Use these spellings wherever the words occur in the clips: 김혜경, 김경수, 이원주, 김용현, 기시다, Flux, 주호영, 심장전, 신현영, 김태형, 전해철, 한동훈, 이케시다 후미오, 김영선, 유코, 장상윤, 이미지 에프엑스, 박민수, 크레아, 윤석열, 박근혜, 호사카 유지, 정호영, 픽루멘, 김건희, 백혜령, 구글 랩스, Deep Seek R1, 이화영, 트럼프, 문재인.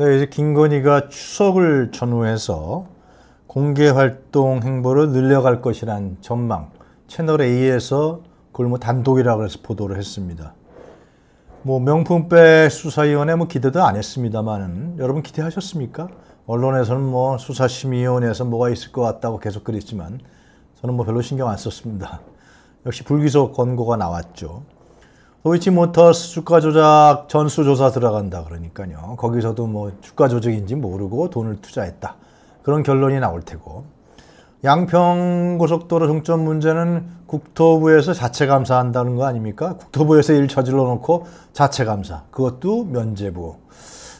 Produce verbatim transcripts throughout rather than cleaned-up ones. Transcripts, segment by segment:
네, 이제 김건희가 추석을 전후해서 공개활동 행보를 늘려갈 것이란 전망, 채널 에이에서 그걸 뭐 단독이라고 해서 보도를 했습니다. 뭐 명품백 수사위원회 뭐 기대도 안 했습니다만은 여러분 기대하셨습니까? 언론에서는 뭐 수사심의위원회에서 뭐가 있을 것 같다고 계속 그랬지만 저는 뭐 별로 신경 안 썼습니다. 역시 불기소 권고가 나왔죠. 도이치모터스 주가 조작 전수조사 들어간다 그러니까요. 거기서도 뭐 주가 조작인지 모르고 돈을 투자했다. 그런 결론이 나올 테고. 양평고속도로 종점 문제는 국토부에서 자체 감사한다는 거 아닙니까? 국토부에서 일 저질러 놓고 자체 감사. 그것도 면제부.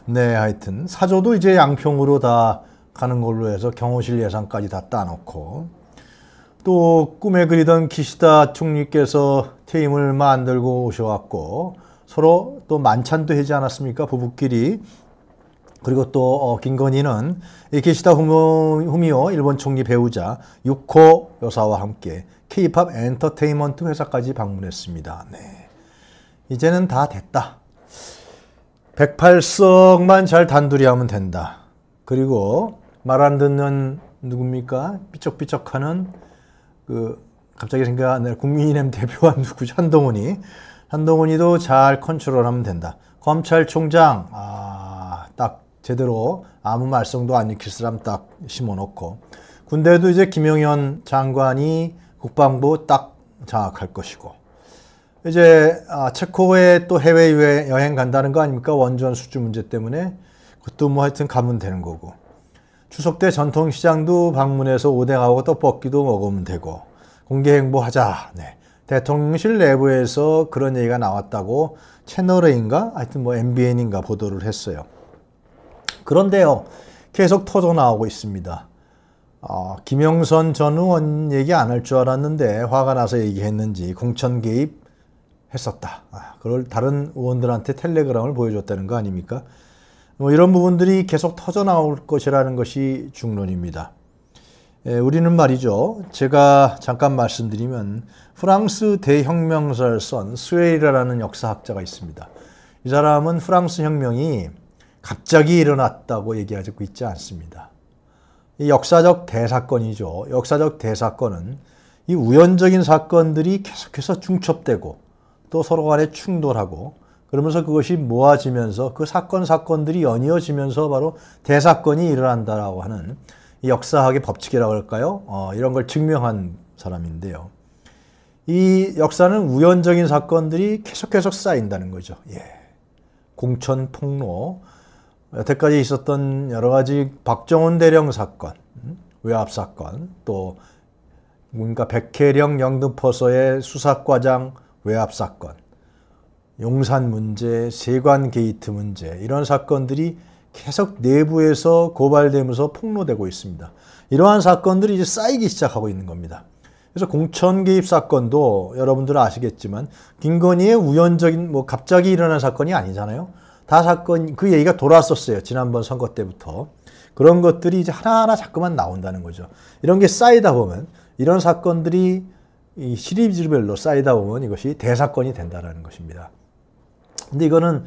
네, 하여튼 사조도 이제 양평으로 다 가는 걸로 해서 경호실 예산까지 다 따놓고. 또 꿈에 그리던 기시다 총리께서 퇴임을 만들고 오셔왔고 서로 또 만찬도 하지 않았습니까? 부부끼리. 그리고 또 어, 김건희는 이케시다 후미오 일본 총리 배우자 유코 여사와 함께 케이팝 엔터테인먼트 회사까지 방문했습니다. 네, 이제는 다 됐다. 백팔 석만 잘 단둘이 하면 된다. 그리고 말 안 듣는 누굽니까? 삐쩍삐쩍하는 그 갑자기 생각나는 국민의힘 대표와 누구지? 한동훈이. 한동훈이도 잘 컨트롤하면 된다. 검찰총장 아, 딱 제대로 아무 말썽도 안 익힐 사람 딱 심어놓고 군대도 이제 김용현 장관이 국방부 딱 장악할 것이고 이제 아, 체코에 또 해외여행 간다는 거 아닙니까? 원전 수주 문제 때문에 그것도 뭐 하여튼 가면 되는 거고 추석 때 전통시장도 방문해서 오뎅하고 떡볶이도 먹으면 되고 공개 행보하자. 네. 대통령실 내부에서 그런 얘기가 나왔다고 채널에인가 하여튼 뭐 엠비엔인가 보도를 했어요. 그런데요. 계속 터져 나오고 있습니다. 어, 김영선 전 의원 얘기 안 할 줄 알았는데 화가 나서 얘기했는지 공천 개입 했었다. 아, 그걸 다른 의원들한테 텔레그램을 보여줬다는 거 아닙니까? 뭐 이런 부분들이 계속 터져나올 것이라는 것이 중론입니다. 예, 우리는 말이죠. 제가 잠깐 말씀드리면 프랑스 대혁명사를 선 스웨일이라는 역사학자가 있습니다. 이 사람은 프랑스 혁명이 갑자기 일어났다고 얘기하고 있지 않습니다. 이 역사적 대사건이죠. 역사적 대사건은 이 우연적인 사건들이 계속해서 중첩되고 또 서로 간에 충돌하고 그러면서 그것이 모아지면서 그 사건 사건들이 연이어지면서 바로 대사건이 일어난다라고 하는 역사학의 법칙이라고 할까요? 어, 이런 걸 증명한 사람인데요. 이 역사는 우연적인 사건들이 계속 계속 쌓인다는 거죠. 예. 공천 폭로, 여태까지 있었던 여러 가지 박정훈 대령 사건, 외압 사건, 또 뭔가 백혜령 영등포서의 수사과장 외압 사건, 용산 문제, 세관 게이트 문제 이런 사건들이 계속 내부에서 고발되면서 폭로되고 있습니다. 이러한 사건들이 이제 쌓이기 시작하고 있는 겁니다. 그래서 공천 개입 사건도 여러분들은 아시겠지만 김건희의 우연적인 뭐 갑자기 일어난 사건이 아니잖아요. 다 사건 그 얘기가 돌았었어요. 지난번 선거 때부터. 그런 것들이 이제 하나하나 자꾸만 나온다는 거죠. 이런 게 쌓이다 보면 이런 사건들이 이 시리즈별로 쌓이다 보면 이것이 대사건이 된다라는 것입니다. 근데 이거는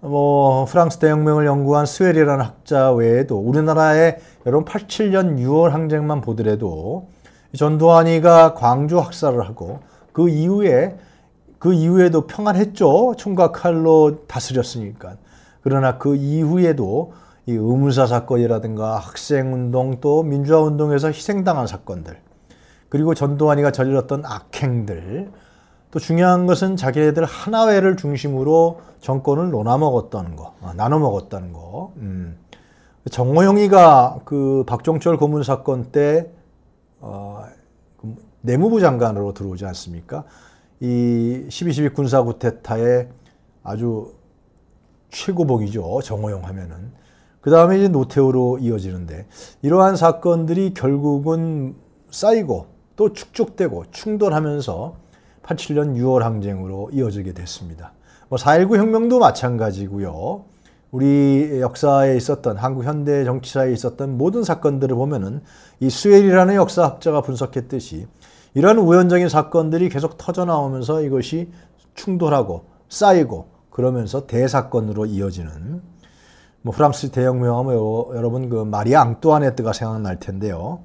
뭐 프랑스 대혁명을 연구한 스웰이라는 학자 외에도 우리나라의 여러분 팔십칠 년 유월 항쟁만 보더라도 전두환이가 광주 학살을 하고 그 이후에 그 이후에도 평안했죠. 총각 칼로 다스렸으니까. 그러나 그 이후에도 이 의문사 사건이라든가 학생운동 또 민주화운동에서 희생당한 사건들 그리고 전두환이가 저질렀던 악행들 또 중요한 것은 자기네들 하나회를 중심으로 정권을 논아먹었다는 거, 나눠먹었다는 거. 음. 정호영이가 그 박종철 고문 사건 때 어, 내무부 장관으로 들어오지 않습니까? 이 십이 십이 군사 구태타의 아주 최고봉이죠. 정호영 하면은. 그 다음에 이제 노태우로 이어지는데 이러한 사건들이 결국은 쌓이고 또 축적되고 충돌하면서 팔십칠 년 유월 항쟁으로 이어지게 됐습니다. 뭐 사 일구 혁명도 마찬가지고요. 우리 역사에 있었던 한국 현대 정치사에 있었던 모든 사건들을 보면은 이 스웰이라는 역사학자가 분석했듯이 이런 우연적인 사건들이 계속 터져나오면서 이것이 충돌하고 쌓이고 그러면서 대사건으로 이어지는 뭐 프랑스 대혁명하면 여러분 그 마리아 앙뚜아네트가 생각날 텐데요.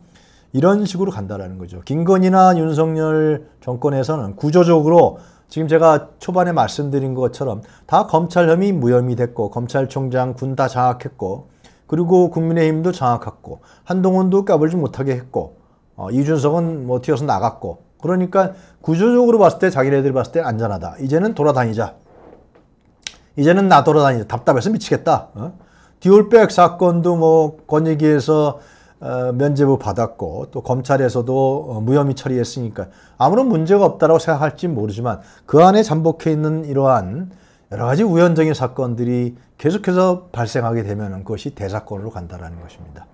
이런 식으로 간다라는 거죠. 김건희나 윤석열 정권에서는 구조적으로 지금 제가 초반에 말씀드린 것처럼 다 검찰 혐의 무혐의 됐고 검찰총장 군 다 장악했고 그리고 국민의힘도 장악했고 한동훈도 까불지 못하게 했고 어, 이준석은 뭐 튀어서 나갔고 그러니까 구조적으로 봤을 때 자기네들 봤을 때 안전하다. 이제는 돌아다니자. 이제는 나 돌아다니자. 답답해서 미치겠다. 어? 디올백 사건도 뭐 권익위에서 어, 면제부 받았고 또 검찰에서도 어, 무혐의 처리했으니까 아무런 문제가 없다라고 생각할지 모르지만 그 안에 잠복해 있는 이러한 여러 가지 우연적인 사건들이 계속해서 발생하게 되면 그것이 대사건으로 간다라는 것입니다.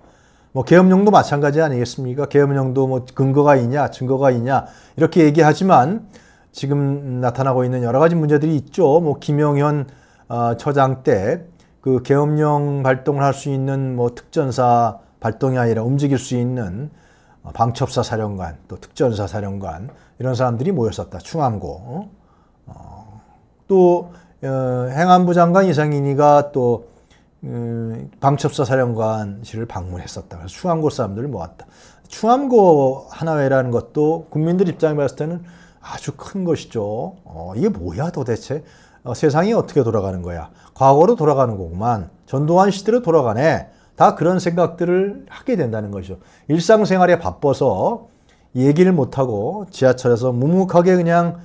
뭐 계엄령도 마찬가지 아니겠습니까? 계엄령도 뭐 근거가 있냐 증거가 있냐 이렇게 얘기하지만 지금 나타나고 있는 여러 가지 문제들이 있죠. 뭐 김용현 어, 처장 때 그 계엄령 발동을 할 수 있는 뭐 특전사 발동이 아니라 움직일 수 있는 방첩사 사령관, 또 특전사 사령관 이런 사람들이 모였었다. 충암고. 어, 또 어, 행안부 장관 이상인이가 또 음, 방첩사 사령관실을 방문했었다. 그래서 충암고 사람들을 모았다. 충암고 하나회라는 것도 국민들 입장에 봤을 때는 아주 큰 것이죠. 어, 이게 뭐야 도대체? 어, 세상이 어떻게 돌아가는 거야? 과거로 돌아가는 거구만. 전두환 시대로 돌아가네. 다 그런 생각들을 하게 된다는 거죠. 일상생활에 바빠서 얘기를 못하고 지하철에서 묵묵하게 그냥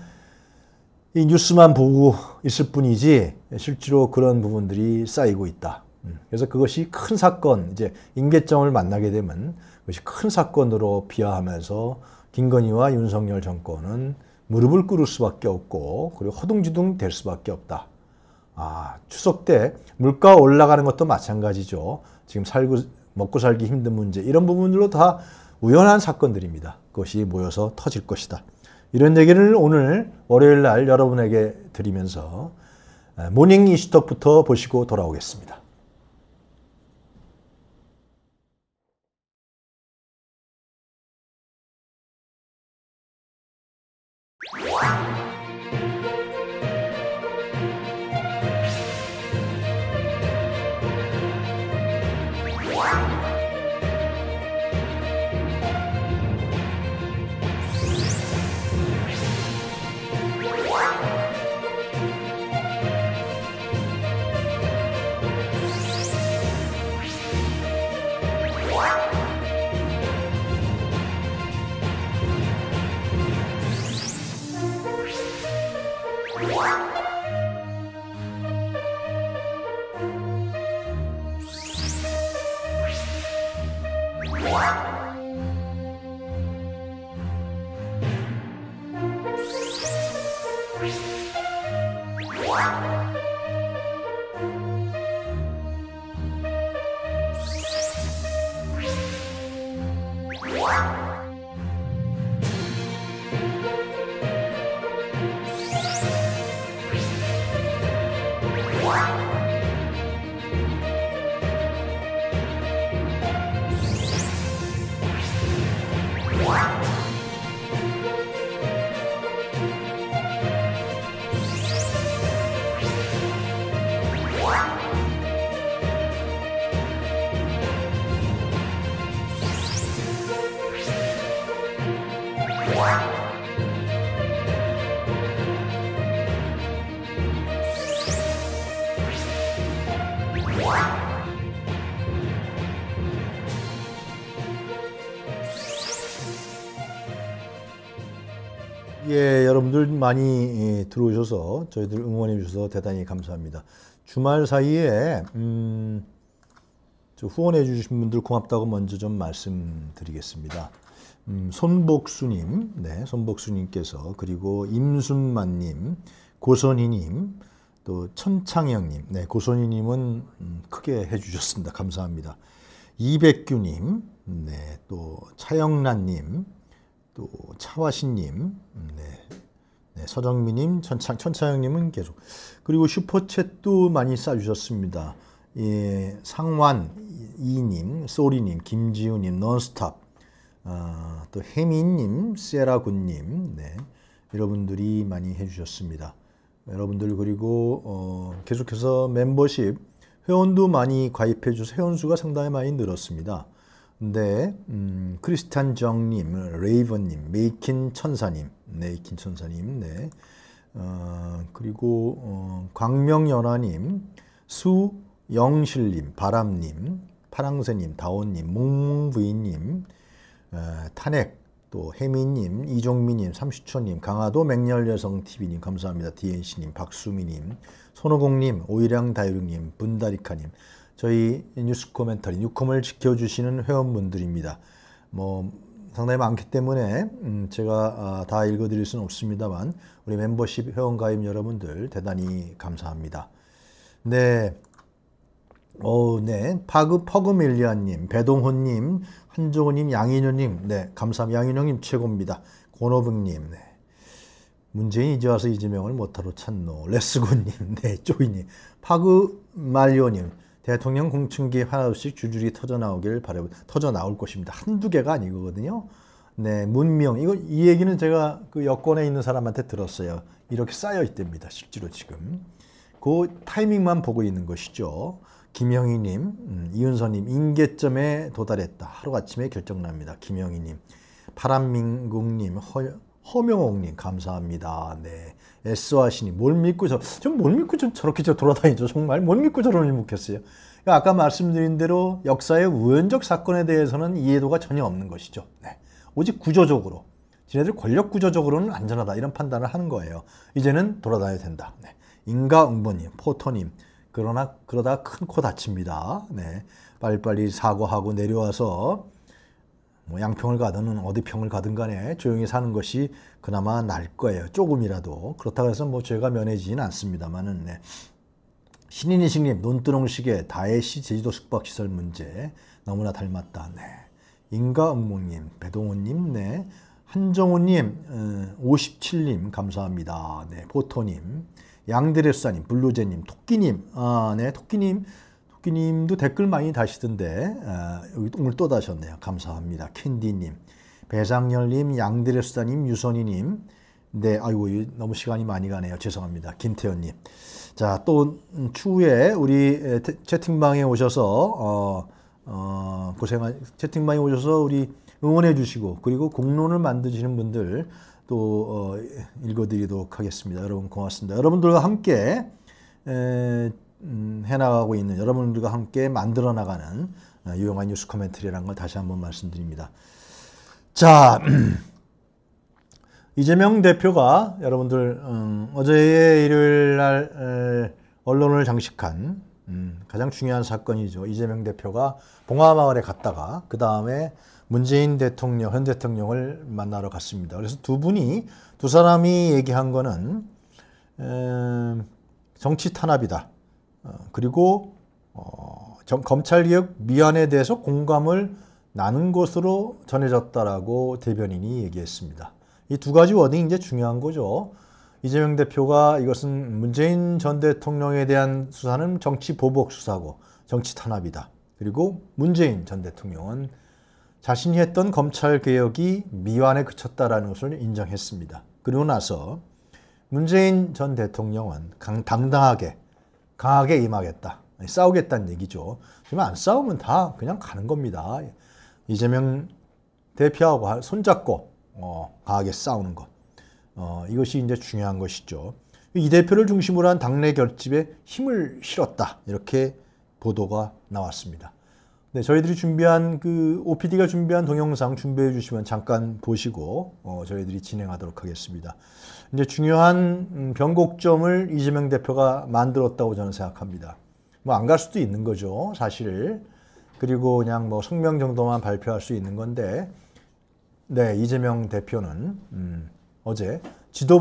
이 뉴스만 보고 있을 뿐이지 실제로 그런 부분들이 쌓이고 있다. 그래서 그것이 큰 사건, 이제 임계점을 만나게 되면 그것이 큰 사건으로 비하하면서 김건희와 윤석열 정권은 무릎을 꿇을 수밖에 없고 그리고 허둥지둥 될 수밖에 없다. 아, 추석 때 물가 올라가는 것도 마찬가지죠. 지금 살고, 먹고 살기 힘든 문제 이런 부분들로 다 우연한 사건들입니다. 그것이 모여서 터질 것이다. 이런 얘기를 오늘 월요일 날 여러분에게 드리면서 모닝 이슈톡부터 보시고 돌아오겠습니다. 예, 여러분들 많이 들어오셔서 저희들 응원해 주셔서 대단히 감사합니다. 주말 사이에 음, 저 후원해 주신 분들 고맙다고 먼저 좀 말씀드리겠습니다. 음, 손복수님, 네, 손복수님께서 그리고 임순만님, 고선희님, 또 천창영님, 네, 고선희님은 크게 해주셨습니다. 감사합니다. 이백규님, 네, 또 차영란님, 또 차화신님, 네, 네, 서정미님, 천창, 천창영님은 계속 그리고 슈퍼챗도 많이 쏴주셨습니다. 예, 상환 이님, 소리님, 김지우님, 논스톱, 어, 또 혜민님, 세라군님, 네, 여러분들이 많이 해주셨습니다. 여러분들 그리고 어, 계속해서 멤버십 회원도 많이 가입해 주셔서 회원수가 상당히 많이 늘었습니다. 네, 음, 크리스탄 정님, 레이번님, 메이킨 천사님, 메이킨 천사님, 네, 어, 그리고 어, 광명연화님, 수영실님, 바람님, 파랑새님, 다온님, 몽부인님, 어, 탄핵, 또 혜미님, 이종미님, 삼십초님, 강화도 맹렬여성티비님, 감사합니다. 디엔씨님, 박수미님, 손호공님, 오일양 다유룡님, 분다리카님, 저희 뉴스 코멘터리, 뉴컴을 지켜주시는 회원분들입니다. 뭐 상당히 많기 때문에 음, 제가 아, 다 읽어드릴 수는 없습니다만 우리 멤버십 회원가입 여러분들 대단히 감사합니다. 네, 어, 네, 파그 퍼그밀리아님, 배동호님, 한종호님, 양인효님, 네, 감사합니다. 양인효님 최고입니다. 권호북님, 네. 문재인 이제 와서 이재명을 못하러 찾노. 레스고님, 네, 쪼이님, 파그말리오님. 대통령 공천기에 하나씩 줄줄이 터져나오길 바라보, 터져나올 것입니다. 한두 개가 아니거든요. 네, 문명. 이거, 이 얘기는 제가 그 여권에 있는 사람한테 들었어요. 이렇게 쌓여있답니다. 실제로 지금. 그 타이밍만 보고 있는 것이죠. 김영희님, 음, 이은서님, 임계점에 도달했다. 하루아침에 결정납니다. 김영희님, 파란민국님, 허명옥님, 감사합니다. 네. 에스와시님, 뭘 믿고 저, 좀 뭘 믿고 좀 저렇게 저 돌아다니죠. 정말 뭘 믿고 저런 일 묻겠어요. 그러니까 아까 말씀드린 대로 역사의 우연적 사건에 대해서는 이해도가 전혀 없는 것이죠. 네. 오직 구조적으로, 지네들 권력 구조적으로는 안전하다. 이런 판단을 하는 거예요. 이제는 돌아다녀야 된다. 네. 인가응보님, 포토님, 그러나, 그러다 큰 코 다칩니다. 네. 빨리빨리 사과하고 내려와서 뭐 양평을 가든 어디 평을 가든 간에 조용히 사는 것이 그나마 날 거예요. 조금이라도. 그렇다고 해서 뭐 죄가 면해지진 않습니다만은. 네. 신인이식님, 논두렁식의 다혜시 제주도 숙박시설 문제 너무나 닮았다. 네. 인가은목님, 배동호님, 네. 한정호님, 음, 오십칠님 감사합니다. 네. 보토님, 양대레수사님, 블루제님, 토끼님, 아, 네, 토끼님. 토끼님도 댓글 많이 다시던데 아, 오늘 또 다셨네요. 감사합니다. 캔디님, 배상열님, 양드레수다님, 유선희님, 네, 아이고 너무 시간이 많이 가네요. 죄송합니다. 김태현님, 자, 또 추후에 우리 채팅방에 오셔서 어, 어, 고생하 채팅방에 오셔서 우리 응원해 주시고 그리고 공론을 만드시는 분들 또 어, 읽어드리도록 하겠습니다. 여러분 고맙습니다. 여러분들과 함께 에, 음, 해나가고 있는 여러분들과 함께 만들어 나가는 유용한 뉴스 커멘터리라는 걸 다시 한번 말씀드립니다. 자, 이재명 대표가 여러분들 음, 어제의 일요일 날 언론을 장식한 음, 가장 중요한 사건이죠. 이재명 대표가 봉화마을에 갔다가 그 다음에 문재인 대통령, 현 대통령을 만나러 갔습니다. 그래서 두 분이, 두 사람이 얘기한 거는 음, 정치 탄압이다. 그리고 어, 검찰개혁 미안에 대해서 공감을 나눈 것으로 전해졌다라고 대변인이 얘기했습니다. 이 두 가지 워딩이 이제 중요한 거죠. 이재명 대표가 이것은 문재인 전 대통령에 대한 수사는 정치 보복 수사고 정치 탄압이다. 그리고 문재인 전 대통령은 자신이 했던 검찰개혁이 미완에 그쳤다라는 것을 인정했습니다. 그리고 나서 문재인 전 대통령은 강, 당당하게 강하게 임하겠다. 싸우겠다는 얘기죠. 지금 안 싸우면 다 그냥 가는 겁니다. 이재명 대표하고 손잡고 어, 강하게 싸우는 것. 어, 이것이 이제 중요한 것이죠. 이 대표를 중심으로 한 당내 결집에 힘을 실었다. 이렇게 보도가 나왔습니다. 네, 저희들이 준비한 그 오피디가 준비한 동영상 준비해 주시면 잠깐 보시고 어, 저희들이 진행하도록 하겠습니다. 이제 중요한 변곡점을 이재명 대표가 만들었다고 저는 생각합니다. 뭐 안 갈 수도 있는 거죠, 사실. 그리고 그냥 뭐 성명 정도만 발표할 수 있는 건데, 네, 이재명 대표는 음, 어제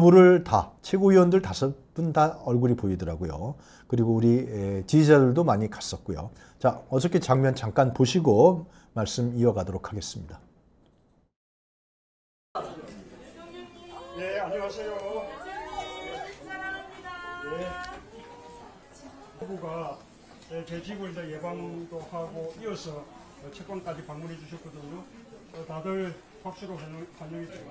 지도부를 다, 최고위원들 다섯 분 다 얼굴이 보이더라고요. 그리고 우리 지지자들도 많이 갔었고요. 자, 어저께 장면 잠깐 보시고 말씀 이어가도록 하겠습니다. 안녕하세요. 사랑합니다. 후보가 재직을 이제 예방도 하고 이어서 채권까지 방문해 주셨거든요. 다들 박수로 환영해 주세요.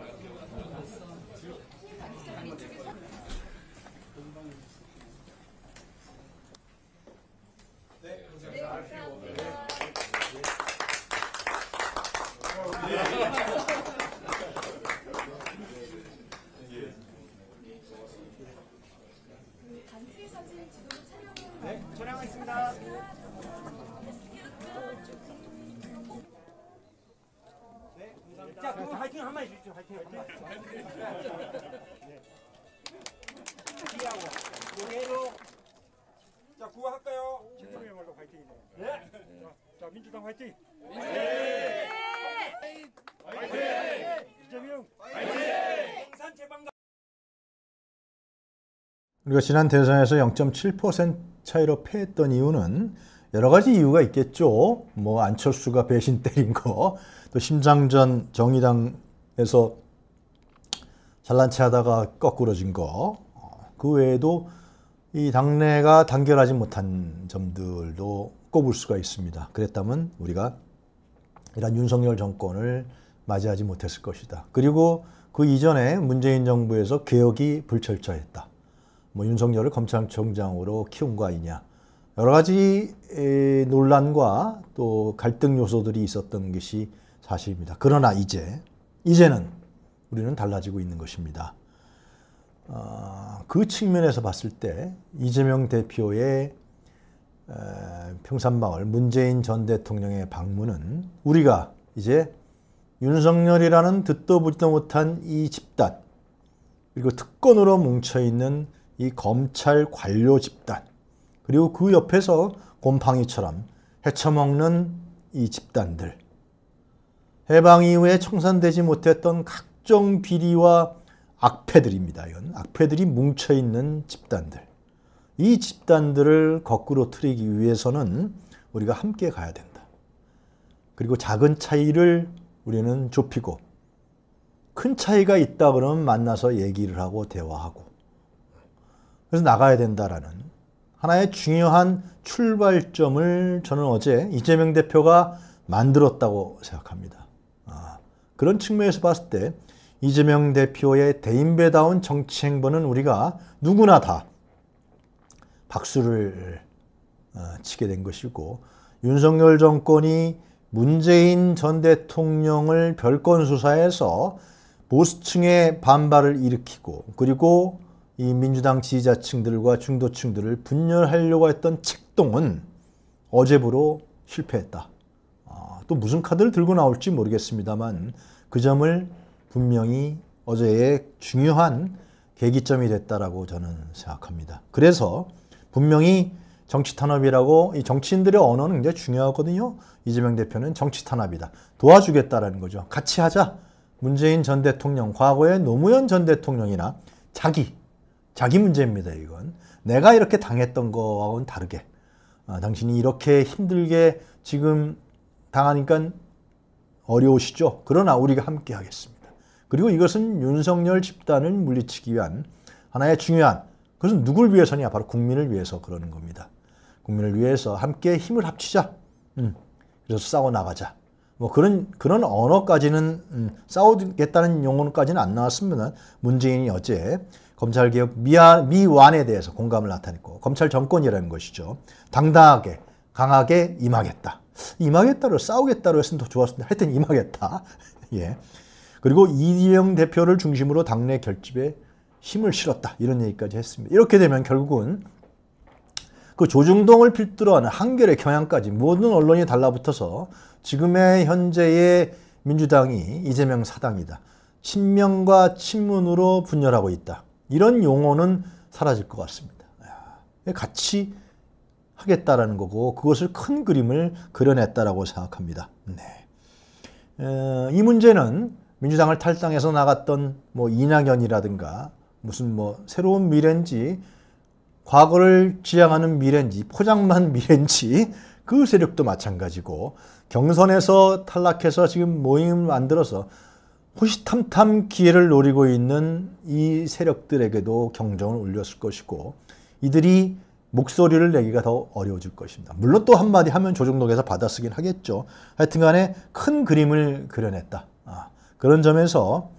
네, 전향하겠습니다. 네, 감사합니다. 자, 그럼 화이팅 한마디 주십시오. 화이팅 한마디. 네. 기하고 노래로. 자, 구호 할까요? 진정이야말로 화이팅이네요. 네. 네. 자, 자, 민주당 화이팅. 화이팅! 화이팅! 이재명 화이팅! 용산 재방가. 우리가 지난 대선에서 영 점 칠 퍼센트 차이로 패했던 이유는 여러 가지 이유가 있겠죠. 뭐 안철수가 배신 때린 거, 또 심장전 정의당에서 잘난 체 하다가 거꾸러진 거, 그 외에도 이 당내가 단결하지 못한 점들도 꼽을 수가 있습니다. 그랬다면 우리가 이런 윤석열 정권을 맞이하지 못했을 것이다. 그리고 그 이전에 문재인 정부에서 개혁이 불철저했다. 뭐 윤석열을 검찰총장으로 키운 거 아니냐, 여러 가지 논란과 또 갈등 요소들이 있었던 것이 사실입니다. 그러나 이제 이제는 우리는 달라지고 있는 것입니다. 어, 그 측면에서 봤을 때 이재명 대표의 에, 평산마을 문재인 전 대통령의 방문은 우리가 이제 윤석열이라는 듣도 보지도 못한 이 집단, 그리고 특권으로 뭉쳐있는 이 검찰 관료 집단, 그리고 그 옆에서 곰팡이처럼 헤쳐먹는 이 집단들, 해방 이후에 청산되지 못했던 각종 비리와 악패들입니다. 이건 악패들이 뭉쳐있는 집단들, 이 집단들을 거꾸로 틀기 위해서는 우리가 함께 가야 된다. 그리고 작은 차이를 우리는 좁히고, 큰 차이가 있다 그러면 만나서 얘기를 하고 대화하고, 그래서 나가야 된다라는 하나의 중요한 출발점을 저는 어제 이재명 대표가 만들었다고 생각합니다. 아, 그런 측면에서 봤을 때 이재명 대표의 대인배다운 정치 행보는 우리가 누구나 다 박수를 치게 된 것이고, 윤석열 정권이 문재인 전 대통령을 별건 수사해서 보수층의 반발을 일으키고, 그리고 이 민주당 지지자층들과 중도층들을 분열하려고 했던 책동은 어제부로 실패했다. 아, 또 무슨 카드를 들고 나올지 모르겠습니다만 그 점을 분명히 어제의 중요한 계기점이 됐다라고 저는 생각합니다. 그래서 분명히 정치 탄압이라고, 이 정치인들의 언어는 굉장히 중요하거든요. 이재명 대표는 정치 탄압이다, 도와주겠다라는 거죠. 같이 하자. 문재인 전 대통령, 과거의 노무현 전 대통령이나 자기 자기 문제입니다. 이건 내가 이렇게 당했던 거와는 다르게, 아, 당신이 이렇게 힘들게 지금 당하니까 어려우시죠. 그러나 우리가 함께 하겠습니다. 그리고 이것은 윤석열 집단을 물리치기 위한 하나의 중요한, 그것은 누굴 위해서냐, 바로 국민을 위해서 그러는 겁니다. 국민을 위해서 함께 힘을 합치자. 음, 그래서 싸워나가자. 뭐 그런 그런 언어까지는, 음, 싸우겠다는 용어까지는 안 나왔습니다. 문재인이 어제 검찰개혁 미완에 대해서 공감을 나타냈고, 검찰 정권이라는 것이죠, 당당하게 강하게 임하겠다. 임하겠다로 싸우겠다로 했으면 더 좋았을 텐데, 하여튼 임하겠다. 예. 그리고 이재명 대표를 중심으로 당내 결집에 힘을 실었다, 이런 얘기까지 했습니다. 이렇게 되면 결국은 그 조중동을 필두로 하는 한결의 경향까지 모든 언론이 달라붙어서 지금의 현재의 민주당이 이재명 사당이다, 친명과 친문으로 분열하고 있다, 이런 용어는 사라질 것 같습니다. 같이 하겠다라는 거고, 그것을 큰 그림을 그려냈다라고 생각합니다. 네. 에, 이 문제는 민주당을 탈당해서 나갔던 뭐 이낙연이라든가, 무슨 뭐 새로운 미래인지, 과거를 지향하는 미래인지, 포장만 미래인지, 그 세력도 마찬가지고, 경선에서 탈락해서 지금 모임 만들어서 호시탐탐 기회를 노리고 있는 이 세력들에게도 경종을 울렸을 것이고, 이들이 목소리를 내기가 더 어려워질 것입니다. 물론 또 한마디 하면 조정동에서 받아쓰긴 하겠죠. 하여튼간에 큰 그림을 그려냈다. 아, 그런 점에서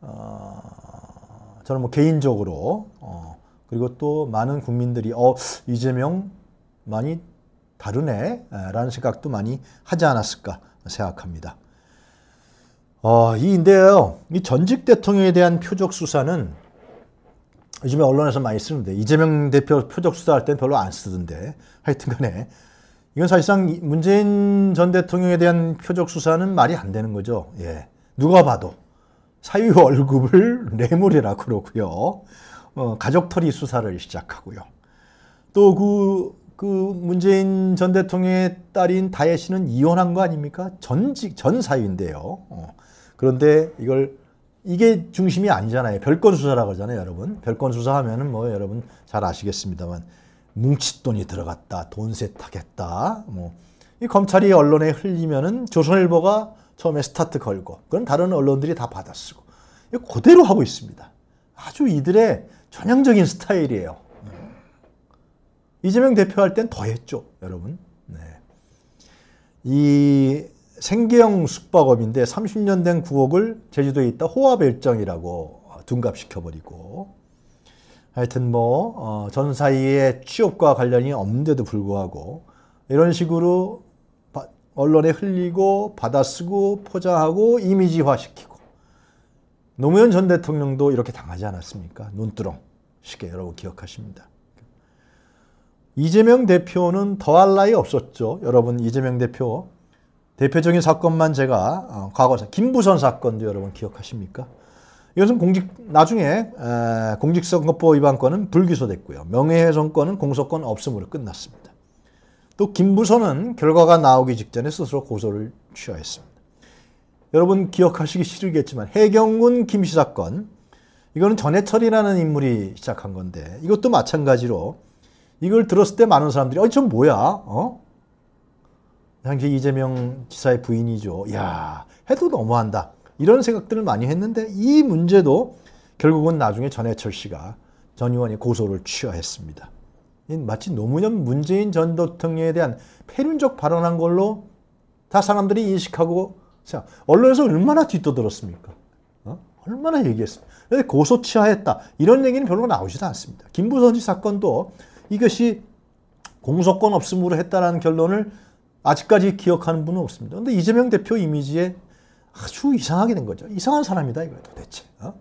어, 저는 뭐 개인적으로, 어, 그리고 또 많은 국민들이 어, 이재명 많이 다르네 라는 생각도 많이 하지 않았을까 생각합니다. 어, 이인데요. 이 전직 대통령에 대한 표적 수사는 요즘에 언론에서 많이 쓰는데, 이재명 대표 표적 수사할 땐 별로 안 쓰던데, 하여튼 간에 이건 사실상 문재인 전 대통령에 대한 표적 수사는 말이 안 되는 거죠. 예, 누가 봐도 사위 월급을 뇌물이라 그러고요. 어, 가족털이 수사를 시작하고요. 또 그 그 문재인 전 대통령의 딸인 다혜 씨는 이혼한 거 아닙니까? 전직 전 사위인데요. 어, 그런데 이걸 이게 중심이 아니잖아요. 별건 수사라고 하잖아요, 여러분. 별건 수사하면은 뭐 여러분 잘 아시겠습니다만 뭉칫돈이 들어갔다, 돈 세탁했다, 뭐 이 검찰이 언론에 흘리면은 조선일보가 처음에 스타트 걸고, 그건 다른 언론들이 다 받아쓰고, 그대로 하고 있습니다. 아주 이들의 전형적인 스타일이에요. 이재명 대표 할 땐 더 했죠, 여러분. 네. 이 생계형 숙박업인데 삼십 년 된 구옥을 제주도에 있다 호화별장이라고 둔갑시켜버리고, 하여튼 뭐 전 사이에 취업과 관련이 없는데도 불구하고 이런 식으로 언론에 흘리고 받아쓰고 포장하고 이미지화시키고, 노무현 전 대통령도 이렇게 당하지 않았습니까? 논두렁 쉽게 여러분 기억하십니다. 이재명 대표는 더할 나위 없었죠. 여러분 이재명 대표 대표적인 사건만 제가 과거 김부선 사건도 여러분 기억하십니까? 이것은 공직 나중에 공직선거법 위반건은 불기소됐고요. 명예훼손건은 공소권 없음으로 끝났습니다. 또 김부선은 결과가 나오기 직전에 스스로 고소를 취하했습니다. 여러분 기억하시기 싫겠지만 해경군 김씨 사건, 이거는 전해철이라는 인물이 시작한 건데, 이것도 마찬가지로 이걸 들었을 때 많은 사람들이 어이 저 뭐야? 어? 당시 이재명 지사의 부인이죠. 이야, 해도 너무한다, 이런 생각들을 많이 했는데, 이 문제도 결국은 나중에 전해철 씨가, 전 의원이 고소를 취하했습니다. 마치 노무현 문재인 전 대통령에 대한 폐륜적 발언한 걸로 다 사람들이 인식하고, 자, 언론에서 얼마나 뒤떠들었습니까? 어? 얼마나 얘기했습니까? 그런데 고소 취하했다, 이런 얘기는 별로 나오지도 않습니다. 김부선 씨 사건도 이것이 공소권 없음으로 했다라는 결론을 아직까지 기억하는 분은 없습니다. 그런데 이재명 대표 이미지에 아주 이상하게 된 거죠. 이상한 사람이다 이거야 도대체. 어?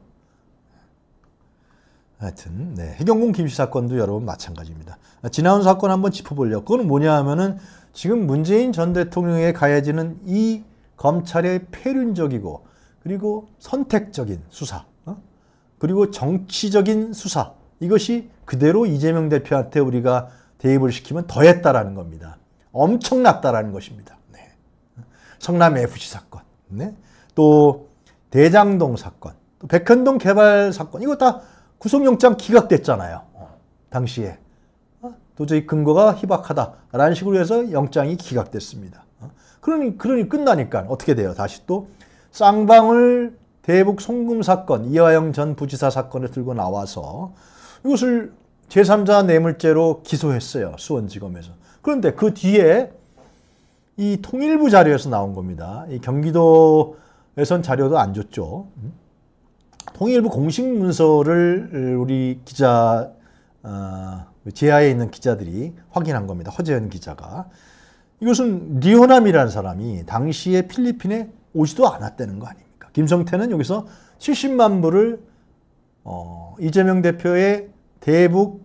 하여튼 네, 해경군 김씨 사건도 여러분 마찬가지입니다. 지나온 사건 한번 짚어보려고. 그건 뭐냐 하면은 지금 문재인 전 대통령에 가해지는 이 검찰의 폐륜적이고 그리고 선택적인 수사, 어? 그리고 정치적인 수사, 이것이 그대로 이재명 대표한테 우리가 대입을 시키면 더했다라는 겁니다. 엄청났다라는 것입니다. 네. 성남에프씨 사건, 네? 또 대장동 사건, 또 백현동 개발 사건, 이거 다 구속영장 기각됐잖아요. 어, 당시에 어? 도저히 근거가 희박하다라는 식으로 해서 영장이 기각됐습니다. 어? 그러니, 그러니 끝나니까 어떻게 돼요? 다시 또 쌍방울 대북 송금 사건, 이화영 전 부지사 사건을 들고 나와서 이것을 제삼자 뇌물죄로 기소했어요, 수원지검에서. 그런데 그 뒤에 이 통일부 자료에서 나온 겁니다. 이 경기도에선 자료도 안 줬죠. 통일부 공식 문서를 우리 기자, 어, 지하에 있는 기자들이 확인한 겁니다. 허재현 기자가. 이것은 리호남이라는 사람이 당시에 필리핀에 오지도 않았다는 거 아닙니까? 김성태는 여기서 칠십만 불을 어, 이재명 대표의 대북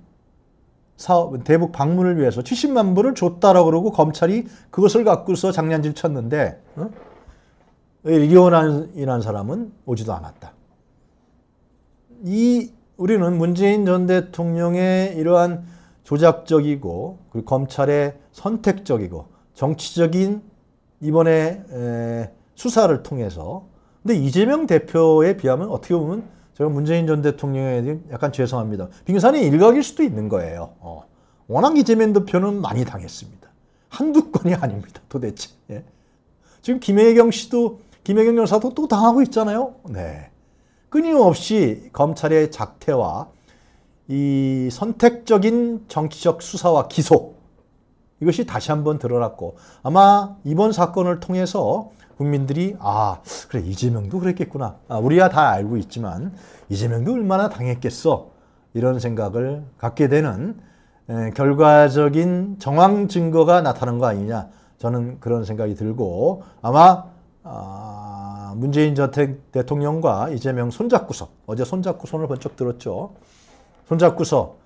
사업, 대북 방문을 위해서 칠십만 불을 줬다라고 그러고, 검찰이 그것을 갖고서 장난질 쳤는데, 어? 리오난이라는 사람은 오지도 않았다. 이 우리는 문재인 전 대통령의 이러한 조작적이고 그리고 검찰의 선택적이고 정치적인 이번에 에, 수사를 통해서, 근데 이재명 대표에 비하면 어떻게 보면 제가 문재인 전 대통령에 약간 죄송합니다, 빙산의 일각일 수도 있는 거예요. 어. 워낙 이재명 대표는 많이 당했습니다. 한두 건이 아닙니다, 도대체. 예. 지금 김혜경 씨도, 김혜경 여사도 또 당하고 있잖아요. 네. 끊임없이 검찰의 작태와 이 선택적인 정치적 수사와 기소, 이것이 다시 한번 드러났고, 아마 이번 사건을 통해서 국민들이 아 그래 이재명도 그랬겠구나, 아, 우리야 다 알고 있지만 이재명도 얼마나 당했겠어, 이런 생각을 갖게 되는 에, 결과적인 정황 증거가 나타난 거 아니냐, 저는 그런 생각이 들고, 아마 아, 문재인 전 대통령과 이재명 손잡고서, 어제 손잡고 손을 번쩍 들었죠, 손잡고서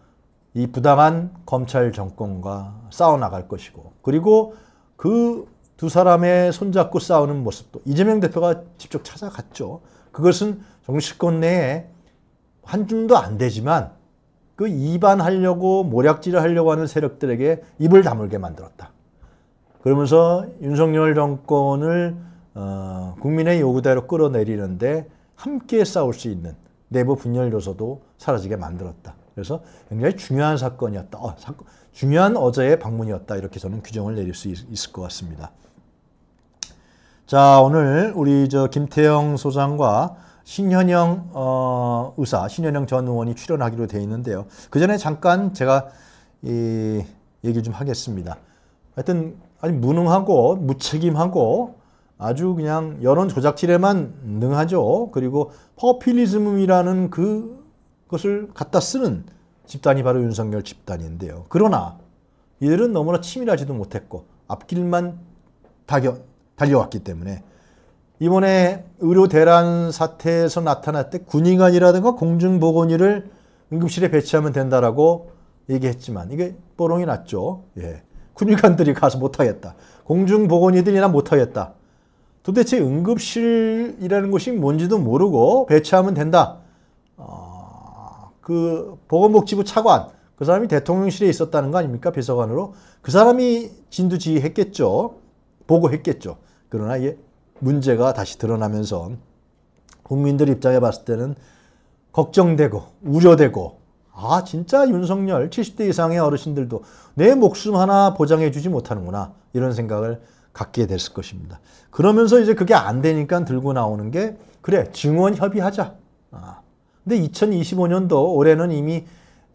이 부당한 검찰 정권과 싸워나갈 것이고, 그리고 그 두 사람의 손잡고 싸우는 모습도 이재명 대표가 직접 찾아갔죠. 그것은 정치권 내에 한 줌도 안 되지만 그 이반하려고 모략질을 하려고 하는 세력들에게 입을 다물게 만들었다. 그러면서 윤석열 정권을 어, 국민의 요구대로 끌어내리는데 함께 싸울 수 있는 내부 분열 요소도 사라지게 만들었다. 그래서 굉장히 중요한 사건이었다. 어, 사건, 중요한 어제의 방문이었다. 이렇게 저는 규정을 내릴 수 있, 있을 것 같습니다. 자, 오늘 우리 저 김태형 소장과 신현영 어, 의사, 신현영 전 의원이 출연하기로 돼 있는데요. 그 전에 잠깐 제가 이 얘기 좀 하겠습니다. 하여튼 아니 무능하고 무책임하고 아주 그냥 여론 조작질에만 능하죠. 그리고 포퓰리즘이라는 그 것을 갖다 쓰는 집단이 바로 윤석열 집단인데요. 그러나 이들은 너무나 치밀하지도 못했고 앞길만 다겨, 달려왔기 때문에 이번에 의료 대란 사태에서 나타날 때 군의관이라든가 공중보건의를 응급실에 배치하면 된다라고 얘기했지만 이게 뽀롱이 났죠. 예. 군의관들이 가서 못하겠다. 공중보건의들이나 못하겠다. 도대체 응급실이라는 것이 뭔지도 모르고 배치하면 된다. 어, 그 보건복지부 차관, 그 사람이 대통령실에 있었다는 거 아닙니까? 비서관으로. 그 사람이 진두지휘했겠죠. 보고했겠죠. 그러나 이게 문제가 다시 드러나면서 국민들 입장에 봤을 때는 걱정되고 우려되고, 아 진짜 윤석열 칠십 대 이상의 어르신들도 내 목숨 하나 보장해 주지 못하는구나, 이런 생각을 갖게 됐을 것입니다. 그러면서 이제 그게 안 되니까 들고 나오는 게, 그래 증원 협의하자. 아, 근데 이천이십오 년도 올해는 이미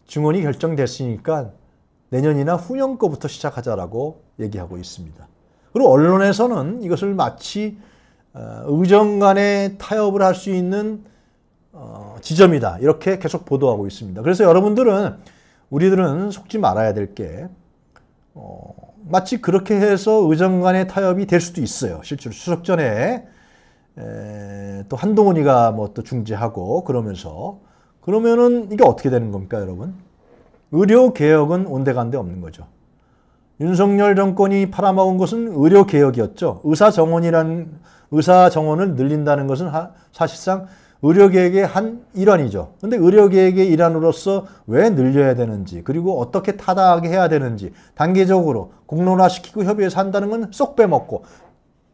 증원이 결정됐으니까 내년이나 후년 거부터 시작하자라고 얘기하고 있습니다. 그리고 언론에서는 이것을 마치 의정 간의 타협을 할 수 있는 지점이다, 이렇게 계속 보도하고 있습니다. 그래서 여러분들은, 우리들은 속지 말아야 될 게, 어, 마치 그렇게 해서 의정 간의 타협이 될 수도 있어요. 실제로 추석 전에 에, 또 한동훈이가 뭐 또 중재하고 그러면서, 그러면은 이게 어떻게 되는 겁니까 여러분? 의료개혁은 온데간데 없는 거죠. 윤석열 정권이 팔아먹은 것은 의료개혁이었죠. 의사정원이라는, 의사정원을 늘린다는 것은 하, 사실상 의료개혁의 한 일환이죠. 근데 의료개혁의 일환으로서 왜 늘려야 되는지, 그리고 어떻게 타당하게 해야 되는지 단계적으로 공론화시키고 협의해서 한다는 건 쏙 빼먹고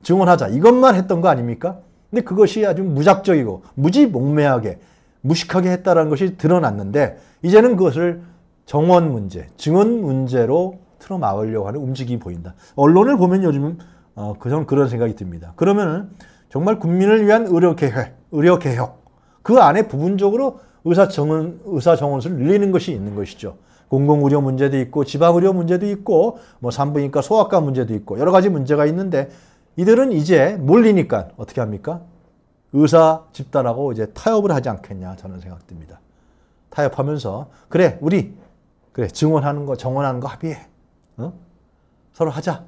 증언하자 이것만 했던 거 아닙니까? 근데 그것이 아주 무작정이고 무지몽매하게 무식하게 했다는 것이 드러났는데, 이제는 그것을 정원 문제, 증언 문제로 틀어막으려고 하는 움직임이 보인다. 언론을 보면 요즘 어, 그런, 그런 생각이 듭니다. 그러면은 정말 국민을 위한 의료개혁, 의료개혁 그 안에 부분적으로 의사정원, 의사정원수를 늘리는 것이 있는 것이죠. 공공의료 문제도 있고 지방의료 문제도 있고 뭐 산부인과 소아과 문제도 있고 여러 가지 문제가 있는데, 이들은 이제 몰리니까 어떻게 합니까? 의사 집단하고 이제 타협을 하지 않겠냐, 저는 생각됩니다. 타협하면서 그래 우리 그래 증언하는 거, 정언하는 거 합의해. 어? 서로 하자.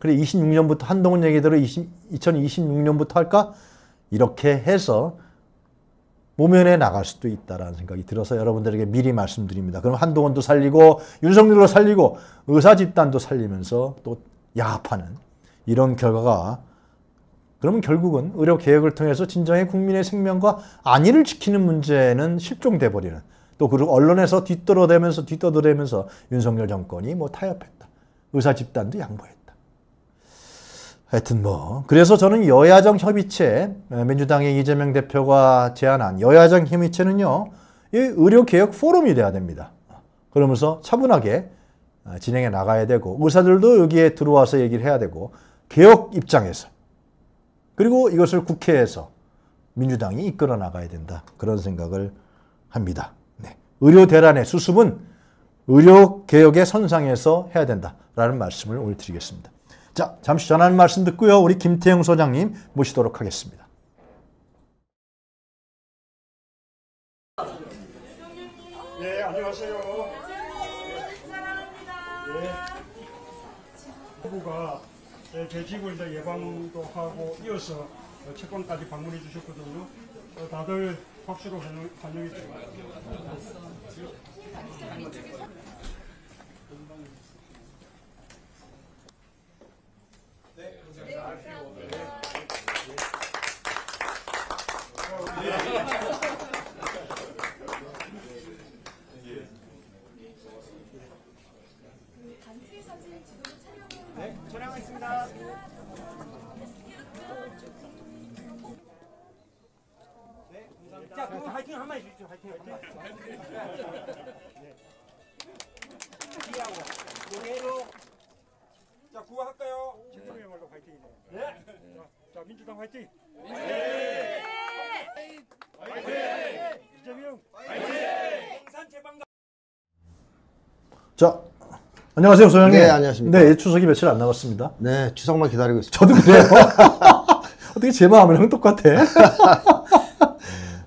그래 이십육 년부터 한동훈 얘기대로 이천이십육 년부터 할까? 이렇게 해서 모면에 나갈 수도 있다라는 생각이 들어서 여러분들에게 미리 말씀드립니다. 그럼 한동훈도 살리고 윤석열도 살리고 의사 집단도 살리면서 또 야합하는 이런 결과가, 그러면 결국은 의료 개혁을 통해서 진정의 국민의 생명과 안위를 지키는 문제는 실종돼 버리는, 또 그리고 언론에서 뒤떨어대면서 뒤떠들면서 윤석열 정권이 뭐 타협했다, 의사 집단도 양보했다. 하여튼 뭐 그래서 저는 여야정 협의체, 민주당의 이재명 대표가 제안한 여야정 협의체는요, 이 의료개혁 포럼이 돼야 됩니다. 그러면서 차분하게 진행해 나가야 되고, 의사들도 여기에 들어와서 얘기를 해야 되고, 개혁 입장에서, 그리고 이것을 국회에서 민주당이 이끌어 나가야 된다, 그런 생각을 합니다. 네. 의료 대란의 수습은 의료개혁의 선상에서 해야 된다라는 말씀을 오늘 드리겠습니다. 자, 잠시 전하는 말씀 듣고요, 우리 김태형 소장님 모시도록 하겠습니다. 네, 안녕하세요. 네. 후보가 재직을 이제 예방도 하고 이어서 채권까지 방문해 주셨거든요. 다들 박수로 환영해 주세요. 네, 감사합니다. 단체 사진 지도를 촬영하는 네, 촬영하겠습니다. 네, 감사합니다. 자, 그럼 화이팅 한 마디 주십시오. 화이팅 한 마디. 네. 기하고 노래로. 자, 구호 할까요? 진정이야말로 화이팅이네요. 네. 자, 민주당 화이팅. 네. 화이팅. 이재명. 화이팅. 용산 재방가. 자. 안녕하세요, 소영님. 네, 안녕하십니까. 네, 추석이 며칠 안 남았습니다. 네, 추석만 기다리고 있습니다. 저도 그래요. 어떻게 제 마음이랑 똑같아.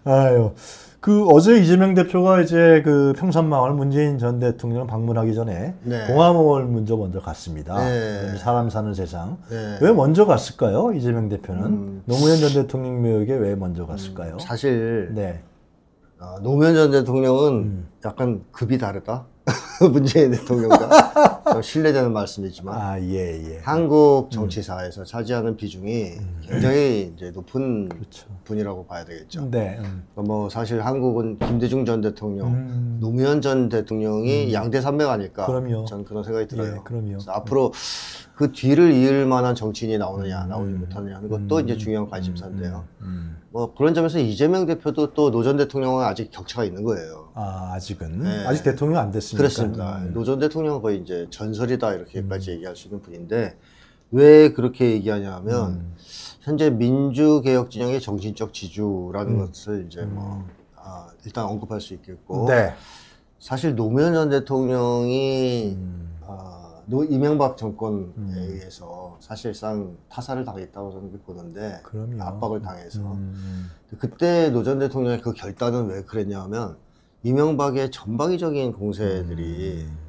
아유. 그, 어제 이재명 대표가 이제 그 평산마을 문재인 전 대통령 방문하기 전에 네. 봉화마을 먼저 먼저 갔습니다. 네. 사람 사는 세상. 네. 왜 먼저 갔을까요? 이재명 대표는. 음... 노무현 전 대통령 묘역에 왜 먼저 갔을까요? 음, 사실. 네. 아, 노무현 전 대통령은 음. 약간 급이 다르다. 문재인 대통령과 좀 신뢰되는 말씀이지만 아, 예, 예. 한국 정치사에서 음. 차지하는 비중이 굉장히 이제 높은 그렇죠. 분이라고 봐야 되겠죠. 네. 음. 뭐 사실 한국은 김대중 전 대통령, 음. 노무현 전 대통령이 음. 양대 산맥 아닐까. 그럼요. 전 그런 생각이 들어요. 예, 그럼요. 앞으로 그 뒤를 이을 만한 정치인이 나오느냐, 음. 나오지 못하느냐 하는 것도 음. 이제 중요한 관심사인데요. 음. 음. 뭐 그런 점에서 이재명 대표도 또 노 전 대통령은 아직 격차가 있는 거예요. 아, 아직은? 네. 아직 대통령 안 됐습니까? 그렇습니다. 음. 노 전 대통령은 거의 이제 전설이다 이렇게까지 음. 얘기할 수 있는 분인데 왜 그렇게 얘기하냐 하면 음. 현재 민주개혁 진영의 정신적 지주라는 음. 것을 이제 음. 뭐 아, 일단 언급할 수 있겠고 네. 사실 노무현 전 대통령이 음. 아, 노 이명박 정권에 음. 의해서 사실상 타살을 당했다고 저는 보는데 그럼요. 압박을 당해서 음. 그때 노 전 대통령의 그 결단은 왜 그랬냐 하면 이명박의 전방위적인 공세들이 음.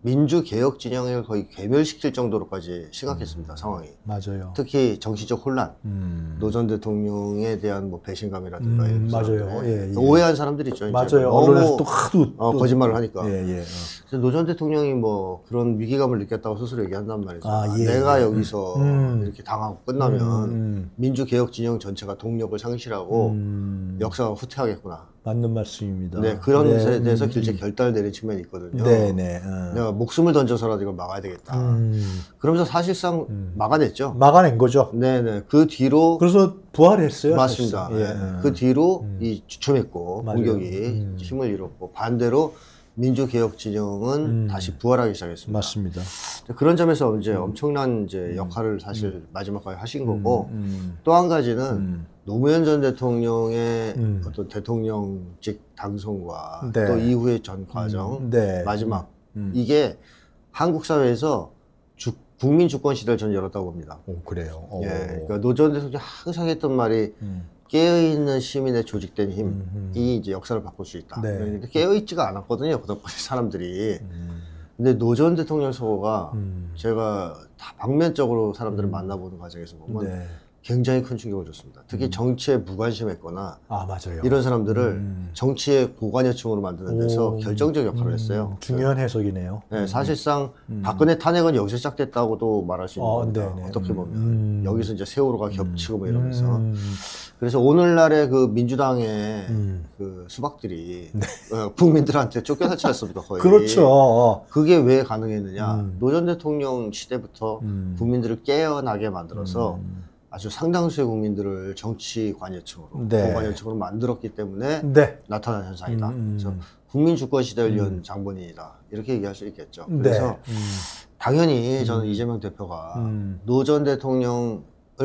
민주개혁 진영을 거의 괴멸시킬 정도로까지 심각했습니다. 음. 상황이. 맞아요. 특히 정치적 혼란, 음. 노 전 대통령에 대한 뭐 배신감이라든가 음. 이런 맞아요. 예, 예. 오해한 사람들이 있죠. 맞아요. 이제 언론에서 또 하도 어, 또... 거짓말을 하니까. 예, 예. 그래서 노 전 대통령이 뭐 그런 위기감을 느꼈다고 스스로 얘기한단 말이죠. 아, 예. 내가 여기서 음. 이렇게 당하고 끝나면 음. 민주개혁 진영 전체가 동력을 상실하고 음. 역사가 후퇴하겠구나. 맞는 말씀입니다. 네, 그런 것에 네, 대해서 음, 길게 음. 결단을 내린 측면이 있거든요. 네, 네. 어. 내가 목숨을 던져서라도 이걸 막아야 되겠다. 음. 그러면서 사실상 음. 막아냈죠. 막아낸 거죠. 네, 네. 그 뒤로. 그래서 부활했어요. 맞습니다. 예. 네. 그 뒤로 음. 이 주춤했고, 맞아요. 공격이 음. 힘을 잃었고, 반대로 민주개혁 진영은 음. 다시 부활하기 시작했습니다. 맞습니다. 그런 점에서 이제 음. 엄청난 이제 역할을 사실 음. 마지막까지 하신 거고, 음. 또 한 가지는 음. 노무현 전 대통령의 음. 어떤 대통령직 당선과 네. 또 이후의 전 과정, 음. 네. 마지막 음. 이게 한국 사회에서 주, 국민 주권 시대를 전 열었다고 봅니다. 오, 그래요. 예, 그러니까 노 전 대통령이 항상 했던 말이 음. 깨어있는 시민의 조직된 힘이 음. 이제 역사를 바꿀 수 있다. 네. 그런데 깨어있지가 않았거든요. 그동안까지 사람들이. 음. 근데 노 전 대통령 서거가 음. 제가 다 방면적으로 사람들을 음. 만나보는 과정에서 보면. 네. 굉장히 큰 충격을 줬습니다. 특히 음. 정치에 무관심했거나 아, 맞아요. 이런 사람들을 음. 정치의 고관여층으로 만드는 데서 오. 결정적 역할을 음. 했어요. 중요한 해석이네요. 네, 음. 사실상 음. 박근혜 탄핵은 여기서 시작됐다고도 말할 수 있는 어, 겁니다. 네네. 어떻게 보면 음. 여기서 이제 세월호가 겹치고 뭐 이러면서 음. 그래서 오늘날의 그 민주당의 음. 그 수박들이 네. 국민들한테 쫓겨서 찼습니다. 거의. 그렇죠. 그게 왜 가능했느냐? 음. 노 전 대통령 시대부터 음. 국민들을 깨어나게 만들어서. 음. 아주 상당수의 국민들을 정치 관여층으로, 네. 고관여층으로 만들었기 때문에 네. 나타난 현상이다. 음. 그래서 국민 주권 시대를 위한 음. 장본인이다. 이렇게 얘기할 수 있겠죠. 네. 그래서 음. 당연히 음. 저는 이재명 대표가 음. 노 전 대통령을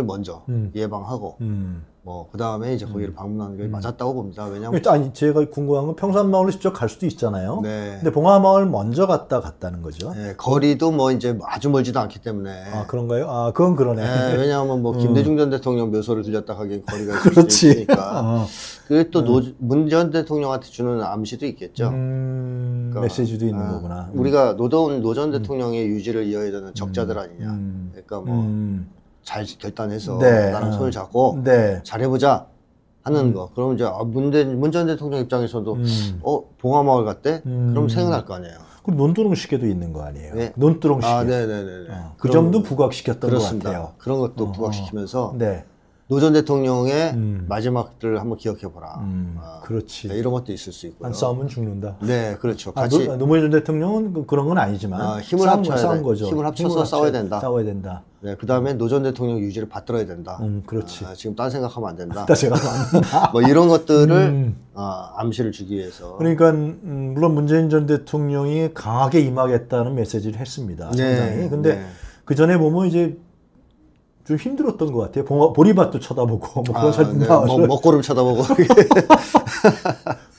먼저 음. 예방하고 음. 뭐 그다음에 이제 거기를 방문하는 게 음. 맞았다고 봅니다. 왜냐면 일단 제가 궁금한 건 평산마을로 직접 갈 수도 있잖아요. 네. 근데 봉화마을 먼저 갔다 갔다는 거죠. 네, 거리도 뭐 이제 아주 멀지도 않기 때문에. 아 그런가요? 아 그건 그러네. 네, 왜냐하면 뭐 음. 김대중 전 대통령 묘소를 들렸다 하기엔 거리가 그렇지. 있으니까. 어. 그리고 또 음. 문 전 대통령한테 주는 암시도 있겠죠. 음... 그러니까 메시지도 있는 아, 거구나. 음. 우리가 노 전 대통령의 음. 유지를 이어야 되는 적자들 아니냐. 음. 그러니까 뭐. 음. 잘 결단해서 네. 나랑 손을 잡고 네. 잘해보자 하는 거. 그럼 이제 문재인, 문재인 대통령 입장에서도 음. 어? 봉화마을 갔대? 음. 그럼 생각날 거 아니에요. 그럼 논두렁 시계도 있는 거 아니에요? 네. 논두렁 시계. 아, 네네네. 어. 그 점도 부각시켰던 그렇습니다. 것 같아요. 그런 것도 어. 부각시키면서 네. 노 전 대통령의 음. 마지막들을 한번 기억해보라. 음. 아, 그렇지. 네, 이런 것도 있을 수 있고요. 안 싸우면 죽는다. 네, 그렇죠. 아, 같이. 노, 노무현 전 대통령은 그런 건 아니지만 아, 힘을 합쳐야 싸운 거죠. 힘을 합쳐서 힘을 싸워야 합쳐, 된다. 싸워야 된다. 네, 그 다음에 노 전 대통령 유지를 받들어야 된다. 음, 그렇지. 아, 지금 딴 생각하면 안 된다. 딴 생각하면 안 된다. 뭐 이런 것들을 음. 아, 암시를 주기 위해서. 그러니까 음, 물론 문재인 전 대통령이 강하게 임하겠다는 메시지를 했습니다. 네. 상당히. 근데 네. 그 전에 보면 이제. 좀 힘들었던 것 같아요. 봉화, 보리밭도 쳐다보고 뭐 그런 아, 사진 네. 나와서 뭐, 먹구름 쳐다보고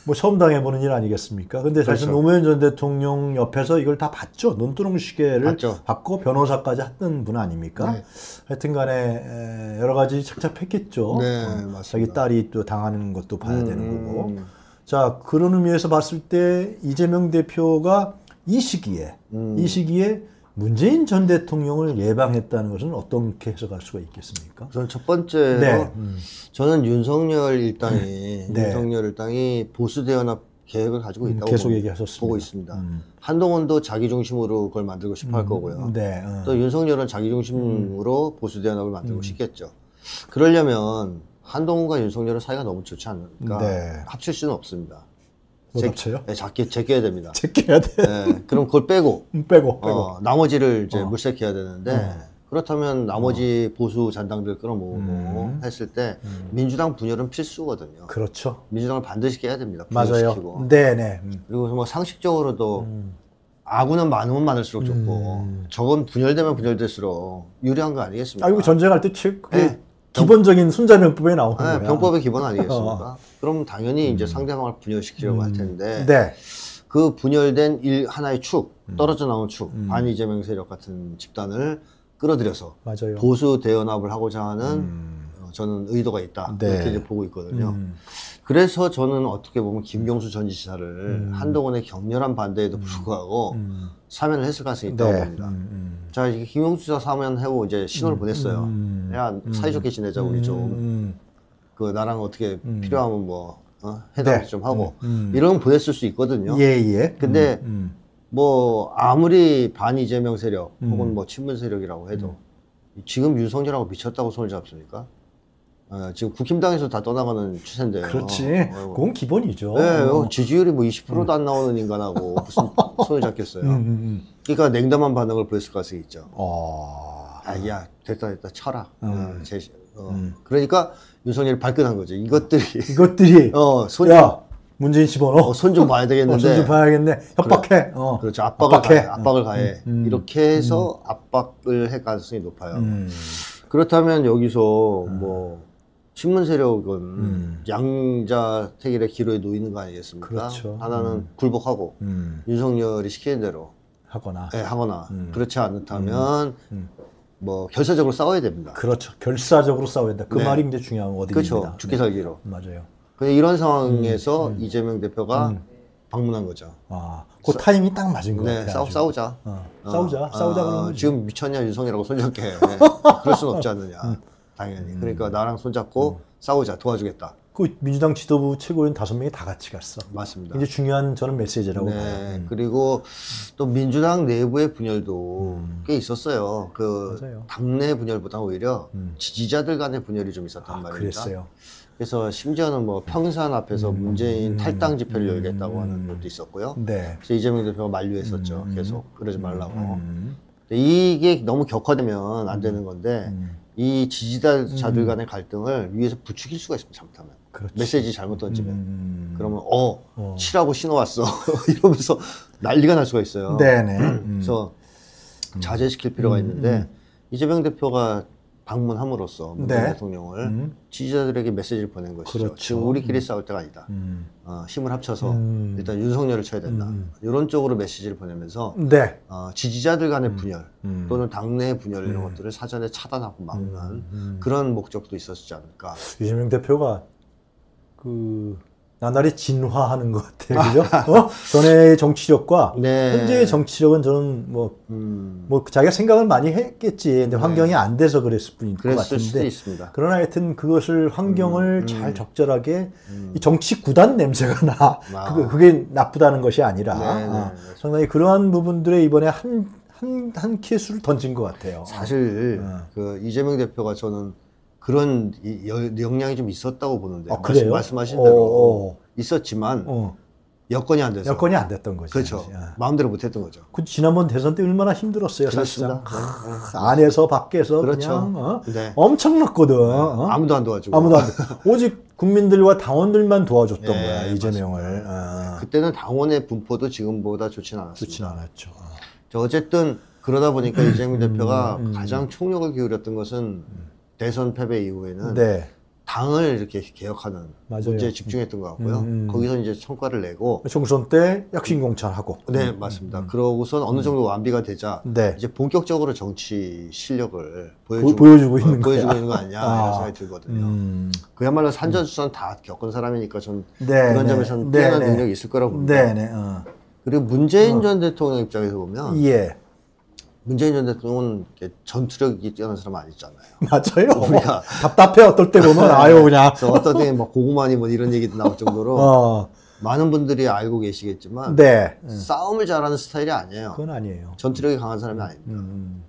뭐 처음 당해보는 일 아니겠습니까? 근데 사실 그렇죠. 노무현 전 대통령 옆에서 이걸 다 봤죠. 논두렁 시계를 봤죠. 봤고 변호사까지 했던 분 아닙니까? 네. 하여튼간에 여러 가지 착잡했겠죠. 네, 맞습니다. 자기 딸이 또 당하는 것도 봐야 음, 되는 거고. 음. 자 그런 의미에서 봤을 때 이재명 대표가 이 시기에 음. 이 시기에. 문재인 전 대통령을 예방했다는 것은 어떻게 해석할 수가 있겠습니까? 우선 첫 번째로 네. 음. 저는 윤석열 일당이 네. 윤석열 일당이 보수 대연합 계획을 가지고 있다고 계속 보고, 얘기하셨습니다. 보고 있습니다. 음. 한동훈도 자기 중심으로 그걸 만들고 싶어 할 거고요. 음. 네. 음. 또 윤석열은 자기 중심으로 음. 보수 대연합을 만들고 음. 싶겠죠. 그러려면 한동훈과 윤석열은 사이가 너무 좋지 않으니까 네. 합칠 수는 없습니다. 못 합쳐요? 네, 작게, 제껴야 됩니다. 제껴야 돼? 네, 그럼 그걸 빼고. 빼고, 빼고. 어, 나머지를 이제 어. 물색해야 되는데, 어. 그렇다면 나머지 어. 보수 잔당들 끌어모으고 음. 했을 때, 음. 민주당 분열은 필수거든요. 그렇죠. 민주당을 반드시 깨야 됩니다. 분열시키고. 맞아요. 네네. 음. 그리고 뭐 상식적으로도, 음. 아군은 많으면 많을수록 좋고, 음. 적은 분열되면 분열될수록 유리한 거 아니겠습니까? 아, 이거 전쟁할 때 그게 네. 기본적인 순자병법에 나오는 네, 거야. 병법의 기본 아니겠습니까? 어. 그럼 당연히 이제 음. 상대방을 분열시키려고 음. 할 텐데 네. 그 분열된 일 하나의 축, 떨어져 나온 축, 음. 반이재명 세력 같은 집단을 끌어들여서 맞아요. 보수 대연합을 하고자 하는 음. 저는 의도가 있다. 네. 이렇게 이제 보고 있거든요. 음. 그래서 저는 어떻게 보면 김경수 전 지사를 음. 한동훈의 격렬한 반대에도 불구하고 음. 사면을 했을 가능성이 있다고 네. 봅니다. 음. 자, 이제 김경수 지사 사면하고 이제 신호를 음. 보냈어요. 음. 야, 사이좋게 지내자, 우리 음. 좀. 그, 나랑 어떻게 음. 필요하면 뭐, 어? 해당 네. 좀 하고. 음. 이런 건 보냈을 수 있거든요. 예, 예. 근데 음. 음. 뭐, 아무리 반 이재명 세력 음. 혹은 뭐 친문 세력이라고 해도 음. 지금 윤석열하고 미쳤다고 손을 잡습니까? 어, 지금 국힘당에서 다 떠나가는 추세인데요. 그렇지. 어, 그건 기본이죠. 네, 어. 지지율이 뭐 이십 퍼센트도 안 나오는 인간하고 무슨 손을 잡겠어요. 음, 음. 그러니까 냉담한 반응을 보였을 가능성이 있죠. 어... 아, 야, 됐다, 됐다, 쳐라. 음. 어, 제, 어. 음. 그러니까 윤석열이 발끈한 거죠. 이것들이. 이것들이. 어, 손. 야, 문재인 집어넣어. 어, 손 좀 봐야 되겠는데. 어, 손 좀 봐야겠네. 협박해. 그래. 어. 그렇죠. 압박을 압박해. 가해. 압박을 음. 가해. 음. 이렇게 해서 음. 압박을 할 가능성이 높아요. 음. 그렇다면 여기서 음. 뭐. 친문 세력은 음. 양자 태길의 기로에 놓이는 거 아니겠습니까? 그렇죠. 하나는 음. 굴복하고 음. 윤석열이 시키는 대로 하거나, 네, 하거나 음. 그렇지 않다면 음. 음. 뭐 결사적으로 싸워야 됩니다. 그렇죠. 결사적으로 싸워야 된다. 그 네. 말이 이제 중요한 어디입니다. 그렇죠. 죽기 살기로. 네. 맞아요. 근데 이런 상황에서 음. 음. 이재명 대표가 음. 방문한 거죠. 아, 그 싸... 타이밍이 딱 맞은 거 네, 같아요. 싸우자. 어. 어. 싸우자. 어. 싸우자. 어. 지금 미쳤냐 윤석열하고 손잡게. 네. 그럴 수는 없지 않느냐. 음. 당연히. 음. 그러니까 나랑 손잡고 음. 싸우자, 도와주겠다. 그 민주당 지도부 최고위원 다섯 명이 다 같이 갔어. 맞습니다. 이제 중요한 저는 메시지라고 네. 봐요. 음. 그리고 또 민주당 내부의 분열도 음. 꽤 있었어요. 그 맞아요. 당내 분열보다 오히려 음. 지지자들 간의 분열이 좀 있었단 아, 말입니다. 그랬어요. 그래서 심지어는 뭐 평산 앞에서 음. 문재인 음. 탈당 집회를 음. 열겠다고 하는 것도 있었고요. 네. 그래서 이재명 대표가 만류했었죠. 음. 계속 그러지 말라고. 음. 이게 너무 격화되면 안 되는 건데. 음. 이 지지자들 간의 음. 갈등을 위에서 부추길 수가 있습니다. 잘못하면 그렇지. 메시지 잘못 던지면 음. 그러면 어, 어 치라고 신호 왔어 이러면서 난리가 날 수가 있어요. 네네. 음. 그래서 자제시킬 필요가 음. 있는데 음. 이재명 대표가 방문함으로써 문재인 네. 대통령을 음. 지지자들에게 메시지를 보낸 것이죠. 그렇죠. 지금 우리끼리 음. 싸울 때가 아니다. 음. 어, 힘을 합쳐서 음. 일단 윤석열을 쳐야 된다. 음. 이런 쪽으로 메시지를 보내면서 네. 어, 지지자들 간의 분열 음. 또는 당내의 분열 음. 이런 것들을 사전에 차단하고 막는 음. 음. 그런 목적도 있었지 않을까. 이재명 대표가 그 나날이 진화하는 것 같아요. 그죠? 어? 전에의 정치력과 네. 현재의 정치력은 저는 뭐, 음. 뭐 자기가 생각을 많이 했겠지. 근데 환경이 네. 안 돼서 그랬을 뿐인 것 같은데. 수도 있습니다. 그러나 하여튼 그것을 환경을 음. 잘 적절하게 음. 이 정치 구단 냄새가 나. 아. 그게, 그게 나쁘다는 것이 아니라 네, 네, 네. 상당히 그러한 부분들에 이번에 한, 한, 한 키수를 던진 것 같아요. 사실 음. 그 이재명 대표가 저는 그런 역량이 좀 있었다고 보는데. 아, 그래요? 말씀, 말씀하신 대로 어, 어. 있었지만 어. 여건이 안 돼서. 여건이 안 됐던 거죠. 그렇죠. 아. 마음대로 못했던 거죠. 그 지난번 대선 때 얼마나 힘들었어요. 그렇습니다. 사실상. 아, 안에서 밖에서 그렇죠. 그냥 어? 네. 엄청났거든. 네. 어? 아무도 안 도와주고. 아무도 안 오직 국민들과 당원들만 도와줬던 네, 거야. 이재명을. 아. 그때는 당원의 분포도 지금보다 좋진 않았습니다. 좋진 않았죠. 아. 저 어쨌든 그러다 보니까 이재명 대표가 음, 음. 가장 총력을 기울였던 것은 음. 대선 패배 이후에는 네. 당을 이렇게 개혁하는 맞아요. 문제에 집중했던 것 같고요. 음. 거기서 이제 성과를 내고 총선 때 혁신공천하고 네 음. 맞습니다. 음. 그러고선 어느 정도 완비가 되자 네. 이제 본격적으로 정치 실력을 보여주고, 보, 보여주고, 있는, 어, 보여주고 있는 거 아니냐 아. 이런 생각이 들거든요. 음. 그야말로 산전수전 음. 다 겪은 사람이니까 전 네, 그런 네. 점에서는 네, 뛰어난 네. 능력이 있을 거라고 봅니다. 네, 네. 어. 그리고 문재인 어. 전 대통령 입장에서 보면 예. 문재인 전 대통령은 전투력이 뛰어난 사람은 아니잖아요. 맞아요. 우리가 답답해 어떨 때 보면 아유 그냥 어떤 때 막 고구마니 뭐 이런 얘기도 나올 정도로 어. 많은 분들이 알고 계시겠지만 네. 싸움을 잘하는 스타일이 아니에요. 그건 아니에요. 전투력이 강한 사람이 아닙니다. 음.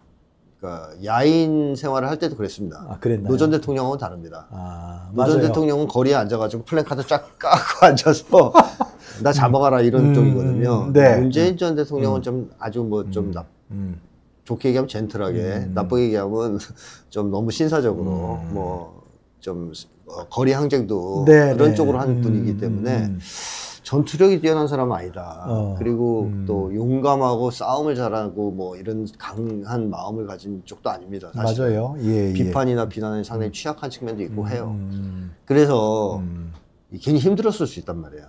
그러니까 야인 생활을 할 때도 그랬습니다. 아, 그랬나요? 노 전 대통령하고는 다릅니다. 아, 노 전 대통령은 거리에 앉아가지고 플랜카드 쫙 까고 앉아서 나 잡아가라 이런 음, 쪽이거든요. 네. 문재인 전 대통령은 음. 좀 아주 뭐 좀 나. 음. 음. 좋게 얘기하면 젠틀하게, 음. 나쁘게 얘기하면 좀 너무 신사적으로, 음. 뭐, 좀, 거리 항쟁도 네, 그런 네. 쪽으로 하는 분이기 음. 때문에 전투력이 뛰어난 사람은 아니다. 어. 그리고 음. 또 용감하고 싸움을 잘하고 뭐 이런 강한 마음을 가진 쪽도 아닙니다. 사실. 맞아요. 예, 예. 비판이나 비난에 상당히 취약한 측면도 있고 음. 해요. 그래서 음. 괜히 힘들었을 수 있단 말이에요.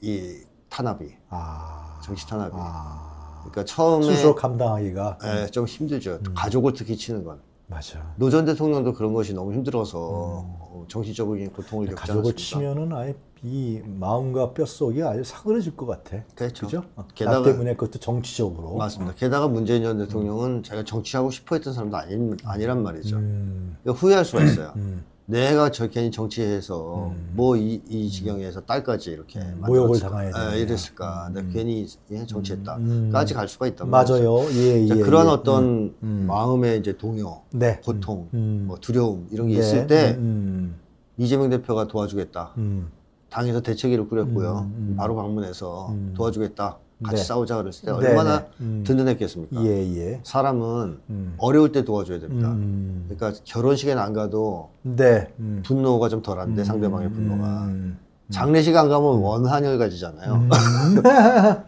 이 탄압이. 아. 정치 탄압이. 아. 그러니까 처음에 스스로 감당하기가 예, 좀 힘들죠. 음. 가족을 특히 치는 건. 맞아. 노 전 대통령도 그런 것이 너무 힘들어서 음. 정신적인 고통을 겪지 않았습니까? 가족을 치면은 아예 이 마음과 뼛속이 아예 사그러질 것 같아. 그렇죠. 그죠? 게다가 나 때문에 그것도 정치적으로. 맞습니다. 게다가 문재인 전 대통령은 음. 자기가 정치하고 싶어했던 사람도 아니, 아니란 말이죠. 음. 그러니까 후회할 수가 있어요. 음. 내가 저 괜히 정치해서 음. 뭐 이 이 지경에서 딸까지 이렇게 음, 모욕을 당해야 돼. 이랬을까. 음. 내가 괜히 정치했다까지 갈 수가 있단 말이죠. 맞아요. 예, 예, 자, 그런 예, 어떤 음. 마음의 이제 동요, 네. 고통, 음. 뭐 두려움 이런 게 네. 있을 때 음. 이재명 대표가 도와주겠다. 음. 당에서 대책위를 꾸렸고요. 음. 바로 방문해서 음. 도와주겠다. 같이 네. 싸우자 그랬을 때 얼마나 네, 네. 음. 든든했겠습니까? 예, 예. 사람은 음. 어려울 때 도와줘야 됩니다. 음. 그러니까 결혼식에는 안 가도 네. 음. 분노가 좀 덜한데 음. 상대방의 분노가 음. 장례식 안 가면 원한을 가지잖아요. 음.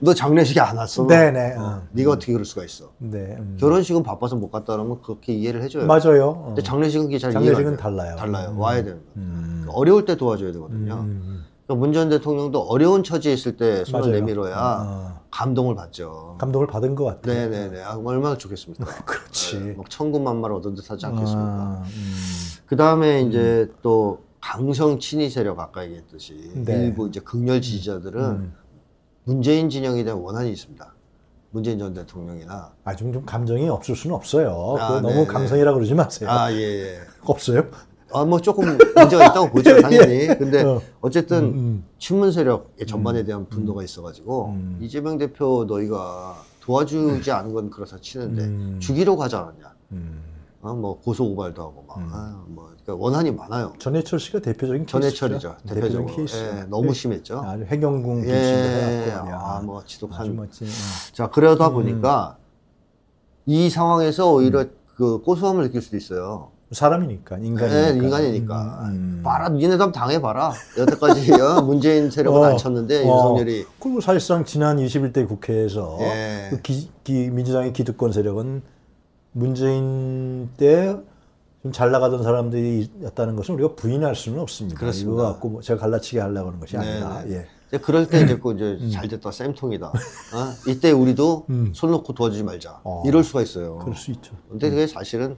너 장례식에 안 왔어? 네네. 어. 네가 어떻게 그럴 수가 있어? 네. 음. 결혼식은 바빠서 못 갔다 그러면 그렇게 이해를 해줘요. 맞아요. 어. 근데 장례식은 그게 잘 장례식은 이해가 안 돼요. 달라요. 달라요. 음. 와야 되는 거예요. 음. 그러니까 어려울 때 도와줘야 되거든요. 음. 문 전 대통령도 어려운 처지에 있을 때 손을 맞아요. 내밀어야 아. 감동을 받죠. 감동을 받은 것 같아요. 네네네. 아, 얼마나 좋겠습니까? 그렇지. 네, 막 천군만마를 얻은 듯 하지 않겠습니까? 아, 음. 그 다음에 이제 음. 또 강성 친위 세력 아까 얘기했듯이 네. 일부 이제 극렬 지지자들은 음. 문재인 진영에 대한 원한이 있습니다. 문재인 전 대통령이나 아, 좀, 좀 감정이 없을 수는 없어요. 아, 너무 강성이라 그러지 마세요. 아 예예. 예. 없어요? 아, 뭐 조금 문제가 있다고 보죠, 당연히. 근데 어. 어쨌든 음, 음. 친문 세력의 전반에 대한 분노가 있어가지고 음. 이재명 대표 너희가 도와주지 않은 건 그렇다 치는데 음. 죽이러 가지 않았냐. 음. 어, 뭐 고소고발도 하고 막 음. 아, 뭐 그러니까 원한이 많아요. 전해철 씨가 대표적인 전해철이죠. 케이스죠? 대표적인 케이스. 예, 너무 심했죠. 아주 행정궁 예, 예, 아, 뭐 지독한. 맞지, 맞지. 자, 그러다 음. 보니까 이 상황에서 오히려 음. 그 고소함을 느낄 수도 있어요. 사람이니까, 인간이니까. 네, 인간이니까. 음. 봐라, 니네도 한번 당해봐라. 여태까지 문재인 세력은 어, 안 쳤는데, 어. 윤석열이. 그리고 사실상 지난 이십일 대 국회에서 예. 그 기, 기, 민주당의 기득권 세력은 문재인 때 좀 잘 나가던 사람들이었다는 것은 우리가 부인할 수는 없습니다. 그렇습니다. 이거 갖고 뭐 제가 갈라치게 하려고 하는 것이 아니라. 예. 그럴 때 이제 음. 잘 됐다, 쌤통이다. 어? 이때 우리도 음. 손 놓고 도와주지 말자. 어. 이럴 수가 있어요. 그럴 수 있죠. 근데 그게 사실은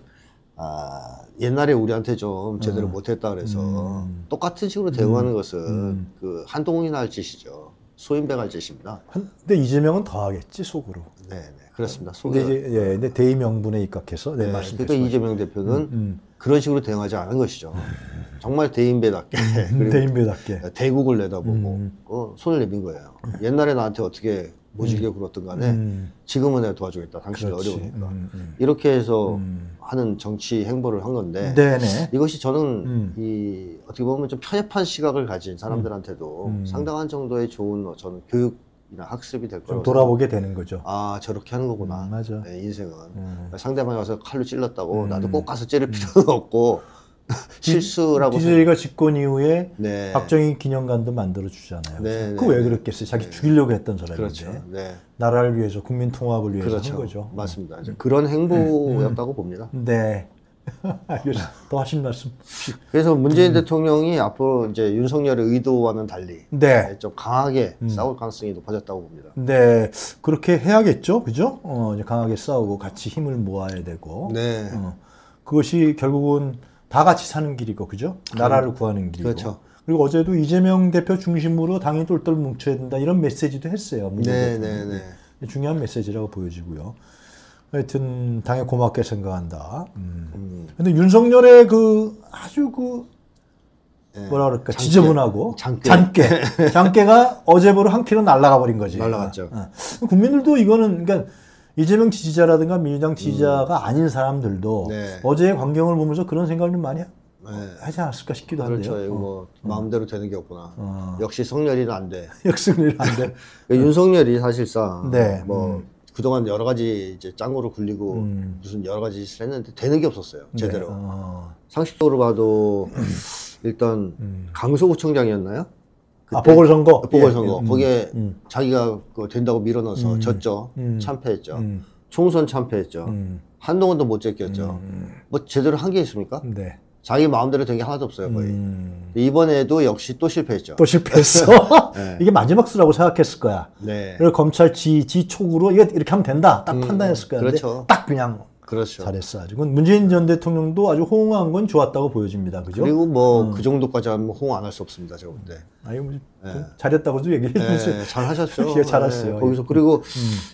아, 옛날에 우리한테 좀 제대로 음. 못했다 그래서 음. 똑같은 식으로 대응하는 음. 것은 음. 그 한동훈이나 할 짓이죠. 소인배가 할 짓입니다. 한, 근데 이재명은 더 하겠지, 속으로. 네, 그렇습니다. 속으로. 근데, 이제, 예, 근데 대의 명분에 입각해서 내 네, 말씀. 그러니까 이재명 대표는 음, 음. 그런 식으로 대응하지 않은 것이죠. 정말 대인배답게. 대인배답게. 대국을 내다보고 음. 어, 손을 내민 거예요. 옛날에 나한테 어떻게 모질게 음. 굴었던 간에 음. 지금은 내가 도와주겠다. 당신이 그렇지. 어려우니까. 음, 음. 이렇게 해서 음. 하는 정치 행보를 한 건데 네네. 이것이 저는 음. 이 어떻게 보면 좀 편협한 시각을 가진 사람들한테도 음. 상당한 정도의 좋은 저는 교육이나 학습이 될 거라고 돌아보게 되는 거죠. 아, 저렇게 하는 거구나. 음, 맞아. 네, 인생은. 음. 상대방이 와서 칼로 찔렀다고 음. 나도 꼭 가서 찌를 필요는 음. 없고 실수라고. 디제이가 집권 이후에 네. 박정희 기념관도 만들어 주잖아요. 네, 그거 네, 왜 그랬겠어요? 자기 네. 죽이려고 했던 사람인데. 그렇죠. 네. 나라를 위해서, 국민 통합을 위해서 그렇죠. 한 거죠. 맞습니다. 음. 그런 행보였다고 음. 봅니다. 네. 또 하신 말씀. 그래서 문재인 음. 대통령이 앞으로 이제 윤석열의 의도와는 달리 네. 좀 강하게 음. 싸울 가능성이 높아졌다고 봅니다. 네, 그렇게 해야겠죠, 그죠? 어, 이제 강하게 싸우고 같이 힘을 모아야 되고. 네. 어, 그것이 결국은. 다 같이 사는 길이고, 그죠? 나라를 구하는 길이고. 그렇죠. 그리고 어제도 이재명 대표 중심으로 당이 똘똘 뭉쳐야 된다, 이런 메시지도 했어요. 네, 네, 네. 중요한 메시지라고 보여지고요. 하여튼, 당에 고맙게 생각한다. 음. 음. 근데 윤석열의 그 아주 그, 네. 뭐라 그럴까, 장깨. 지저분하고, 장깨. 장깨. 장깨가 어제부로 한 키로 날아가 버린 거지. 날아갔죠. 어. 국민들도 이거는, 그러니까, 이재명 지지자라든가 민주당 지지자가 음. 아닌 사람들도 네. 어제의 광경을 보면서 그런 생각을 좀 많이 네. 하지 않았을까 싶기도 그렇죠. 한데요. 그렇죠. 뭐 어. 마음대로 되는 게 없구나. 어. 역시 성렬이는 안 돼. 역시 성렬이 안 돼. 윤석열이 사실상 네. 뭐 음. 그동안 여러 가지 이제 짱구로 굴리고 음. 무슨 여러 가지 짓을 했는데 되는 게 없었어요. 제대로. 네. 어. 상식적으로 봐도 일단 음. 강서구청장이었나요? 아, 보궐선거? 보궐선거. 예, 예. 거기에 음. 자기가 그 된다고 밀어넣어서 음. 졌죠. 음. 참패했죠. 음. 총선 참패했죠. 음. 한동훈도 못 제꼈죠. 음. 뭐 제대로 한 게 있습니까? 네. 자기 마음대로 된 게 하나도 없어요, 거의. 음. 이번에도 역시 또 실패했죠. 또 실패했어? 네. 이게 마지막 수라고 생각했을 거야. 네. 그리고 검찰 지, 지촉으로 이거 이렇게 하면 된다. 딱 음. 판단했을 거야. 그렇죠. 딱 그냥. 그렇죠. 잘했어. 아주. 문재인 전 대통령도 아주 호응한 건 좋았다고 보여집니다. 그죠? 그리고 뭐, 음. 그 정도까지 하면 호응 안 할 수 없습니다. 제가 볼 때. 아니, 뭐, 네. 잘했다고도 얘기를 했는데. 네, 잘 하셨죠. 예, 잘했어요. 네, 거기서. 그리고 음.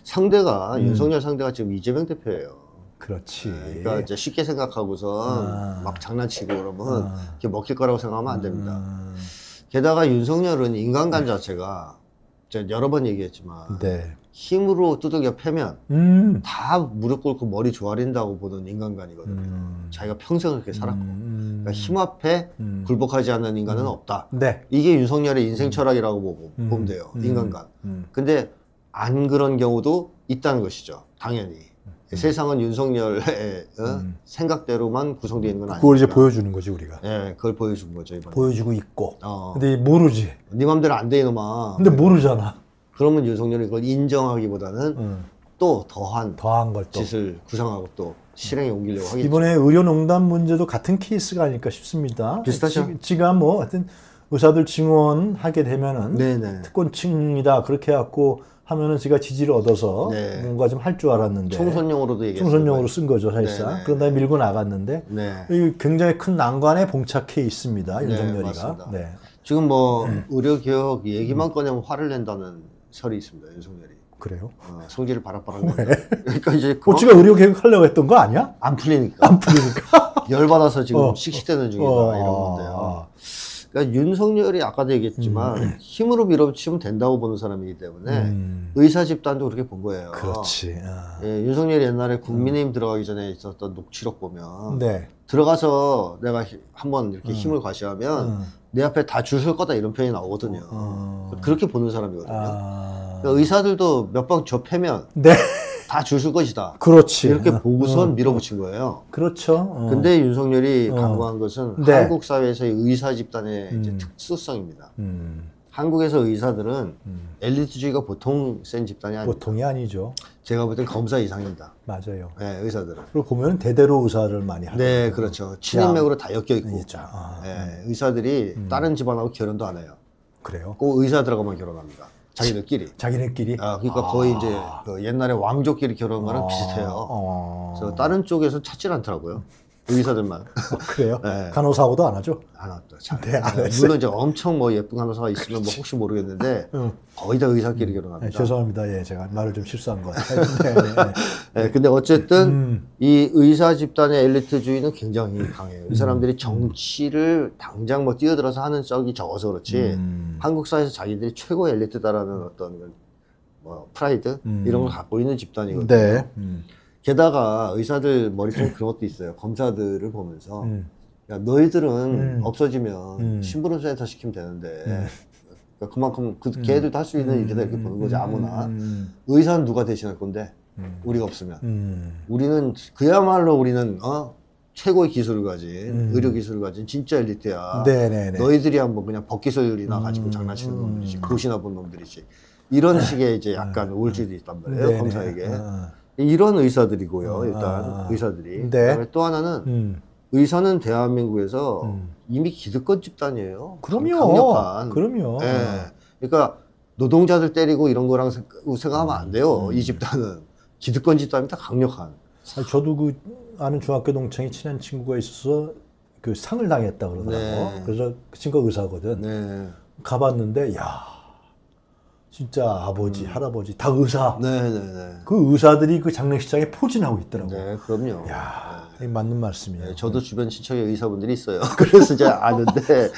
상대가, 음. 윤석열 상대가 지금 이재명 대표예요. 그렇지. 네, 그러니까 이제 쉽게 생각하고서 아. 막 장난치고 그러면 아. 이렇게 먹힐 거라고 생각하면 안 됩니다. 아. 게다가 윤석열은 인간관 자체가 제가 여러 번 얘기했지만. 네. 힘으로 두들겨 패면 음. 다 무릎 꿇고 머리 조아린다고 보는 인간관이거든요. 음. 자기가 평생을 그렇게 살았고 음. 그러니까 힘 앞에 음. 굴복하지 않는 인간은 음. 없다. 네. 이게 윤석열의 인생 철학이라고 보고 음. 보면 돼요. 음. 인간관. 음. 근데 안 그런 경우도 있다는 것이죠. 당연히. 음. 세상은 윤석열의 어? 음. 생각대로만 구성되어 있는 건 아니에요. 그걸 아니니까. 이제 보여주는 거지, 우리가. 예, 네, 그걸 보여준 거죠, 이번에. 보여주고 있고. 어. 근데 모르지. 네 맘대로 안 돼, 이놈아. 근데 모르잖아. 그러면 윤석열이 그걸 인정하기보다는 음. 또 더한, 더한 걸 또. 짓을 구상하고 또 실행에 음. 옮기려고 하겠죠. 이번에 의료농단 문제도 같은 케이스가 아닐까 싶습니다. 비슷하죠. 지, 지가 뭐 하여튼 의사들 증원하게 되면은 네네. 특권층이다 그렇게 해갖고 하면은 제가 지지를 얻어서 네. 뭔가 좀 할 줄 알았는데 총선용으로도 얘기했어요. 총선용으로 쓴 거죠 사실상. 네네. 그런 다음에 밀고 나갔는데 네. 굉장히 큰 난관에 봉착해 있습니다. 윤석열이가. 네, 네. 지금 뭐 음. 의료개혁 얘기만 꺼내면 화를 낸다는 설이 있습니다. 윤석열이. 그래요? 어, 성질을 바락바락. 그러니까 이제 어찌가 의료 계획 하려고 했던 거 아니야? 안 풀리니까. 안 풀리니까. 열 받아서 지금 어. 씩씩대는 중이다 어. 이런 건데요. 그러니까 윤석열이 아까도 얘기했지만 음. 힘으로 밀어붙이면 된다고 보는 사람이기 때문에 음. 의사 집단도 그렇게 본 거예요. 그렇지. 아. 예, 윤석열이 옛날에 국민의힘 음. 들어가기 전에 있었던 녹취록 보면 네. 들어가서 내가 한번 이렇게 음. 힘을 과시하면. 음. 내 앞에 다 줄 설 거다 이런 표현이 나오거든요. 어... 그렇게 보는 사람이거든요. 아... 그러니까 의사들도 몇 방 저 패면 네. 다 줄 설 것이다. 그렇지. 이렇게 보고선 어... 밀어붙인 거예요. 그렇죠. 어... 근데 윤석열이 강구한 어... 것은 네. 한국 사회에서의 의사 집단의 음... 이제 특수성입니다. 음... 한국에서 의사들은 음... 엘리트주의가 보통 센 집단이 아니죠. 보통이 아니죠. 제가 볼 땐 검사 이상입니다. 맞아요. 네, 의사들은. 그리고 보면 대대로 의사를 많이 하죠. 네, 그렇죠. 친인맥으로 다 엮여 있고. 아, 네, 의사들이 음. 다른 집안하고 결혼도 안 해요. 그래요? 꼭 의사 들어가면 결혼합니다. 자기들끼리. 자기들끼리? 아, 그러니까 아. 거의 이제 그 옛날에 왕족끼리 결혼한 거랑 아. 비슷해요. 아. 그래서 다른 쪽에서 찾질 않더라고요. 의사들만. 어, 그래요? 네. 간호사하고도 안 하죠? 안 하죠. 참. 네, 안 네, 물론 이제 엄청 뭐 예쁜 간호사가 있으면 뭐 혹시 모르겠는데 응. 거의 다 의사끼리 결혼합니다. 네, 죄송합니다. 예, 제가 말을 좀 실수한 것 같아요. 네, 네, 네. 네, 근데 어쨌든 음. 이 의사 집단의 엘리트주의는 굉장히 강해요. 이 사람들이 정치를 당장 뭐 뛰어들어서 하는 적이 적어서 그렇지 음. 한국 사회에서 자기들이 최고 엘리트다라는 어떤 뭐 프라이드 음. 이런 걸 갖고 있는 집단이거든요. 네. 음. 게다가 의사들 머릿속에 그런 것도 있어요. 검사들을 보면서 음. 야, 너희들은 음. 없어지면 음. 심부름센터 시키면 되는데 음. 그러니까 그만큼 그 걔들도 할 수 있는 일이다 이렇게 보는 거지 아무나. 음. 의사는 누가 대신할 건데 음. 우리가 없으면 음. 우리는 그야말로 우리는 어? 최고의 기술을 가진 음. 의료 기술을 가진 진짜 엘리트야. 네네네. 너희들이 한번 그냥 벗기술이나 가지고 음. 장난치는 놈들이지 고시나 본 놈들이지 이런 식의 이제 약간 우울증도 있단 말이에요. 네네. 검사에게. 아. 이런 의사들이고요. 일단 아, 의사들이. 네. 그다음에 또 하나는 음. 의사는 대한민국에서 음. 이미 기득권 집단이에요. 그럼요. 강력한. 그럼요. 예. 그러니까 노동자들 때리고 이런 거랑 생각하면 안 돼요. 음. 이 집단은 기득권 집단입니다. 강력한. 아니, 저도 그 아는 중학교 동창이 친한 친구가 있어서 그 상을 당했다 그러더라고. 네. 그래서 그 친구가 의사거든. 네. 가봤는데 야. 진짜 아버지, 음. 할아버지 다 의사. 네네네. 그 의사들이 그 장례식장에 포진하고 있더라고요. 네, 그럼요. 야, 네. 맞는 말씀이에요. 네, 저도 주변 친척에 의사분들이 있어요. 그래서 제가 아는데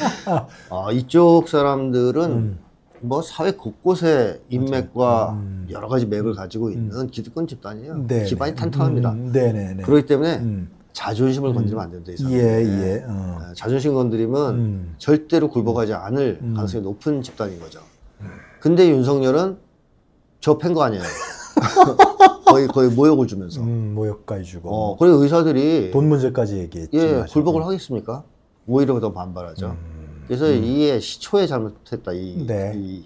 아, 이쪽 사람들은 음. 뭐 사회 곳곳에 인맥과 음. 여러 가지 맥을 가지고 있는 음. 기득권 집단이에요. 네네. 기반이 탄탄합니다. 음. 네네네. 그렇기 때문에. 음. 자존심을 건드리면 안 됩니다. 이 사람은. 예, 예. 어. 자존심 건드리면 음. 절대로 굴복하지 않을 음. 가능성이 높은 집단인 거죠. 근데 윤석열은 저 팬 거 아니에요. 거의, 거의 모욕을 주면서. 음, 모욕까지 주고. 어, 그리고 의사들이. 돈 문제까지 얘기했죠. 예, 굴복을 하겠습니까? 오히려 더 반발하죠. 음, 그래서 음. 이에 시초에 잘못했다. 이, 네. 이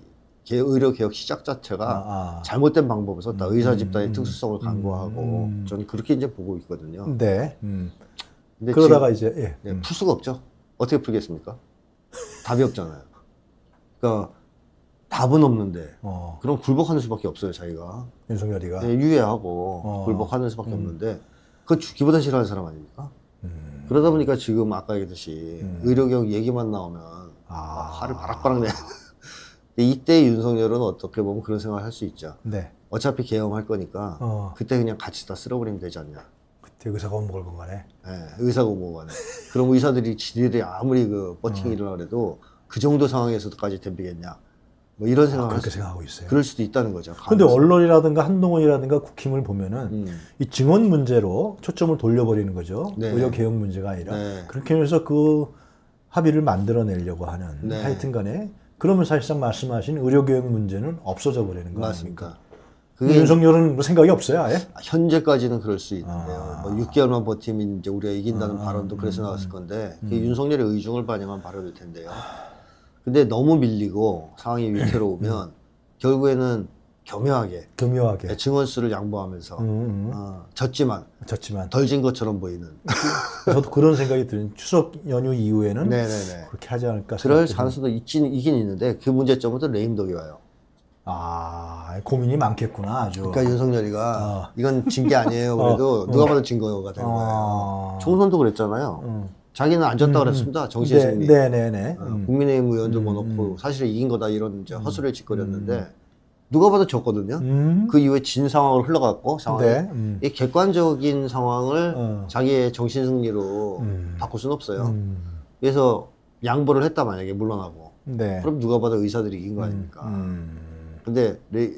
의료개혁 시작 자체가 아, 아. 잘못된 방법을 썼다. 음, 의사 집단의 음, 특수성을 강구하고. 음. 저는 그렇게 이제 보고 있거든요. 네. 음. 근데 그러다가 지금, 이제, 예. 예, 풀 수가 없죠. 어떻게 풀겠습니까? 답이 없잖아요. 그러니까. 답은 없는데 어. 그럼 굴복하는 수밖에 없어요. 자기가 윤석열이가 네, 유예하고 어. 굴복하는 수밖에 음. 없는데 그거 죽기보다 싫어하는 사람 아닙니까? 음. 그러다 보니까 지금 아까 얘기했듯이 음. 의료개혁 얘기만 나오면 아. 화를 바락바락 내. 이때 윤석열은 어떻게 보면 그런 생각을 할 수 있죠. 네. 어차피 계엄할 거니까 어. 그때 그냥 같이 다 쓸어버리면 되지 않냐. 그때 의사가 먹을 건가네. 네, 의사가 먹을 건가네. 그럼 의사들이 지들이 아무리 그 버팅이라 음. 해도 그 정도 상황에서까지 덤비겠냐. 뭐 이런 생각 아, 그렇게 생각하고 있어요. 그럴 수도 있다는 거죠. 그런데 언론이라든가 한동훈이라든가 국힘을 보면은 음. 이 증언 문제로 초점을 돌려버리는 거죠. 네. 의료 개혁 문제가 아니라 네. 그렇게 해서 그 합의를 만들어내려고 하는 네. 하여튼간에 그러면 사실상 말씀하신 의료 개혁 문제는 없어져 버리는 거 아닙니까? 그게 윤석열은 뭐 생각이 없어요, 아예? 현재까지는 그럴 수 있는데요. 아. 뭐 육 개월만 버티면 이제 우리가 이긴다는 아. 발언도 그래서 나왔을 건데 음. 그게 윤석열의 의중을 반영한 발언일 텐데요. 근데 너무 밀리고 상황이 위태로우면 음. 결국에는 교묘하게, 교묘하게 증언 수를 양보하면서 음, 음. 어, 졌지만, 졌지만 덜 진 것처럼 보이는. 저도 그런 생각이 드는. 추석 연휴 이후에는 네네네. 그렇게 하지 않을까. 그럴 가능성도 있긴 있긴 있는데 그 문제점은 또 레임덕이 와요. 아 고민이 많겠구나. 아주. 그러니까 윤석열이가 어. 이건 진 게 아니에요. 그래도 어, 누가 음. 봐도 진 거가 되는 어. 거예요. 총선도 그랬잖아요. 음. 자기는 안 졌다 음, 그랬습니다. 정신 승리. 네, 네, 네. 어, 음, 국민의힘 의원도 음, 뭐 놓고 사실 이긴 거다 이런 이제 허술을 짓거렸는데 음, 누가 봐도 졌거든요. 음, 그 이후에 진 상황으로 흘러갔고 상황이 네, 음. 이 객관적인 상황을 어. 자기의 정신 승리로 음, 바꿀 수는 없어요. 음. 그래서 양보를 했다 만약에 물러나고 네. 그럼 누가 봐도 의사들이 이긴 거 아닙니까? 음, 음. 근데 레,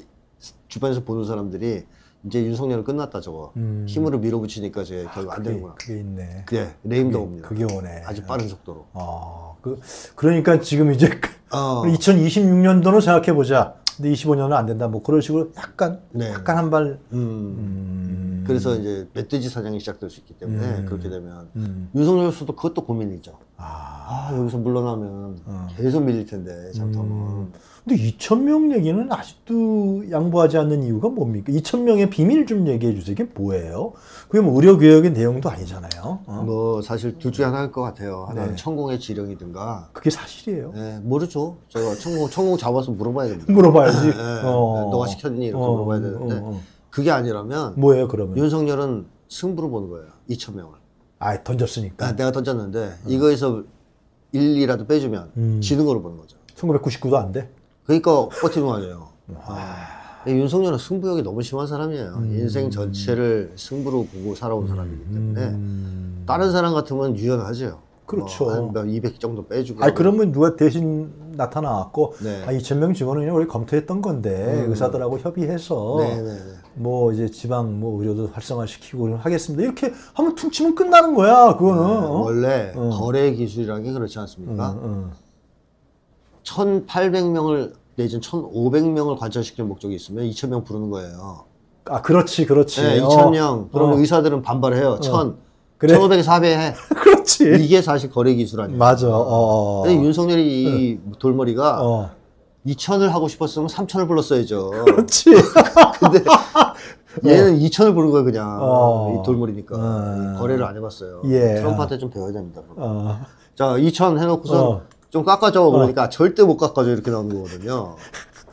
주변에서 보는 사람들이 이제 윤석열은 끝났다 저거 음. 힘으로 밀어붙이니까 이제 결국 아, 안 되는구나. 그게 있네. 그래 레임덕 옵니다. 그게 오네. 아주 빠른 속도로. 어, 그 그러니까 지금 이제 어. 이천이십육 년도는 생각해 보자. 근데 이십오 년은 안 된다. 뭐 그런 식으로 약간 네. 약간 한 발. 음. 음. 그래서 이제 멧돼지 사냥이 시작될 수 있기 때문에 음. 그렇게 되면 음. 윤석열 수도 그것도 고민이죠. 아, 아 여기서 물러나면 어. 계속 밀릴 텐데 잠깐만. 음. 근데 이천 명 얘기는 아직도 양보하지 않는 이유가 뭡니까? 이천 명의 비밀 좀 얘기해 주세요. 이게 뭐예요? 그게 뭐 의료개혁의 내용도 아니잖아요. 어? 뭐 사실 둘 중에 하나일 것 같아요. 하나는 네. 천공의 지령이든가. 그게 사실이에요? 네, 모르죠. 제가 천공, 천공 잡아서 물어봐야 됩니다. 물어봐야지. 네, 어. 너가 시켰니? 이렇게 어. 물어봐야 되는데 어. 그게 아니라면 뭐예요 그러면? 윤석열은 승부를 보는 거예요. 이천 명을. 아, 던졌으니까. 아, 내가 던졌는데 음. 이거에서 일이라도 빼주면 음. 지는 걸로 보는 거죠. 천구백구십구도 안 돼? 그러니까 버티는 거예요. 아. 윤석열은 승부욕이 너무 심한 사람이에요. 음. 인생 전체를 승부로 보고 살아온 사람이기 때문에 음. 다른 사람 같으면 유연하죠. 그렇죠. 어, 한 이백 정도 빼주고. 아, 그러면 누가 대신 나타나왔고, 네. 아, 이재명 지원은 그냥 우리 검토했던 건데 음. 의사들하고 협의해서 네, 네, 네. 뭐 이제 지방 뭐 의료도 활성화시키고 하겠습니다. 이렇게 하면 퉁치면 끝나는 거야. 그거는 네, 어? 원래 어. 거래 기술이라는 게 그렇지 않습니까? 음, 음. 천팔백 명을 내지는 천오백 명을 관찰시키는 목적이 있으면 이천 명 부르는 거예요. 아, 그렇지, 그렇지. 네, 이천 명. 어. 그러면 어. 의사들은 반발해요. 어. 천. 그래. 천오백에 사배해. 그렇지. 이게 사실 거래 기술 아니에요. 맞아. 어. 근데 윤석열이 이 돌머리가 어. 이천을 하고 싶었으면 삼천을 불렀어야죠. 그렇지. 근데 얘는 어. 이천을 부른 거예요, 그냥. 어. 이 돌머리니까. 어. 거래를 안 해봤어요. 예. 트럼프한테 좀 배워야 됩니다. 어. 자, 이천 해놓고서 어. 좀 깎아줘. 그러니까 어. 절대 못 깎아줘. 이렇게 나온 거거든요.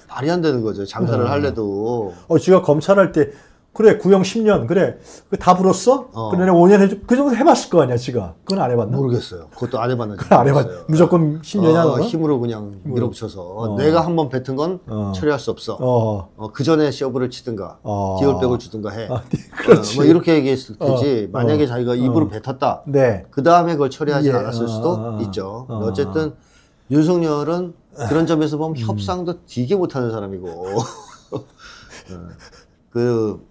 말이 안 되는 거죠. 장사를 어. 할래도. 어, 지가 검찰할 때. 그래, 구형 십 년, 그래. 다 불었어? 어. 그래, 오 년 해줘. 그 정도 해봤을 거 아니야, 지가. 그건 안 해봤나? 모르겠어요. 그것도 안 해봤는지. 그건 안 해봤어요. 무조건 십 년이야, 어, 힘으로 그냥 힘으로. 밀어붙여서. 어. 내가 한번 뱉은 건 어. 처리할 수 없어. 어. 어, 그 전에 쇼브를 치든가, 어. 디올백을 주든가 해. 아, 네, 그렇지. 어, 뭐 이렇게 얘기했을 테지. 어. 만약에 어. 자기가 입으로 어. 뱉었다. 네. 그 다음에 그걸 처리하지 예. 않았을 수도 아. 있죠. 아. 어쨌든, 윤석열은 그런 점에서 보면 음. 협상도 되게 못하는 사람이고. 그,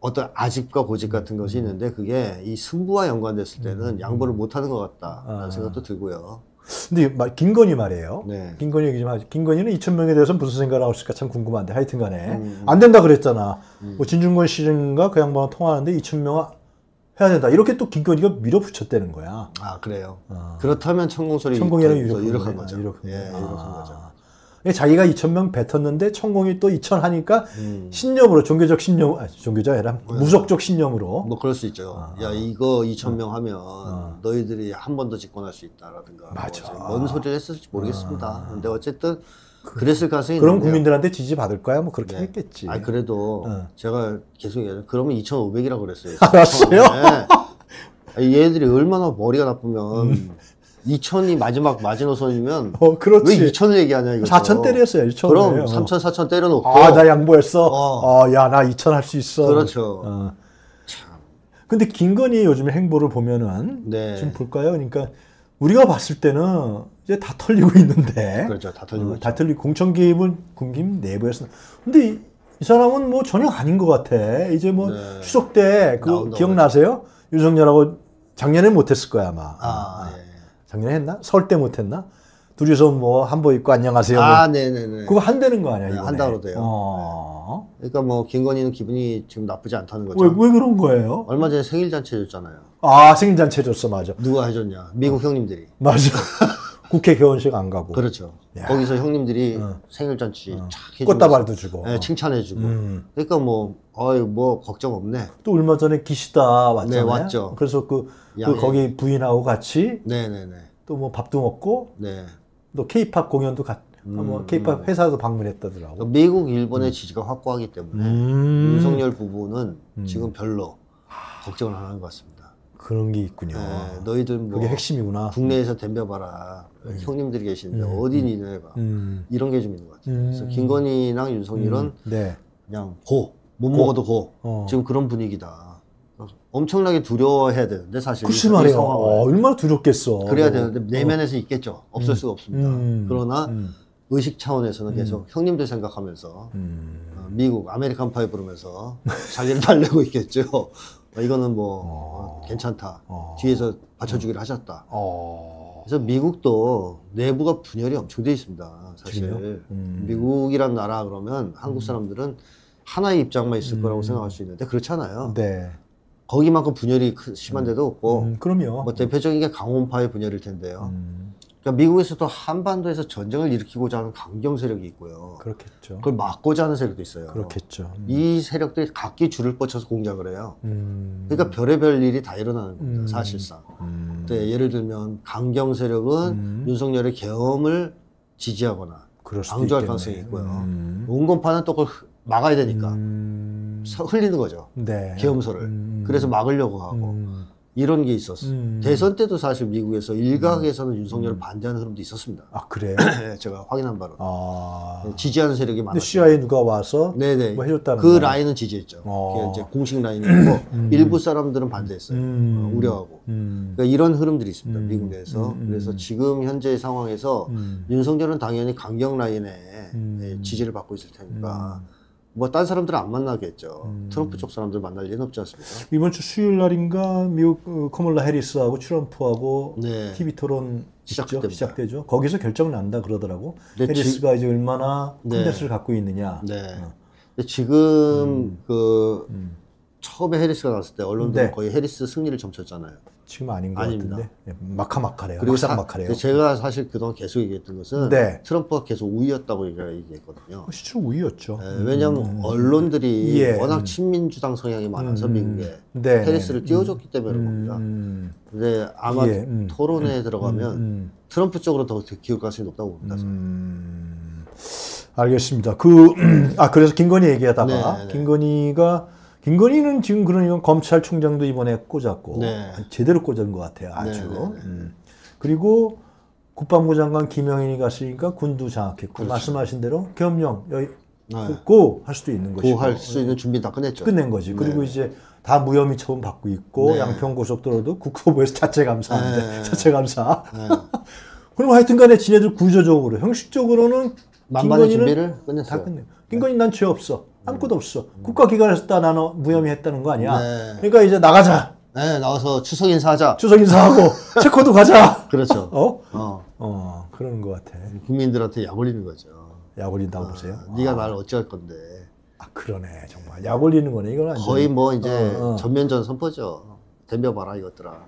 어떤 아집과 고집 같은 것이 있는데 그게 이 승부와 연관됐을 때는 양보를 못하는 것 같다라는 아. 생각도 들고요. 근데 말, 김건희 말이에요. 네. 김건희 얘기 좀 하죠. 김건희는 이천 명에 대해서 무슨 생각을 하고 있을까 참 궁금한데 하여튼간에 음. 안 된다 그랬잖아. 음. 뭐 진중권 시장과 그 양반과 통화하는데 이천 명 해야 된다. 이렇게 또 김건희가 밀어붙였다는 거야. 아, 그래요. 아. 그렇다면 천공설이 천공이라는 유력한 거죠. 유력한 예, 아. 거죠. 자기가 이천 명 뱉었는데 천공이 또 이천 하니까 음. 신념으로 종교적 신념 아, 종교적 아니라 네. 무속적 신념으로 뭐 그럴 수 있죠. 아. 야, 이거 이천 명 아. 하면 아. 너희들이 한 번 더 집권할 수 있다라든가 맞아. 뭐 뭔 소리를 했을지 모르겠습니다. 아. 근데 어쨌든 그랬을 가능성이 그런 있는데요. 국민들한테 지지받을 거야 뭐 그렇게 네. 했겠지. 아, 그래도 아. 제가 계속 얘기하죠. 그러면 이천오백이라고 그랬어요. 알았어요? 아니, 얘들이 얼마나 머리가 나쁘면 음. 이천이 마지막 마지노선이면 어, 그렇지. 왜 이천을 얘기하냐 이거죠. 사천 때렸어요. 이천. 그럼 삼천, 사천 때려놓고 아, 나 양보했어. 어. 어, 야, 나 이천 할 수 있어. 그렇죠. 어. 참. 근데 김건희 요즘 행보를 보면은 네. 지금 볼까요? 그러니까 우리가 봤을 때는 이제 다 털리고 있는데. 그렇죠. 다 털리고. 어, 다 털리고 공천 개입은 국민 내부에서는. 근데 이 사람은 뭐 전혀 아닌 것 같아. 이제 뭐 네. 추석 때 그 기억나세요? 윤석열하고 작년에 못했을 거야 아마. 아. 네. 작년에 했나? 설 때 못했나? 둘이서 뭐 한복 입고 안녕하세요. 아, 뭐. 네네네. 그거 한다는 거 아니야, 이번에? 한다고 돼요. 어. 네. 그러니까 뭐 김건희는 기분이 지금 나쁘지 않다는 거죠. 왜, 왜 그런 거예요? 얼마 전에 생일잔치 해줬잖아요. 아, 생일잔치 해줬어, 맞아. 누가 해줬냐? 미국 어. 형님들이. 맞아. 국회 개원식 안 가고. 그렇죠. 야. 거기서 형님들이 어. 생일잔치 어. 착 해주고. 꽃다발도 주고. 네, 칭찬해주고. 음. 그러니까 뭐, 어이, 뭐, 걱정 없네. 또 얼마 전에 기시다 왔잖아요. 네, 왔죠. 그래서 그, 그 거기 부인하고 같이. 네네네. 또 뭐 밥도 먹고. 네. 또 케이팝 공연도 갔, 음. 뭐 케이팝 회사도 방문했다더라고. 미국, 일본의 음. 지지가 확고하기 때문에. 음. 윤석열 부부는 음. 지금 별로 걱정을 안 하는 것 같습니다. 그런 게 있군요. 네, 너희들 뭐 그게 핵심이구나. 국내에서 덤벼봐라. 음. 형님들이 계시는데 음. 어디 니네 봐. 음. 이런 게 좀 있는 것 같아요. 음. 그래서 김건희랑 윤석열은 음. 네. 그냥 고. 못 고. 먹어도 고. 어. 지금 그런 분위기다. 엄청나게 두려워해야 되는데 사실. 그치 말이에요. 어, 얼마나 두렵겠어. 그래야 되는데 내면에서 어. 있겠죠. 없을 음. 수가 없습니다. 음. 그러나 음. 의식 차원에서는 계속 음. 형님들 생각하면서 음. 어, 미국 아메리칸 파이 부르면서 자기를 달래고 있겠죠. 어, 이거는 뭐 어... 괜찮다. 어... 뒤에서 받쳐주기로 어... 하셨다. 어... 그래서 미국도 내부가 분열이 엄청 돼 있습니다. 사실 음... 미국이란 나라 그러면 한국 사람들은 하나의 입장만 있을 음... 거라고 생각할 수 있는데 그렇잖아요. 네. 거기만큼 분열이 심한 데도 없고 음, 그럼요. 뭐 대표적인 게 강원파의 분열일 텐데요. 음... 그러니까 미국에서도 한반도에서 전쟁을 일으키고자 하는 강경 세력이 있고요. 그렇겠죠. 그걸 막고자 하는 세력도 있어요. 그렇겠죠. 음. 이 세력들이 각기 줄을 뻗쳐서 공작을 해요. 음. 그러니까 별의별 일이 다 일어나는 겁니다. 음. 사실상. 음. 예를 들면 강경 세력은 음. 윤석열의 계엄을 지지하거나 방조할 가능성이 있고요. 음. 온건파는 또 그걸 막아야 되니까 음. 흘리는 거죠. 네. 계엄서를. 음. 그래서 막으려고 하고. 음. 이런 게 있었어요. 음. 대선 때도 사실 미국에서 일각에서는 음. 윤석열을 음. 반대하는 흐름도 있었습니다. 아, 그래요? 제가 확인한 바로. 아. 네, 지지하는 세력이 많았어요. 씨아이에 누가 와서 네네. 뭐 해줬다는 그 말. 라인은 지지했죠. 어. 이제 공식 라인이고 음. 일부 사람들은 반대했어요. 음. 어, 우려하고. 음. 그러니까 이런 흐름들이 있습니다. 음. 미국 내에서. 음. 그래서 지금 현재 상황에서 음. 윤석열은 당연히 강경 라인에 음. 네, 지지를 받고 있을 테니까 음. 뭐 딴 사람들은 안 만나겠죠. 음. 트럼프 쪽 사람들 만날 일은 없지 않습니까? 이번 주 수요일 날인가 미국 어, 커멀라 해리스하고 트럼프하고 네. 티비 토론 시작죠? 시작되죠. 거기서 결정 난다 그러더라고. 해리스가 지... 이제 얼마나 컨텐츠를 네. 갖고 있느냐. 네. 어. 근데 지금 음. 그 음. 처음에 해리스가 나왔을 때 언론들은 네. 거의 해리스 승리를 점쳤잖아요. 지금 아닌 것 아닙니다. 같은데 네, 마카마카래요. 그리고 막상막하래요. 제가 사실 그동안 계속 얘기했던 것은 네. 트럼프가 계속 우위였다고 얘기했거든요. 실제로 우위였죠. 네, 왜냐하면 음. 언론들이 예. 워낙 친민주당 성향이 많아서 음. 미국에 네. 해리스를 띄워줬기 음. 때문에 그런 겁니다. 근데 아마 예. 음. 토론회에 음. 들어가면 음. 트럼프 쪽으로 더 기울 가능성이 높다고 봅니다. 음. 알겠습니다. 그, 아, 그래서 김건희 얘기하다가 네, 네. 김건희가 김건희는 지금 그러니까 검찰총장도 이번에 꽂았고 네. 제대로 꽂은 것 같아요. 아주. 네, 네, 네. 음. 그리고 국방부 장관 김용현이 갔으니까 군도 장악했고 그렇죠. 말씀하신 대로 겸용 고 할 수도 있는 것이고. 고 할 수 있는 준비 다 끝냈죠. 끝낸 거지. 그리고 네. 이제 다 무혐의 처분 받고 있고 네. 양평고속도로도 국토부에서 자체 감사인데 네. 자체 감사. 네. 그럼 하여튼 간에 지네들 구조적으로 형식적으로는 만반의 준비를 끝냈어요. 다 끝내. 김건희 난 죄 없어. 아무것도 없어. 음. 국가기관에서 다 나눠 무혐의 했다는 거 아니야. 네. 그러니까 이제 나가자. 네, 나와서 추석 인사하자. 추석 인사하고 체코도 가자. 그렇죠. 어? 어, 어, 그러는 것 같아. 국민들한테 약 올리는 거죠. 약 올린다고 아, 보세요. 네가 아. 날 어찌할 건데. 아, 그러네. 정말 약 올리는 거네. 이건 완전. 거의 뭐 이제 어, 어. 전면전 선포죠. 덤벼봐라 이것들아.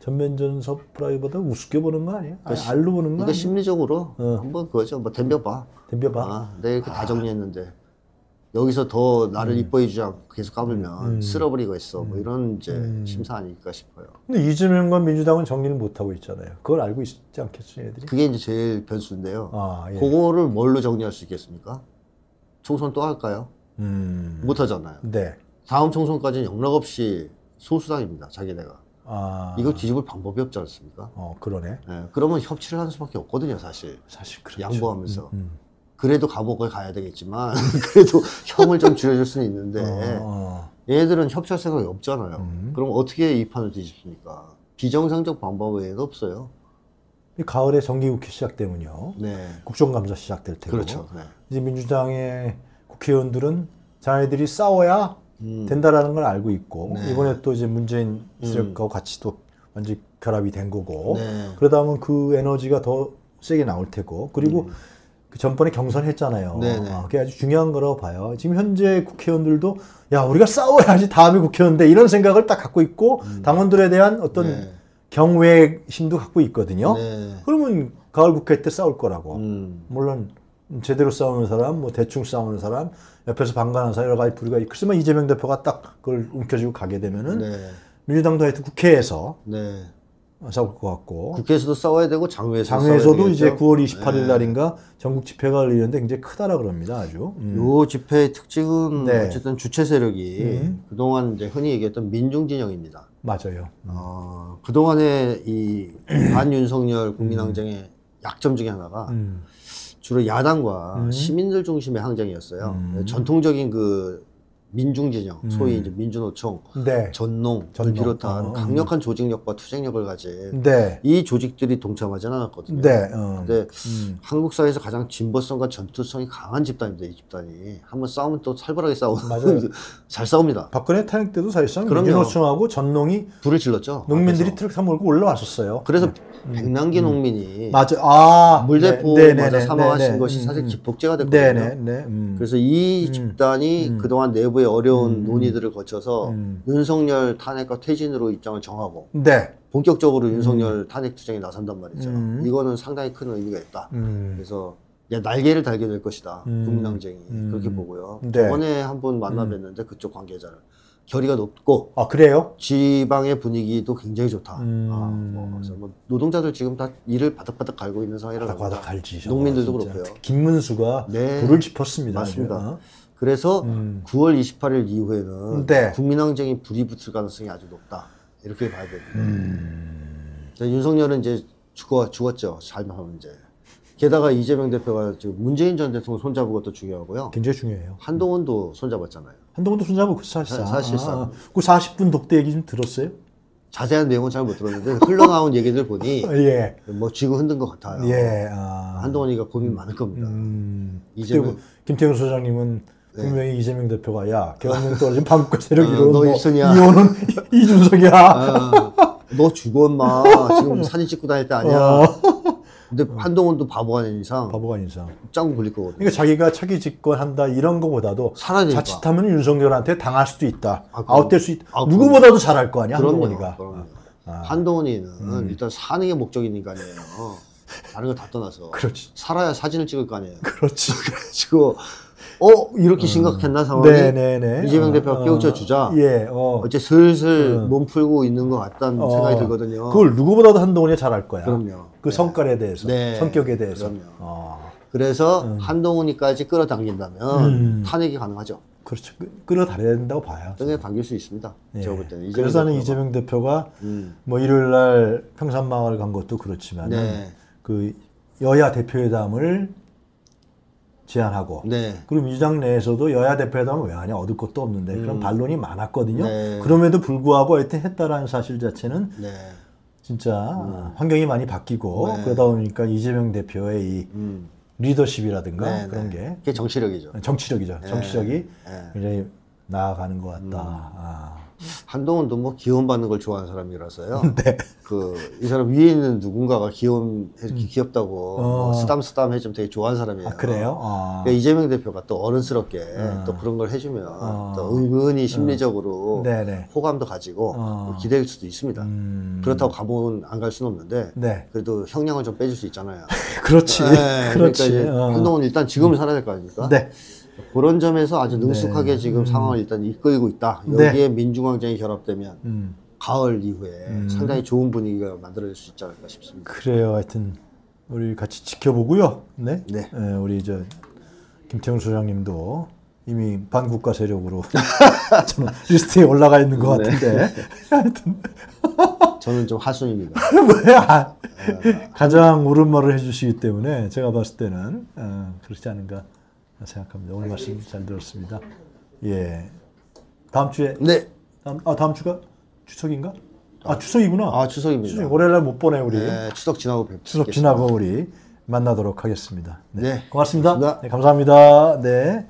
전면전 선포라기보다 우습게 보는 거 아니야? 아니, 그러니까 알로 보는 거. 그러니까 심리적으로 어. 한번 그거죠. 뭐 덤벼봐. 덤벼봐. 아, 내가 이렇게 아. 다 정리했는데. 여기서 더 나를 음. 이뻐해 주지 않고 계속 까불면 음. 쓸어버리고 있어. 뭐 이런 이제 음. 심사 아닐까 싶어요. 근데 이재명과 민주당은 정리를 못하고 있잖아요. 그걸 알고 있지 않겠어요, 얘들이? 그게 이제 제일 변수인데요. 아, 예. 그거를 뭘로 정리할 수 있겠습니까? 총선 또 할까요? 음. 못하잖아요. 네. 다음 총선까지는 영락없이 소수당입니다, 자기네가. 아. 이거 뒤집을 방법이 없지 않습니까? 어, 그러네. 예. 그러면 협치를 하는 수밖에 없거든요, 사실. 사실, 그렇죠. 양보하면서. 음, 음. 그래도 감옥을 가야 되겠지만 그래도 형을 좀 줄여줄 수는 있는데 어. 얘들은 협치할 생각이 없잖아요. 음. 그럼 어떻게 이 판을 뒤집습니까? 비정상적 방법 외에는 없어요. 가을에 정기국회 시작되면요. 네. 국정감사 시작될 테고. 그렇죠. 네. 이제 민주당의 국회의원들은 자네들이 싸워야 음. 된다라는 걸 알고 있고 네. 이번에 또 이제 문재인 세력과 음. 같이 또 완전 결합이 된 거고 네. 그러다 보면 그 에너지가 더 세게 나올 테고 그리고 음. 그 전번에 경선했잖아요. 아, 그게 아주 중요한 거라고 봐요. 지금 현재 국회의원들도 야 우리가 싸워야지 다음에 국회의원인데 이런 생각을 딱 갖고 있고 음. 당원들에 대한 어떤 네. 경외심도 갖고 있거든요. 네. 그러면 가을 국회 때 싸울 거라고. 음. 물론 제대로 싸우는 사람, 뭐 대충 싸우는 사람, 옆에서 방관하는 사람 여러 가지 부류가 있겠지만 이재명 대표가 딱 그걸 움켜쥐고 가게 되면은 네. 민주당도 하여튼 국회에서 네. 싸울 것 같고 국회에서도 싸워야 되고 장외에서 장외에서도 이제 구월 이십팔일 날인가 네. 전국 집회가 열리는데 굉장히 크다라 그럽니다. 아주 음. 요 집회의 특징은 네. 어쨌든 주체 세력이 음. 그동안 이제 흔히 얘기했던 민중 진영입니다. 맞아요. 음. 어, 그동안의 이 반윤석열 국민항쟁의 음. 약점 중에 하나가 음. 주로 야당과 음. 시민들 중심의 항쟁이었어요. 음. 전통적인 그 민중진영, 음. 소위 이제 민주노총, 네. 전농을 전농. 비롯한 어. 강력한 조직력과 투쟁력을 가진 네. 이 조직들이 동참하지는 않았거든요. 네. 어. 근데 음. 한국 사회에서 가장 진보성과 전투성이 강한 집단입니다. 이 집단이 한번 싸우면 또 살벌하게 싸우고 잘 싸웁니다. 박근혜 탄핵 때도 사실상 민주노총하고 전농이 불을 질렀죠. 농민들이 트럭 타 몰고 올라왔었어요. 그래서 음. 백남기 농민이 음. 맞아. 아, 물대포 네. 맞아 사망하신 네네. 것이 사실 음. 복제가 됐거든요. 음. 그래서 이 집단이 음. 그동안 내부 어려운 음. 논의들을 거쳐서 음. 윤석열 탄핵과 퇴진으로 입장을 정하고 네. 본격적으로 윤석열 음. 탄핵 투쟁에 나선단 말이죠. 음. 이거는 상당히 큰 의미가 있다. 음. 그래서 야, 날개를 달게 될 것이다. 음. 국민항쟁이 음. 그렇게 보고요. 네. 저번에 한번 만나뵀는데 음. 그쪽 관계자를 결의가 높고 아 그래요? 지방의 분위기도 굉장히 좋다. 음. 아, 뭐, 그래서 뭐 노동자들 지금 다 일을 바닥바닥 갈고 있는 상황이라고 바닥바닥 갈지 농민들도 진짜. 그렇고요. 김문수가 네. 불을 짚었습니다. 맞습니다. 그래서 음. 구월 이십팔일 이후에는 네. 국민항쟁이 불이 붙을 가능성이 아주 높다. 이렇게 봐야 됩니다. 음... 윤석열은 이제 죽어, 죽었죠. 잘못하면 이제. 게다가 이재명 대표가 지금 문재인 전 대통령 손잡은 것도 중요하고요. 굉장히 중요해요. 한동훈도 손잡았잖아요. 한동훈도 손잡고 사실상. 사실상. 아, 그 사십 분 독대 얘기 좀 들었어요? 자세한 내용은 잘 못 들었는데 흘러나온 얘기들 보니 예. 뭐 쥐고 흔든 것 같아요. 예. 아... 한동훈이가 고민 많을 겁니다. 음... 이재명. 김태형 소장님은 네. 분명히 이재명 대표가 야, 결혼은 또 지금 반국가 세력이론 너 일순이야. 이혼은 이준석이야. 아, 너 죽어 엄마. 지금 사진 찍고 다닐 때 아니야. 어. 근데 한동훈도 바보가 아닌 이상 바보가 아닌 이상 짱 굴릴 거거든요. 그러니까 자기가 차기 집권한다 이런 거보다도 사라지니까. 자칫하면 윤석열한테 당할 수도 있다. 아, 아웃될 수 있다. 아, 누구보다도 잘할 거 아니야. 그럼요, 한동훈이가. 그럼요. 아. 한동훈이는 음. 일단 사는 게 목적인 거 아니에요. 다른 거 다 떠나서. 그렇지. 살아야 사진을 찍을 거 아니에요. 그렇지. 그래가지고 어? 이렇게 심각했나 음. 상황이? 네네네. 이재명 어, 대표가 깨우쳐 주자. 예, 어. 이제 슬슬 음. 몸 풀고 있는 것 같다는 어. 생각이 들거든요. 그걸 누구보다도 한동훈이 잘할 거야. 그럼요. 그 네. 성깔에 대해서, 네. 성격에 대해서. 그럼요. 어. 그래서 음. 한동훈이까지 끌어당긴다면 음. 탄핵이 가능하죠. 그렇죠. 끌어당겨야 된다고 봐요. 끌어당길 수 있습니다. 예. 제가 볼 때는. 그래서 나는 이재명 대표가 음. 뭐 일요일 날 평산마을 간 것도 그렇지만 네. 그 여야 대표회담을 제안하고 네. 그리고 민주당 내에서도 여야 대표회담은 왜 하냐 얻을 것도 없는데 음. 그런 반론이 많았거든요. 네. 그럼에도 불구하고 하여튼 했다라는 사실 자체는 네. 진짜 음. 환경이 많이 바뀌고 네. 그러다 보니까 이재명 대표의 이 음. 리더십이라든가 네. 그런 게 그게 정치력이죠. 정치력이죠. 네. 정치력이 네. 굉장히 나아가는 것 같다. 음. 아. 한동훈도 뭐 기원받는 걸 좋아하는 사람이라서요. 네. 그, 이 사람 위에 있는 누군가가 기원, 이렇게 귀엽다고, 어. 뭐 쓰담쓰담 해주면 되게 좋아하는 사람이에요. 아, 그래요? 아. 그러니까 이재명 대표가 또 어른스럽게 아. 또 그런 걸 해주면 아. 또 은근히 심리적으로 음. 호감도 가지고 아. 기대일 수도 있습니다. 음. 그렇다고 감옥은 안 갈 수는 없는데, 네. 그래도 형량을 좀 빼줄 수 있잖아요. 그렇지. 네, 그렇지. 그러니까 이제 한동훈 일단 지금은 살아야 될 거 아닙니까? 네. 그런 점에서 아주 능숙하게 네. 지금 상황을 일단 이끌고 있다. 여기에 네. 민중항쟁이 결합되면 음. 가을 이후에 음. 상당히 좋은 분위기가 만들어질 수 있지 않을까 싶습니다. 그래요. 하여튼 우리 같이 지켜보고요. 네. 네. 네 우리 저 김태형 소장님도 이미 반국가 세력으로 저는 리스트에 올라가 있는 것 같은데. 하여튼 저는 좀 하순입니다. 뭐야? 가장 옳은 말을 해주시기 때문에 제가 봤을 때는 어, 그렇지 않은가. 생각합니다. 오늘 말씀 잘 들었습니다. 예. 다음 주에. 네. 다음, 아, 다음 주가 추석인가? 아, 아 추석이구나. 아, 추석입니다. 추석, 월요일날 못 보네, 우리. 네, 추석 지나고 뵙겠습니다. 추석 지나고 우리 만나도록 하겠습니다. 네. 네 고맙습니다. 고맙습니다. 네, 감사합니다. 네.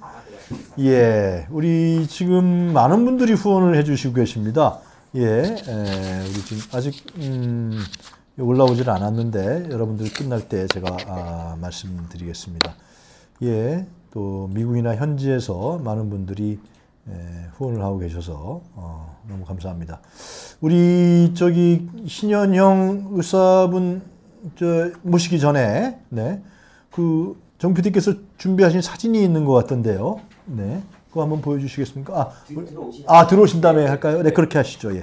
예. 우리 지금 많은 분들이 후원을 해주시고 계십니다. 예. 에, 우리 지금 아직, 음, 올라오질 않았는데, 여러분들 끝날 때 제가, 아, 말씀드리겠습니다. 예. 또 미국이나 현지에서 많은 분들이 후원을 하고 계셔서 어, 너무 감사합니다. 우리 저기 신현영 의사분 저 모시기 전에 네, 그 정 피디께서 준비하신 사진이 있는 것 같던데요. 네, 그거 한번 보여주시겠습니까? 아, 아 들어오신 다음에 할까요? 네, 그렇게 하시죠. 예.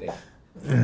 예.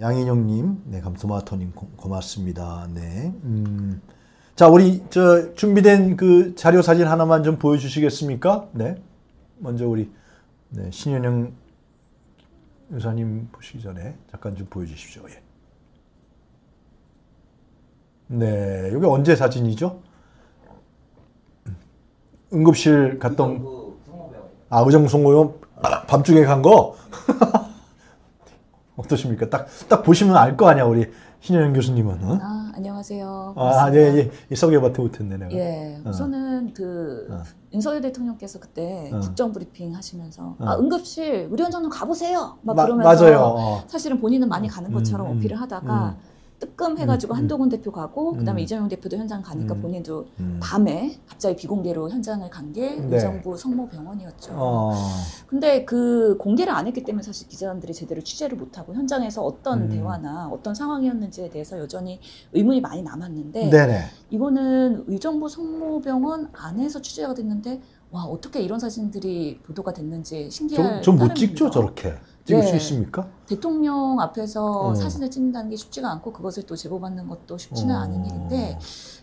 양인영님, 네, 감토마토님, 고, 고맙습니다. 네. 음. 자, 우리, 저, 준비된 그 자료 사진 하나만 좀 보여주시겠습니까? 네. 먼저 우리, 네, 신현영 의사님 보시기 전에 잠깐 좀 보여주십시오. 예. 네. 이게 언제 사진이죠? 응급실 갔던, 의정부 아, 의정부 송호병 아, 밤중에 간 거? 어떠십니까? 딱, 딱 보시면 알 거 아니야, 우리 신현영 교수님은. 어? 아, 안녕하세요. 고맙습니다. 아, 예, 예. 소개받지 못했네, 내가. 예. 우선은 어. 그, 어. 윤석열 대통령께서 그때 어. 국정 브리핑 하시면서, 어. 아, 응급실, 의료원장님 가보세요! 막 마, 그러면서. 맞아요. 어. 사실은 본인은 많이 가는 것처럼 음, 음, 어필을 하다가, 음. 뜨끔해가지고 음, 한동훈 음. 대표 가고 그 다음에 음. 이재명 대표도 현장 가니까 음. 본인도 음. 밤에 갑자기 비공개로 현장을 간 게 네. 의정부 성모병원이었죠. 어. 근데 그 공개를 안 했기 때문에 사실 기자들이 제대로 취재를 못하고 현장에서 어떤 음. 대화나 어떤 상황이었는지에 대해서 여전히 의문이 많이 남았는데 네네. 이거는 의정부 성모병원 안에서 취재가 됐는데 와 어떻게 이런 사진들이 보도가 됐는지 신기할 좀 못 찍죠 저렇게? 찍을 네. 수 있습니까? 대통령 앞에서 음. 사진을 찍는다는 게 쉽지가 않고 그것을 또 제보받는 것도 쉽지는 음. 않은 일인데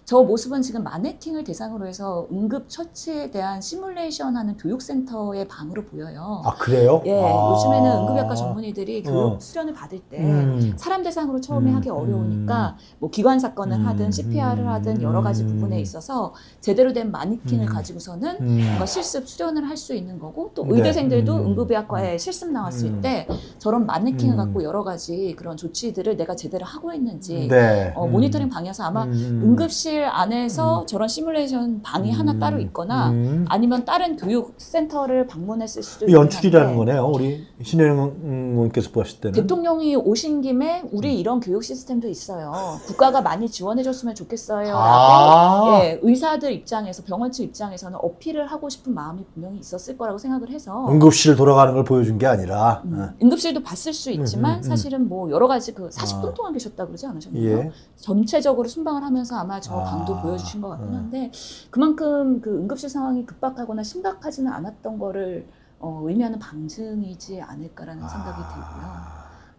저 모습은 지금 마네킹을 대상으로 해서 응급 처치에 대한 시뮬레이션하는 교육센터의 방으로 보여요. 아 그래요? 예, 아. 요즘에는 응급의학과 전문의들이 교육 어. 수련을 받을 때 음. 사람 대상으로 처음에 음. 하기 어려우니까 뭐 기관 사건을 하든 음. 씨피알을 하든 여러 가지 음. 부분에 있어서 제대로 된 마네킹을 음. 가지고서는 음. 뭔가 실습 수련을 할 수 있는 거고 또 의대생들도 네. 음. 응급의학과에 실습 나왔을 음. 때 저런 마네킹을 음. 갖고 여러 가지 그런 조치들을 내가 제대로 하고 있는지 네. 어, 모니터링 방에서 아마 음. 응급실 안에서 음. 저런 시뮬레이션 방이 음. 하나 따로 있거나 음. 아니면 다른 교육센터를 방문했을 수도 있는데 연출이라는 거네요. 우리 신현영 의원께서 보았을 때는 대통령이 오신 김에 우리 음. 이런 교육 시스템도 있어요. 국가가 많이 지원해줬으면 좋겠어요. 아 예, 의사들 입장에서 병원 측 입장에서는 어필을 하고 싶은 마음이 분명히 있었을 거라고 생각을 해서 응급실 돌아가는 걸 보여준 게 아니라 음. 응급실도 봤을 수 있지만 음, 음, 음. 사실은 뭐 여러 가지 그 사십 분 동안 계셨다고 그러지 않으셨나요? 예. 전체적으로 순방을 하면서 아마 저 방도 아, 보여주신 것 같긴 한데 그만큼 그 응급실 상황이 급박하거나 심각하지는 않았던 거를 어, 의미하는 방증이지 않을까라는 아, 생각이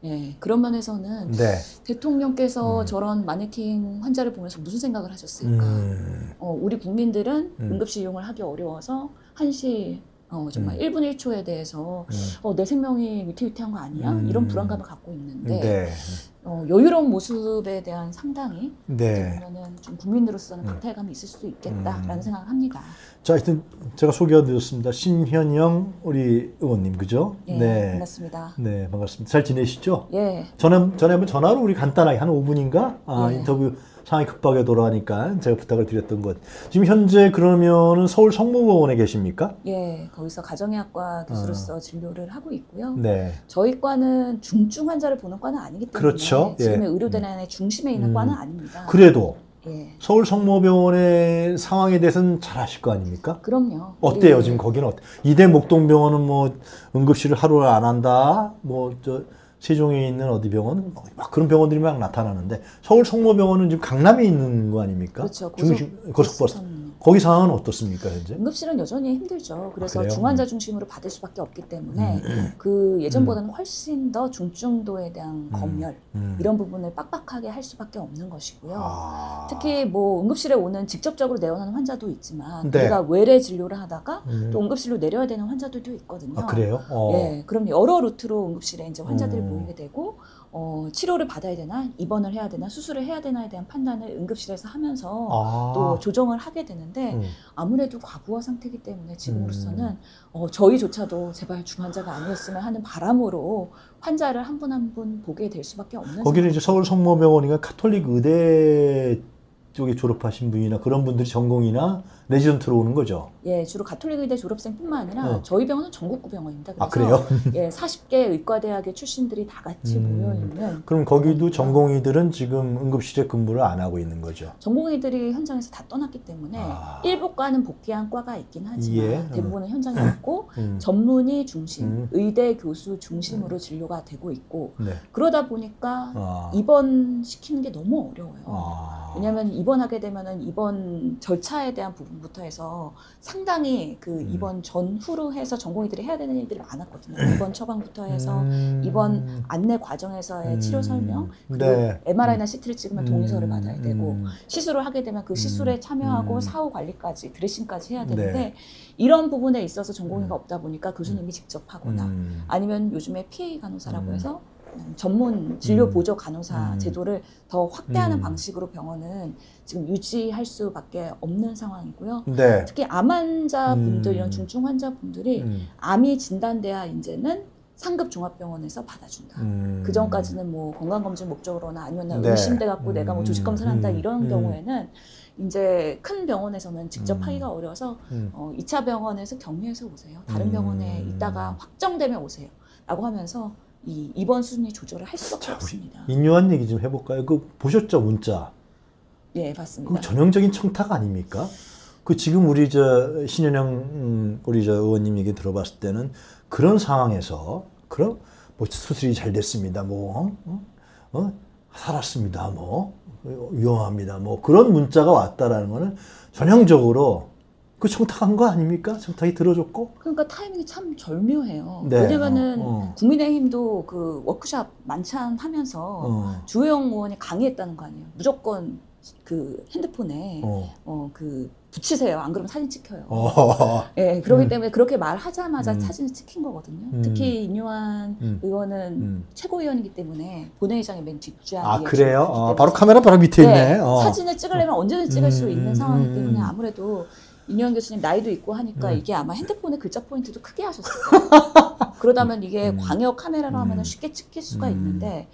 들고요. 예, 그런 면에서는 네. 대통령께서 음. 저런 마네킹 환자를 보면서 무슨 생각을 하셨을까? 음. 어, 우리 국민들은 음. 응급실 이용을 하기 어려워서 한시 어, 정말 음. 일 분 일 초에 대해서 음. 어, 내 생명이 위태위태한 거 아니야? 음. 이런 불안감을 갖고 있는데 네. 어, 여유로운 모습에 대한 상당히 네. 그러면은 좀 국민으로서는 박탈감이 있을 수도 있겠다라는 음. 생각을 합니다. 자, 하여튼 제가 소개해드렸습니다. 신현영 우리 의원님, 그죠? 예, 네, 반갑습니다. 네, 반갑습니다. 잘 지내시죠? 예. 전에 전에 한번 전화로 우리 간단하게 한 오 분인가 아, 예. 인터뷰. 상황이 급하게 돌아가니까 제가 부탁을 드렸던 것. 지금 현재 그러면은 서울 성모병원에 계십니까? 예, 거기서 가정의학과 교수로서 어. 진료를 하고 있고요. 네. 저희 과는 중증 환자를 보는 과는 아니기 때문에 그렇죠. 지금의 예. 의료대 안의 음. 중심에 있는 음. 과는 아닙니다. 그래도 예. 서울 성모병원의 상황에 대해서는 잘 아실 거 아닙니까? 그럼요. 어때요? 지금 거기는 어때? 이대 목동병원은 뭐 응급실을 하루를 안 한다. 뭐 저. 세종에 있는 어디 병원 막 그런 병원들이 막 나타나는데 서울 성모병원은 지금 강남에 있는 거 아닙니까? 그렇죠. 고속, 고속버스. 거기 상황은 어떻습니까 현재? 응급실은 여전히 힘들죠. 그래서 아, 중환자 중심으로 받을 수밖에 없기 때문에 음. 그 예전보다는 음. 훨씬 더 중증도에 대한 검열 음. 이런 부분을 빡빡하게 할 수밖에 없는 것이고요. 아. 특히 뭐 응급실에 오는 직접적으로 내원하는 환자도 있지만 네. 우리가 외래 진료를 하다가 음. 또 응급실로 내려야 되는 환자들도 있거든요. 아, 그래요? 어. 예, 그럼 여러 루트로 응급실에 이제 환자들이 음. 모이게 되고 어, 치료를 받아야 되나 입원을 해야 되나 수술을 해야 되나에 대한 판단을 응급실에서 하면서 아. 또 조정을 하게 되는데 음. 아무래도 과부하 상태이기 때문에 지금으로서는 음. 어, 저희조차도 제발 중환자가 아니었으면 하는 바람으로 환자를 한 분 한 분 보게 될 수밖에 없는 거기는 이제 서울 성모병원이가 카톨릭 의대 쪽에 졸업하신 분이나 그런 분들이 전공이나 레지던트로 오는 거죠? 예, 주로 가톨릭 의대 졸업생뿐만 아니라 어. 저희 병원은 전국구 병원입니다. 그래서 아, 그래요? 예, 사십 개 의과대학의 출신들이 다 같이 음, 모여있는 그럼 거기도 전공의들은 지금 응급실에 근무를 안 하고 있는 거죠? 전공의들이 현장에서 다 떠났기 때문에 아. 일부 과는 복귀한 과가 있긴 하지만 예, 음. 대부분은 현장에 없고 음. 전문의 중심, 음. 의대 교수 중심으로 음. 진료가 되고 있고 네. 그러다 보니까 아. 입원시키는 게 너무 어려워요. 아. 왜냐하면 입원하게 되면은 입원 절차에 대한 부분부터 해서 상당히 그 입원 음. 전후로 해서 전공의들이 해야 되는 일들이 많았거든요. 입원 처방부터 해서 음. 입원 안내 과정에서의 음. 치료 설명, 그리고 네. 엠알아이나 씨티를 찍으면 음. 동의서를 받아야 되고 음. 시술을 하게 되면 그 시술에 참여하고 음. 사후 관리까지 드레싱까지 해야 되는데 네. 이런 부분에 있어서 전공의가 없다 보니까 교수님이 직접 하거나 음. 아니면 요즘에 피에이 간호사라고 음. 해서 전문 진료 보조 간호사 음. 제도를 더 확대하는 음. 방식으로 병원은 지금 유지할 수밖에 없는 상황이고요. 네. 특히 암 환자분들, 음. 이런 중증 환자분들이 음. 암이 진단돼야 이제는 상급 종합병원에서 받아준다. 음. 그 전까지는 뭐 건강검진 목적으로나 아니면 네. 의심돼갖고 음. 내가 뭐 조직검사를 한다 이런 음. 경우에는 이제 큰 병원에서는 직접 음. 하기가 어려워서 음. 어, 이 차 병원에서 격리해서 오세요. 다른 음. 병원에 있다가 확정되면 오세요. 라고 하면서 이 이번 순위 조절을 할 수밖에 없습니다. 인요한 얘기 좀 해볼까요? 그 보셨죠, 문자? 예, 봤습니다. 그 전형적인 청탁 아닙니까? 그 지금 우리 저 신현영 음, 우리 저 의원님 얘기 들어봤을 때는 그런 상황에서 그럼 뭐 수술이 잘 됐습니다, 뭐 어? 어? 살았습니다, 뭐 위험합니다, 뭐 그런 문자가 왔다라는 거는 전형적으로. 그 청탁한 거 아닙니까? 청탁이 들어줬고? 그러니까 타이밍이 참 절묘해요. 네. 왜냐면은 어, 어. 국민의힘도 그 워크샵 만찬하면서 어. 주호영 의원이 강의했다는 거 아니에요. 무조건 그 핸드폰에 어. 어, 그 붙이세요. 안 그러면 사진 찍혀요. 어. 네, 그렇기 음. 때문에 그렇게 말하자마자 음. 사진을 찍힌 거거든요. 음. 특히 인요한 음. 의원은 음. 최고위원이기 때문에 본회의장의 맨 뒷좌에 아 그래요? 어, 바로 카메라 바로 밑에 네, 있네. 어. 사진을 찍으려면 언제든 찍을 음. 수 있는 상황이기 때문에 아무래도 인요한 교수님 나이도 있고 하니까 음. 이게 아마 핸드폰의 글자 포인트도 크게 하셨어요. 그러다면 이게 음. 광역 카메라로 음. 하면 쉽게 찍힐 수가 음. 있는데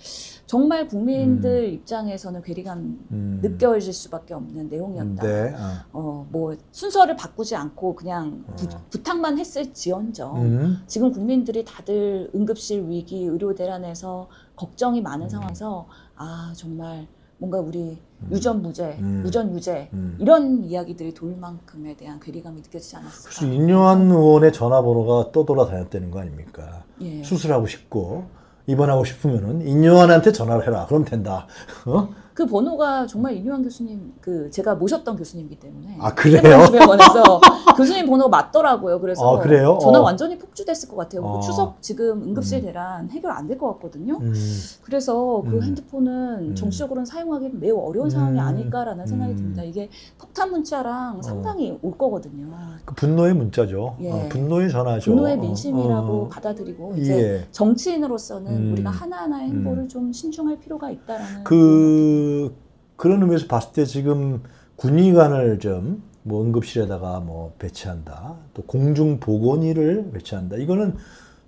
정말 국민들 음. 입장에서는 괴리감 음. 느껴질 수밖에 없는 내용이었다. 네. 아. 어, 뭐 순서를 바꾸지 않고 그냥 부, 어. 부탁만 했을지언정 음. 지금 국민들이 다들 응급실 위기, 의료 대란에서 걱정이 많은 음. 상황에서 아 정말 뭔가 우리 유전무죄, 음. 무전유죄 음. 이런 이야기들이 돌 만큼에 대한 괴리감이 느껴지지 않았을까. 그래서 인요한 의원의 전화번호가 떠돌아다녔다는 거 아닙니까? 예. 수술하고 싶고 입원하고 싶으면은 인요한한테 전화를 해라. 그럼 된다. 어? 그 번호가 정말 인요한 교수님, 그 제가 모셨던 교수님이기 때문에 아 그래요? 주변에서 교수님 번호가 맞더라고요. 그래서 아, 그래요? 전화 어. 완전히 폭주됐을 것 같아요. 어. 추석 지금 응급실 대란 해결 안 될 것 같거든요. 음. 그래서 그 음. 핸드폰은 정치적으로는 사용하기 매우 어려운 음. 상황이 아닐까라는 생각이 듭니다. 이게 폭탄 문자랑 상당히 어. 올 거거든요. 그 분노의 문자죠. 예. 어, 분노의 전화죠. 분노의 민심이라고 어. 받아들이고 이제 예. 정치인으로서는 음. 우리가 하나하나의 행보를 음. 좀 신중할 필요가 있다라는 그. 그, 그런 의미에서 봤을 때 지금 군의관을 좀 뭐 응급실에다가 뭐 배치한다, 또 공중보건의를 배치한다. 이거는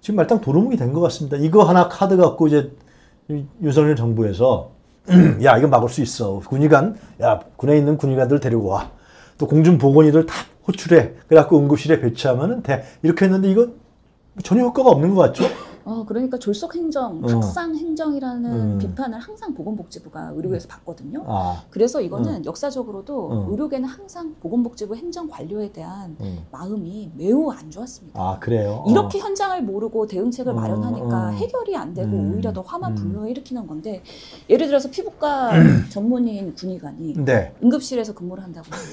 지금 말짱 도루묵이 된 것 같습니다. 이거 하나 카드 갖고 이제 윤석열 정부에서 야 이거 막을 수 있어. 군의관, 야 군에 있는 군의관들 데리고 와. 또 공중보건의들 다 호출해. 그래갖고 응급실에 배치하면은 돼. 이렇게 했는데 이건 전혀 효과가 없는 것 같죠? 어, 그러니까 졸속행정, 탁상행정이라는 어. 음. 비판을 항상 보건복지부가 의료에서 받거든요. 아. 그래서 이거는 음. 역사적으로도 음. 의료계는 항상 보건복지부 행정관료에 대한 음. 마음이 매우 안 좋았습니다. 아, 그래요? 이렇게 어. 현장을 모르고 대응책을 어. 마련하니까 어. 해결이 안 되고 음. 오히려 더 화만 불러 일으키는 건데 예를 들어서 피부과 전문의인 군의관이 네. 응급실에서 근무를 한다고 해요.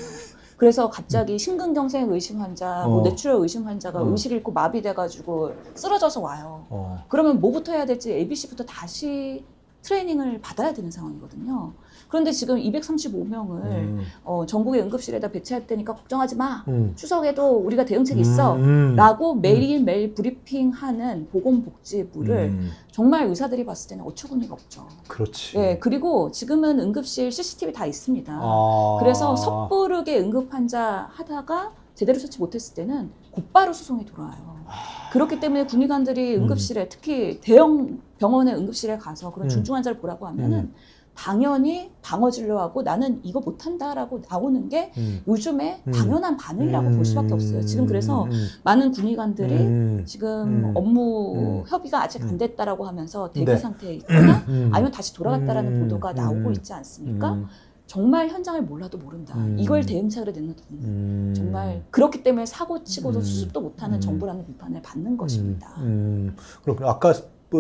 그래서 갑자기 심근경색 의심 환자, 어. 뭐 뇌출혈 의심 환자가 어. 의식 잃고 마비돼가지고 쓰러져서 와요. 어. 그러면 뭐부터 해야 될지 에이비씨부터 다시 트레이닝을 받아야 되는 상황이거든요. 그런데 지금 이백삼십오 명을 음. 어, 전국의 응급실에다 배치할 테니까 걱정하지 마. 음. 추석에도 우리가 대응책이 있어. 음. 라고 매일매일 브리핑하는 보건복지부를 음. 정말 의사들이 봤을 때는 어처구니가 없죠. 그렇지. 예, 그리고 지금은 응급실 씨씨티비 다 있습니다. 아. 그래서 섣부르게 응급환자 하다가 제대로 처치 못했을 때는 곧바로 수송이 돌아와요. 아... 그렇기 때문에 군의관들이 응급실에 음. 특히 대형 병원의 응급실에 가서 그런 음. 중증 환자를 보라고 하면은 음. 당연히 방어 진료하고 나는 이거 못한다라고 나오는 게 음. 요즘에 당연한 음. 반응이라고 음. 볼 수밖에 없어요. 지금 그래서 음. 많은 군의관들이 음. 지금 음. 업무 음. 협의가 아직 안 됐다라고 하면서 대기 네. 상태에 있거나 음. 아니면 다시 돌아갔다라는 음. 보도가 나오고 있지 않습니까? 음. 정말 현장을 몰라도 모른다. 음. 이걸 대응책으로 내놓는다. 음. 정말 그렇기 때문에 사고치고도 음. 수습도 못하는 음. 정부라는 비판을 받는 것입니다. 음. 음. 그렇군요. 아까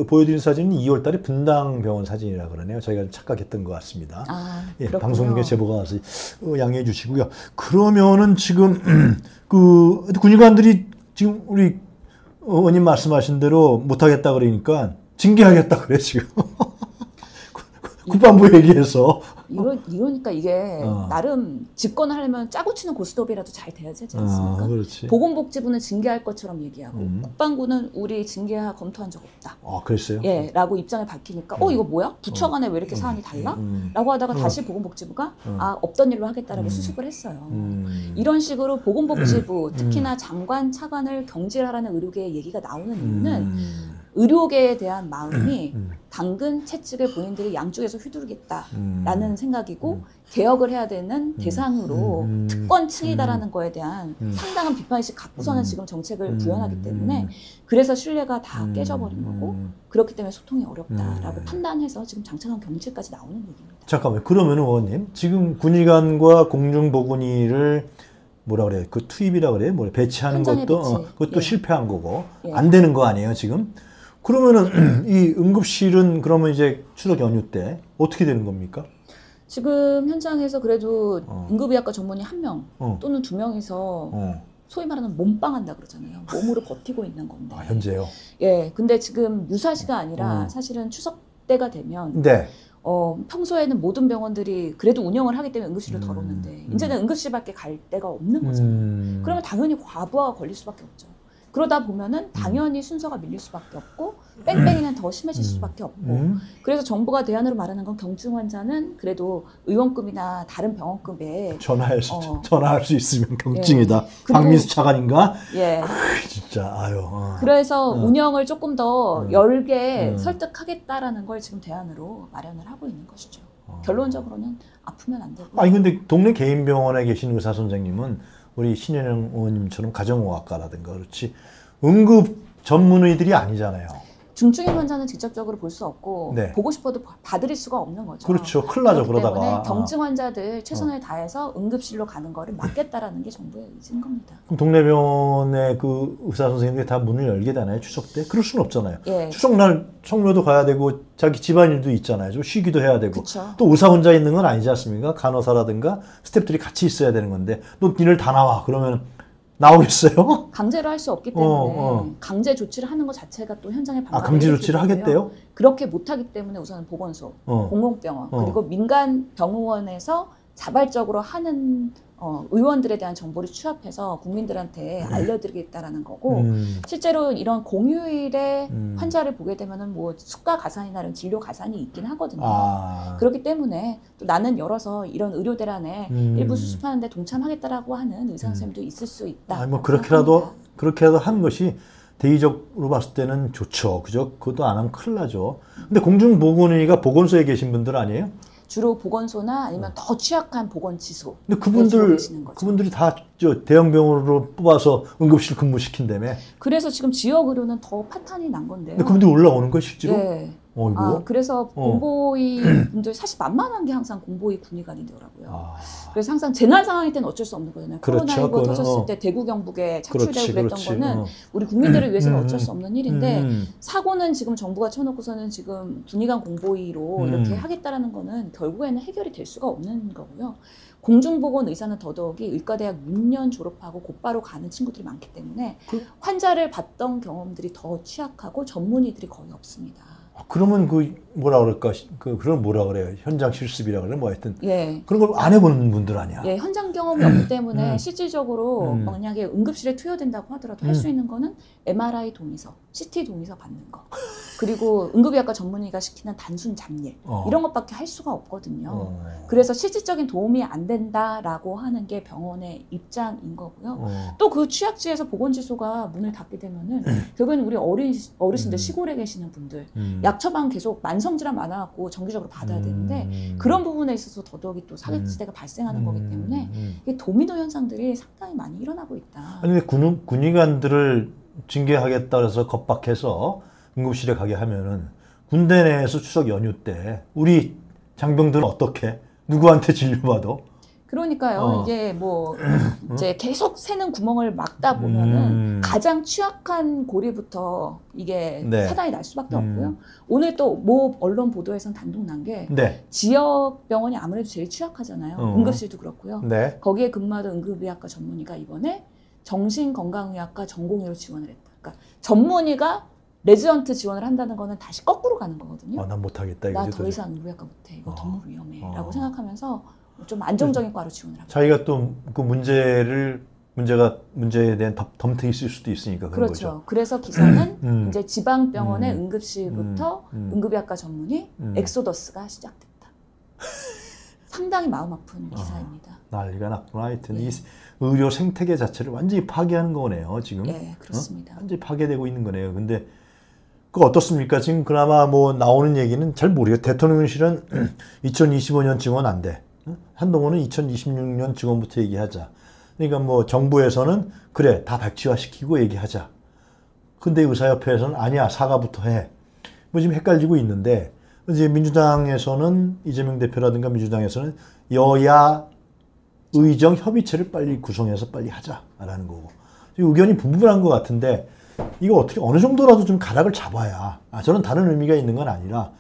보여드린 사진은 이월 달에 분당병원 사진이라 그러네요. 저희가 착각했던 것 같습니다. 아, 예, 방송국에 제보가 와서 양해해 주시고요. 그러면은 지금 그 군의관들이 지금 우리 의원님 말씀하신 대로 못하겠다 그러니까 징계하겠다 그래 지금. 국방부 얘기해서. 이러, 이러니까 이게 어. 나름 집권하려면 짜고 치는 고스톱이라도 잘 돼야지 하지 않습니까? 아, 그렇지. 보건복지부는 징계할 것처럼 얘기하고 음. 국방부는 우리 징계하 검토한 적 없다. 아, 그랬어요? 예, 라고 입장을 밝히니까 음. 어, 이거 뭐야? 부처 간에 왜 이렇게 음. 사안이 달라? 음. 라고 하다가 다시 보건복지부가 음. 아, 없던 일로 하겠다라고 음. 수습을 했어요. 음. 이런 식으로 보건복지부, 음. 특히나 장관, 차관을 경질하라는 의료계의 얘기가 나오는 이유는 음. 의료계에 대한 마음이 음. 당근 채찍의 본인들이 양쪽에서 휘두르겠다라는 음. 생각이고 음. 개혁을 해야 되는 대상으로 음. 특권층이다라는 음. 거에 대한 음. 상당한 비판의식 갖고서는 음. 지금 정책을 구현하기 때문에 그래서 신뢰가 다 음. 깨져버린 거고 그렇기 때문에 소통이 어렵다라고 음. 판단해서 지금 장차관 경질까지 나오는 얘기입니다. 잠깐만요. 그러면 의원님 지금 군의관과 공중보건의를 뭐라 그래? 그 투입이라 그래? 뭐래? 배치하는 것도 배치. 어, 그것도 예. 실패한 거고 예. 안 되는 거 아니에요 지금? 그러면은 이 응급실은 그러면 이제 추석 연휴 때 어떻게 되는 겁니까? 지금 현장에서 그래도 어. 응급의학과 전문의 한 명 어. 또는 두 명이서 어. 소위 말하는 몸빵한다 그러잖아요. 몸으로 버티고 있는 건데. 아, 현재요? 예. 근데 지금 유사시가 아니라 어. 사실은 추석 때가 되면 네. 어, 평소에는 모든 병원들이 그래도 운영을 하기 때문에 응급실을 음. 덜었는데 이제는 응급실밖에 갈 데가 없는 거잖아요. 음. 그러면 당연히 과부하가 걸릴 수밖에 없죠. 그러다 보면은 당연히 순서가 밀릴 수밖에 없고 뺑뺑이는 더 심해질 수밖에 없고 그래서 정부가 대안으로 말하는 건 경증 환자는 그래도 의원급이나 다른 병원급에 전화할 수, 어, 전화할 수 있으면 경증이다. 예. 박민수 차관인가? 예. 크, 진짜 아유. 어. 그래서 어. 운영을 조금 더 음. 열게 음. 설득하겠다라는 걸 지금 대안으로 마련을 하고 있는 것이죠. 어. 결론적으로는 아프면 안 되고. 아니 근데 동네 개인 병원에 계신 의사 선생님은. 우리 신현영 의원님처럼 가정의학과라든가 그렇지 응급 전문의들이 아니잖아요. 중증인 환자는 직접적으로 볼 수 없고 네. 보고 싶어도 받을 수가 없는 거죠. 그렇죠. 큰일 나죠. 그러다가. 경증 환자들 최선을 어. 다해서 응급실로 가는 거를 막겠다라는 게 정부의 의지인 겁니다. 그럼 동네병원의 그 의사 선생님들이 다 문을 열게 되나요? 추석 때? 그럴 수는 없잖아요. 예. 추석날 청료도 가야 되고 자기 집안일도 있잖아요. 좀 쉬기도 해야 되고. 그쵸. 또 의사 혼자 있는 건 아니지 않습니까? 간호사라든가 스태프들이 같이 있어야 되는 건데 너 니들 다 나와. 그러면 나오겠어요? 강제로 할 수 없기 때문에 어, 어. 강제 조치를 하는 것 자체가 또 현장에 반발을 아, 강제 조치를 하겠대요? 그렇게 못하기 때문에 우선은 보건소, 어. 공공병원 어. 그리고 민간 병원에서 자발적으로 하는 어, 의원들에 대한 정보를 취합해서 국민들한테 음. 알려드리겠다라는 거고 음. 실제로 이런 공휴일에 음. 환자를 보게 되면은 뭐 숙가 가산이나 이런 진료 가산이 있긴 하거든요. 아. 그렇기 때문에 또 나는 열어서 이런 의료 대란에 음. 일부 수습하는데 동참하겠다라고 하는 의사 선생님도 음. 있을 수 있다. 아니 뭐 그렇게라도 그렇게라도 하는 것이 대의적으로 봤을 때는 좋죠, 그죠? 그것도 안 하면 큰일 나죠. 근데 공중보건의가 보건소에 계신 분들 아니에요? 주로 보건소나 아니면 어. 더 취약한 보건지소. 근데 그분들, 그분들이 다 저 대형병원으로 뽑아서 응급실 근무시킨다며. 그래서 지금 지역의료는 더 파탄이 난 건데요. 근데 그분들이 올라오는 거예요, 실제로? 네. 어이구. 아, 그래서 어. 공보위 분들 사실 만만한 게 항상 공보위 군의관이더라고요. 아. 그래서 항상 재난 상황일 때는 어쩔 수 없는 거잖아요. 그렇죠, 코로나십구 터졌을 어. 때 대구 경북에 차출되고 그랬던 그렇지. 거는 어. 우리 국민들을 위해서는 음. 어쩔 수 없는 일인데 음. 사고는 지금 정부가 쳐놓고서는 지금 군의관 공보위로 음. 이렇게 하겠다라는 거는 결국에는 해결이 될 수가 없는 거고요. 공중보건 의사는 더더욱이 의과대학 육 년 졸업하고 곧바로 가는 친구들이 많기 때문에 그? 환자를 봤던 경험들이 더 취약하고 전문의들이 거의 없습니다. 그러면 그 뭐라 그럴까? 그 그런 뭐라 그래요? 현장 실습이라 그래? 뭐 하여튼 예. 그런 걸 안 해보는 분들 아니야? 예, 현장 경험이 없기 때문에 음. 실질적으로 음. 만약에 응급실에 투여된다고 하더라도 음. 할 수 있는 거는 엠알아이 동의서, 씨티 동의서 받는 거, 그리고 응급의학과 전문의가 시키는 단순 잡일 어. 이런 것밖에 할 수가 없거든요. 어. 그래서 실질적인 도움이 안 된다라고 하는 게 병원의 입장인 거고요. 어. 또 그 취약지에서 보건지소가 문을 닫게 되면은 결국에는 우리 어린 어르신들 음. 시골에 계시는 분들 음. 약 처방 계속 만성질환 많아갖고 정기적으로 받아야 되는데 음. 그런 부분에 있어서 더더욱이 또 사각지대가 음. 발생하는 거기 때문에 음. 이게 도미노 현상들이 상당히 많이 일어나고 있다. 아니 군, 군의관들을 징계하겠다 그래서 겁박해서 응급실에 가게 하면은 군대 내에서 추석 연휴 때 우리 장병들은 어떻게 누구한테 진료받아? 그러니까요. 어. 이게 뭐 이제 계속 새는 구멍을 막다 보면은 음. 가장 취약한 고리부터 이게 네. 사단이 날 수밖에 음. 없고요. 오늘 또 모 언론 보도에선 단독 난 게 네. 지역 병원이 아무래도 제일 취약하잖아요. 음. 응급실도 그렇고요. 네. 거기에 근무하던 응급의학과 전문의가 이번에 정신건강의학과 전공의로 지원을 했다. 그러니까 전문의가 레지던트 지원을 한다는 거는 다시 거꾸로 가는 거거든요. 아, 난 못하겠다. 나 더 이상 응급의학과 못해. 이거 어. 너무 위험해. 어. 라고 생각하면서 좀 안정적인 과로 지원을 합니다. 자기가 또 그 문제를 문제가 문제에 대한 덤태 있을 수도 있으니까 그런 그렇죠. 거죠. 그래서 기사는 음. 이제 지방 병원의 음. 응급실부터 음. 응급의학과 전문의 음. 엑소더스가 시작됐다. 상당히 마음 아픈 기사입니다. 아, 난리가 났구나. 하여튼 예. 이 의료 생태계 자체를 완전히 파괴하는 거네요. 지금. 예, 그렇습니다. 어? 완전히 파괴되고 있는 거네요. 근데 그 어떻습니까? 지금 그나마 뭐 나오는 얘기는 잘 모르겠어요. 대통령실은 이천이십오 년 증원 안 돼. 한동훈은 이천이십육 년 증원부터 얘기하자. 그러니까 뭐 정부에서는 그래 다 백지화시키고 얘기하자. 근데 의사협회에서는 아니야 사과부터 해. 뭐 지금 헷갈리고 있는데 이제 민주당에서는 이재명 대표라든가 민주당에서는 여야 의정 협의체를 빨리 구성해서 빨리 하자라는 거고 의견이 분분한 것 같은데 이거 어떻게 어느 정도라도 좀 가락을 잡아야 아 저는 다른 의미가 있는 건 아니라.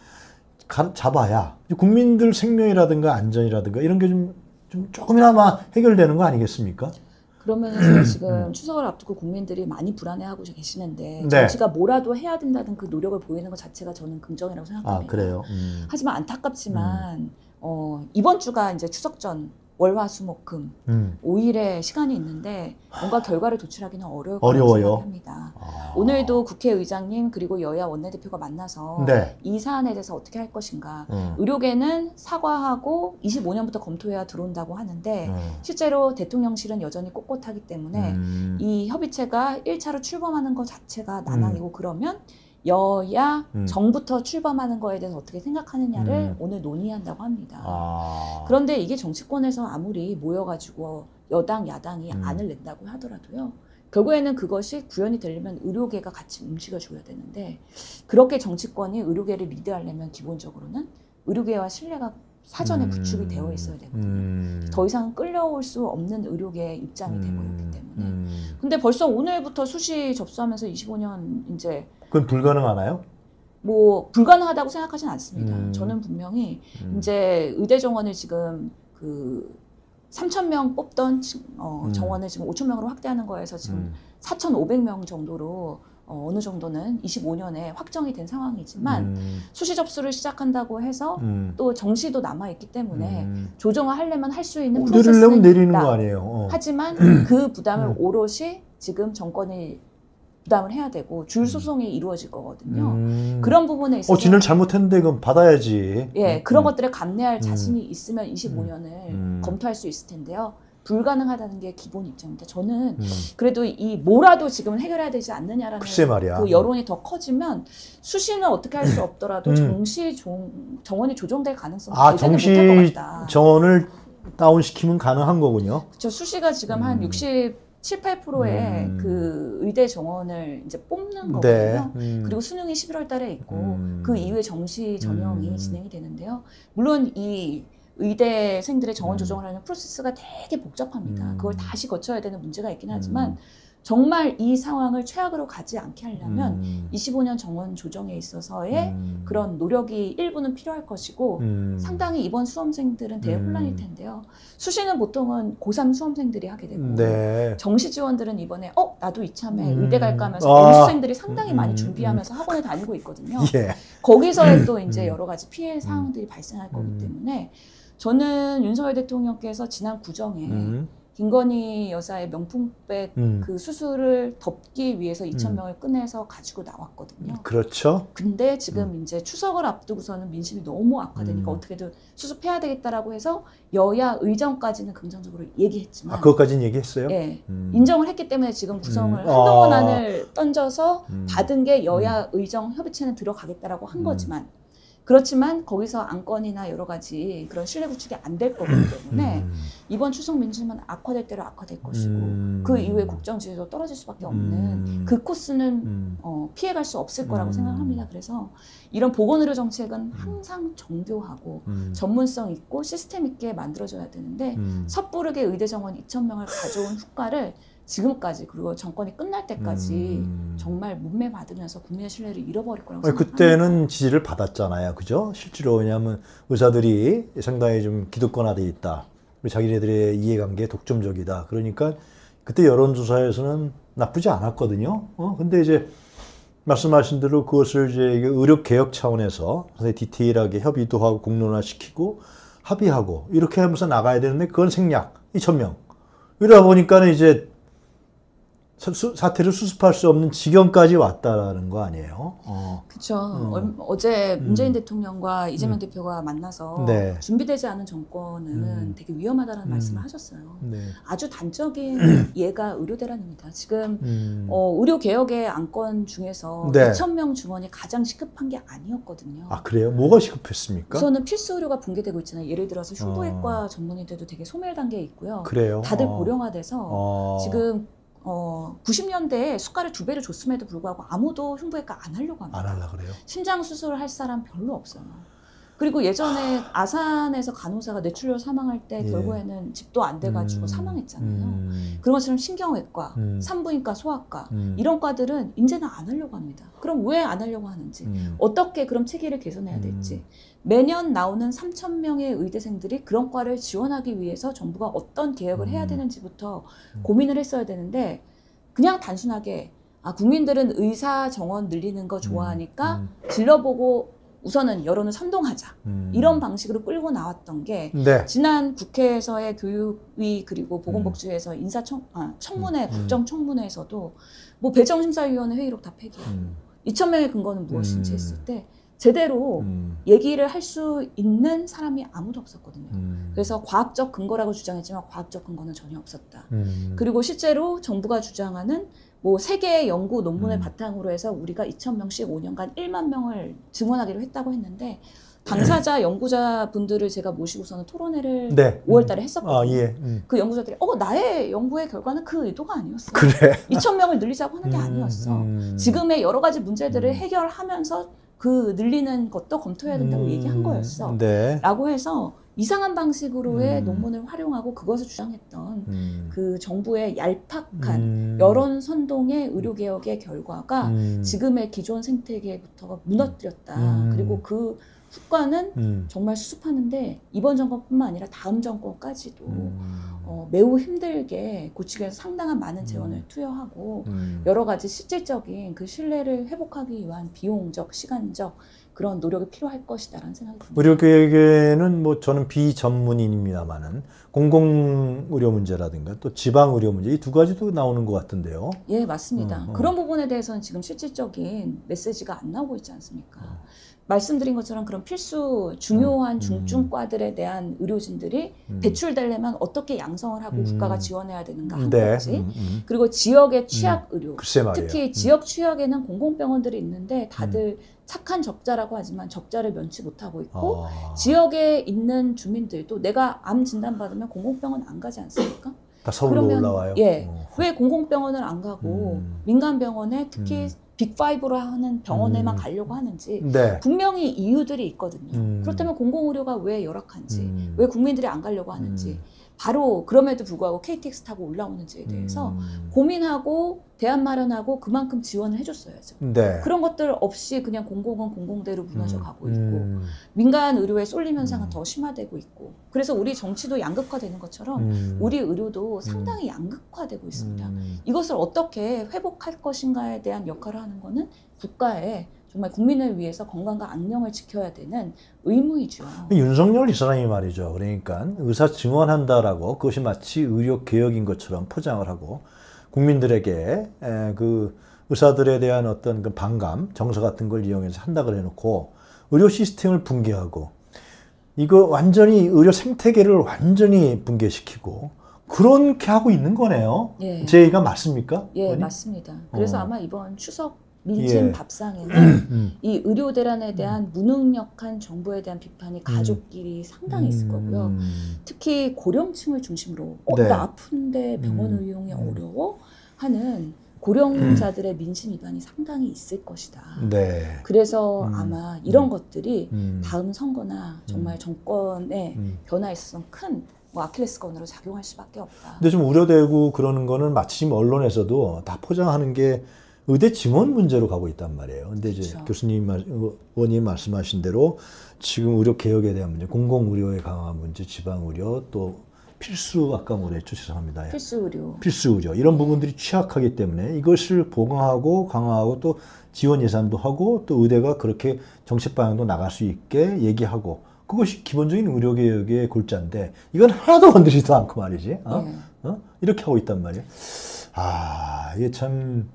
잡아야 국민들 생명이라든가 안전이라든가 이런 게 좀 좀 조금이나마 해결되는 거 아니겠습니까? 그러면서 지금 음. 추석을 앞두고 국민들이 많이 불안해하고 계시는데 네. 정치가 뭐라도 해야 된다는 그 노력을 보이는 것 자체가 저는 긍정이라고 생각합니다. 아, 그래요? 음. 하지만 안타깝지만 음. 어, 이번 주가 이제 추석 전 월화수목금 음. 오 일의 시간이 있는데 뭔가 결과를 도출하기는 어려울 거라고 생각합니다. 아. 오늘도 국회의장님 그리고 여야 원내대표가 만나서 네. 이 사안에 대해서 어떻게 할 것인가. 음. 의료계는 사과하고 이십오 년부터 검토해야 들어온다고 하는데 음. 실제로 대통령실은 여전히 꼿꼿하기 때문에 음. 이 협의체가 일 차로 출범하는 것 자체가 난항이고 음. 그러면 여야 음. 정부터 출범하는 거에 대해서 어떻게 생각하느냐를 음. 오늘 논의한다고 합니다. 아. 그런데 이게 정치권에서 아무리 모여가지고 여당, 야당이 음. 안을 낸다고 하더라도요. 결국에는 그것이 구현이 되려면 의료계가 같이 움직여줘야 되는데 그렇게 정치권이 의료계를 리드하려면 기본적으로는 의료계와 신뢰가 사전에 음. 구축이 되어 있어야 되거든요. 음. 더 이상 끌려올 수 없는 의료계의 입장이 음. 되어버렸기 때문에. 음. 근데 벌써 오늘부터 수시 접수하면서 이십오 년 이제 그건 불가능하나요? 뭐 불가능하다고 생각하진 않습니다. 음. 저는 분명히 음. 이제 의대 정원을 지금 그 삼천 명 뽑던 어, 음. 정원을 지금 오천 명으로 확대하는 거에서 지금 음. 사천오백 명 정도로 어, 어느 정도는 이십오 년에 확정이 된 상황이지만 음. 수시 접수를 시작한다고 해서 음. 또 정시도 남아있기 때문에 음. 조정을 하려면 할 수 있는 어, 프로세스는 내리는 있다. 거 아니에요. 어. 하지만 그 부담을 음. 오롯이 지금 정권이 부담을 해야 되고 줄 소송이 이루어질 거거든요. 음. 그런 부분에 있어서 어, 진을 잘못했는데 그럼 받아야지. 예, 그런 음. 것들에 감내할 자신이 있으면 이십오 년을 음. 검토할 수 있을 텐데요. 불가능하다는 게 기본 입장입니다. 저는 음. 그래도 이 뭐라도 지금은 해결해야 되지 않느냐라는 글쎄 말이야. 그 여론이 더 커지면 수시는 어떻게 할 수 없더라도 음. 정시 정, 정원이 조정될 가능성이 아, 정시 못할 것 같다. 정원을 다운시키면 가능한 거군요. 그렇죠. 수시가 지금 음. 한 육십칠, 팔 퍼센트의 음. 그 의대 정원을 이제 뽑는 거거든요. 네. 음. 그리고 수능이 십일월 달에 있고 음. 그 이후에 정시 전형이 음. 진행이 되는데요. 물론 이 의대생들의 정원 조정을 하는 프로세스가 되게 복잡합니다. 음. 그걸 다시 거쳐야 되는 문제가 있긴 하지만 음. 정말 이 상황을 최악으로 가지 않게 하려면 음. 이십오 년 정원 조정에 있어서의 음. 그런 노력이 일부는 필요할 것이고 음. 상당히 이번 수험생들은 대혼란일 텐데요. 수시는 보통은 고삼 수험생들이 하게 되고 네. 정시 지원들은 이번에 어? 나도 이참에 음. 의대 갈까 하면서 아. 수생들이 상당히 음. 많이 준비하면서 학원에 다니고 있거든요. 예. 거기서의 또 이제 여러 가지 피해 상황들이 음. 발생할 거기 때문에 저는 윤석열 대통령께서 지난 구정에 음. 김건희 여사의 명품백 음. 그 수술을 덮기 위해서 이천 명을 꺼내서 가지고 나왔거든요. 그렇죠. 근데 지금 음. 이제 추석을 앞두고서는 민심이 너무 악화되니까 음. 어떻게든 수습해야 되겠다라고 해서 여야 의정까지는 긍정적으로 얘기했지만. 아, 그것까지는 얘기했어요? 네. 음. 인정을 했기 때문에 지금 구성을 음. 한동훈 안을 아. 던져서 음. 받은 게 여야 의정 협의체는 들어가겠다라고 한 음. 거지만 그렇지만 거기서 안건이나 여러 가지 그런 신뢰 구축이 안 될 거기 때문에 음. 이번 추석 민심은 악화될 대로 악화될 것이고 음. 그 이후에 국정 지지도 떨어질 수밖에 없는 음. 그 코스는 음. 어, 피해갈 수 없을 거라고 음. 생각합니다. 그래서 이런 보건의료 정책은 항상 정교하고 음. 전문성 있고 시스템 있게 만들어줘야 되는데 음. 섣부르게 의대 정원 이천 명을 가져온 효과를 지금까지 그리고 정권이 끝날 때까지 음. 정말 몸매 받으면서 국민의 신뢰를 잃어버릴 거라고 생각합니다. 그때는 지지를 받았잖아요, 그죠? 실제로 왜냐하면 의사들이 상당히 좀 기득권화돼 있다, 자기네들의 이해관계에 독점적이다. 그러니까 그때 여론조사에서는 나쁘지 않았거든요. 어? 근데 이제 말씀하신 대로 그것을 이제 의료 개혁 차원에서 상당히 디테일하게 협의도 하고 공론화시키고 합의하고 이렇게 하면서 나가야 되는데 그건 생략 이천 명 이러다 보니까는 이제 사태를 수습할 수 없는 지경까지 왔다라는 거 아니에요? 어. 그렇죠. 어. 어제 문재인 음. 대통령과 이재명 음. 대표가 만나서 네. 준비되지 않은 정권은 음. 되게 위험하다는 음. 말씀을 하셨어요. 네. 아주 단적인 예가 의료대란입니다. 지금 음. 어, 의료개혁의 안건 중에서 네. 이천 명 중원이 가장 시급한 게 아니었거든요. 아 그래요? 뭐가 시급했습니까? 우선은 필수 의료가 붕괴되고 있잖아요. 예를 들어서 흉부외과 어. 전문의들도 되게 소멸 단계에 있고요. 그래요? 다들 어. 고령화돼서 어. 지금 어, 구십 년대에 수가를 두 배를 줬음에도 불구하고 아무도 흉부외과 안 하려고 합니다. 안 하려고 그래요? 심장 수술을 할 사람 별로 없어요. 그리고 예전에 아산에서 간호사가 뇌출혈 사망할 때 예. 결국에는 집도 안 돼가지고 음. 사망했잖아요. 음. 그런 것처럼 신경외과, 음. 산부인과, 소아과 음. 이런 과들은 이제는 안 하려고 합니다. 그럼 왜 안 하려고 하는지, 음. 어떻게 그럼 체계를 개선해야 될지 음. 매년 나오는 삼천 명의 의대생들이 그런 과를 지원하기 위해서 정부가 어떤 개혁을 음. 해야 되는지부터 음. 고민을 했어야 되는데 그냥 단순하게 아 국민들은 의사 정원 늘리는 거 좋아하니까 음. 음. 질러보고 우선은 여론을 선동하자 음. 이런 방식으로 끌고 나왔던 게 네. 지난 국회에서의 교육위 그리고 보건복지위에서 음. 인사청 아, 청문회 음. 국정청문회에서도 뭐 배정심사위원회 회의록 다 폐기하고 음. 이천 명의 근거는 무엇인지 음. 했을 때 제대로 음. 얘기를 할 수 있는 사람이 아무도 없었거든요. 음. 그래서 과학적 근거라고 주장했지만 과학적 근거는 전혀 없었다. 음. 그리고 실제로 정부가 주장하는 뭐 세계의 연구 논문을 음. 바탕으로 해서 우리가 이천 명씩 오 년간 만 명을 증원하기로 했다고 했는데 당사자 연구자분들을 제가 모시고서는 토론회를 네. 오월 달에 했었거든요. 아, 예. 음. 그 연구자들이 어 나의 연구의 결과는 그 의도가 아니었어. 그래. 이천 명을 늘리자고 하는 게 아니었어. 음. 음. 지금의 여러 가지 문제들을 해결하면서 그 늘리는 것도 검토해야 된다고 음. 얘기한 거였어. 네. 라고 해서 이상한 방식으로의 음. 논문을 활용하고 그것을 주장했던 음. 그 정부의 얄팍한 음. 여론 선동의 의료개혁의 결과가 음. 지금의 기존 생태계부터 무너뜨렸다. 음. 그리고 그 효과는 음. 정말 수습하는데 이번 정권뿐만 아니라 다음 정권까지도 음. 어, 매우 힘들게 고치기 위해서 상당한 많은 재원을 음. 투여하고 음. 여러 가지 실질적인 그 신뢰를 회복하기 위한 비용적, 시간적 그런 노력이 필요할 것이다라는 생각이 듭니다. 의료계획에는 뭐 저는 비전문인입니다만은 공공의료 문제라든가 또 지방의료 문제 이 두 가지도 나오는 것 같은데요. 예, 맞습니다. 음, 음. 그런 부분에 대해서는 지금 실질적인 메시지가 안 나오고 있지 않습니까? 음. 말씀드린 것처럼 그런 필수 중요한 중증과들에 대한 의료진들이 음. 배출되려면 어떻게 양성을 하고 음. 국가가 지원해야 되는가 하는 네. 거지. 음, 음. 그리고 지역의 취약 음. 의료, 특히 음. 지역 취약에는 공공병원들이 있는데 다들 음. 착한 적자라고 하지만 적자를 면치 못하고 있고 아. 지역에 있는 주민들도 내가 암 진단받으면 공공병원 안 가지 않습니까? 다 서울로 그러면, 올라와요? 예. 어. 왜 공공병원을 안 가고 음. 민간병원에 특히 음. 빅 파이브로 하는 병원에만 음. 가려고 하는지 네. 분명히 이유들이 있거든요. 음. 그렇다면 공공의료가 왜 열악한지 음. 왜 국민들이 안 가려고 하는지 음. 바로 그럼에도 불구하고 케이티엑스 타고 올라오는지에 대해서 음. 고민하고 대안 마련하고 그만큼 지원을 해줬어야죠. 네. 그런 것들 없이 그냥 공공은 공공대로 무너져 음. 가고 있고 음. 민간 의료의 쏠림 현상은 음. 더 심화되고 있고 그래서 우리 정치도 양극화되는 것처럼 음. 우리 의료도 상당히 양극화되고 있습니다. 음. 이것을 어떻게 회복할 것인가에 대한 역할을 하는 거는 국가의 정말 국민을 위해서 건강과 안녕을 지켜야 되는 의무이죠. 윤석열 이 사람이 말이죠. 그러니까 의사 증원한다라고 그것이 마치 의료 개혁인 것처럼 포장을 하고 국민들에게 그 의사들에 대한 어떤 그 반감, 정서 같은 걸 이용해서 한다고 해놓고 의료 시스템을 붕괴하고 이거 완전히 의료 생태계를 완전히 붕괴시키고 그렇게 하고 있는 거네요. 예. 제 얘기가 맞습니까? 예, 아니? 맞습니다. 그래서 어. 아마 이번 추석 밀진 예. 밥상에는 이 의료 대란에 대한 무능력한 정부에 대한 비판이 가족끼리 음. 상당히 있을 거고요. 음. 특히 고령층을 중심으로 어, 네. 나 아픈데 병원 음. 이용이 어려워? 하는 고령자들의 민심 위반이 상당히 있을 것이다. 네. 그래서 음. 아마 이런 것들이 음. 다음 선거나 정말 정권의 음. 변화에 있어서 큰 뭐 아킬레스건으로 작용할 수밖에 없다. 근데 좀 우려되고 그러는 거는 마침 언론에서도 다 포장하는 게 의대 증원 문제로 가고 있단 말이에요. 근데 그렇죠. 이제 교수님, 의원님 말씀하신 대로 지금 의료 개혁에 대한 문제, 공공 의료의 강화 문제, 지방 의료 또 필수 아까 뭐랬죠? 죄송합니다. 필수 의료. 필수 의료. 이런 부분들이 취약하기 때문에 이것을 보강하고 강화하고 또 지원 예산도 하고 또 의대가 그렇게 정책 방향도 나갈 수 있게 얘기하고 그것이 기본적인 의료 개혁의 골자인데 이건 하나도 건드리지도 않고 말이지. 어? 네. 어? 이렇게 하고 있단 말이에요. 아, 이게 참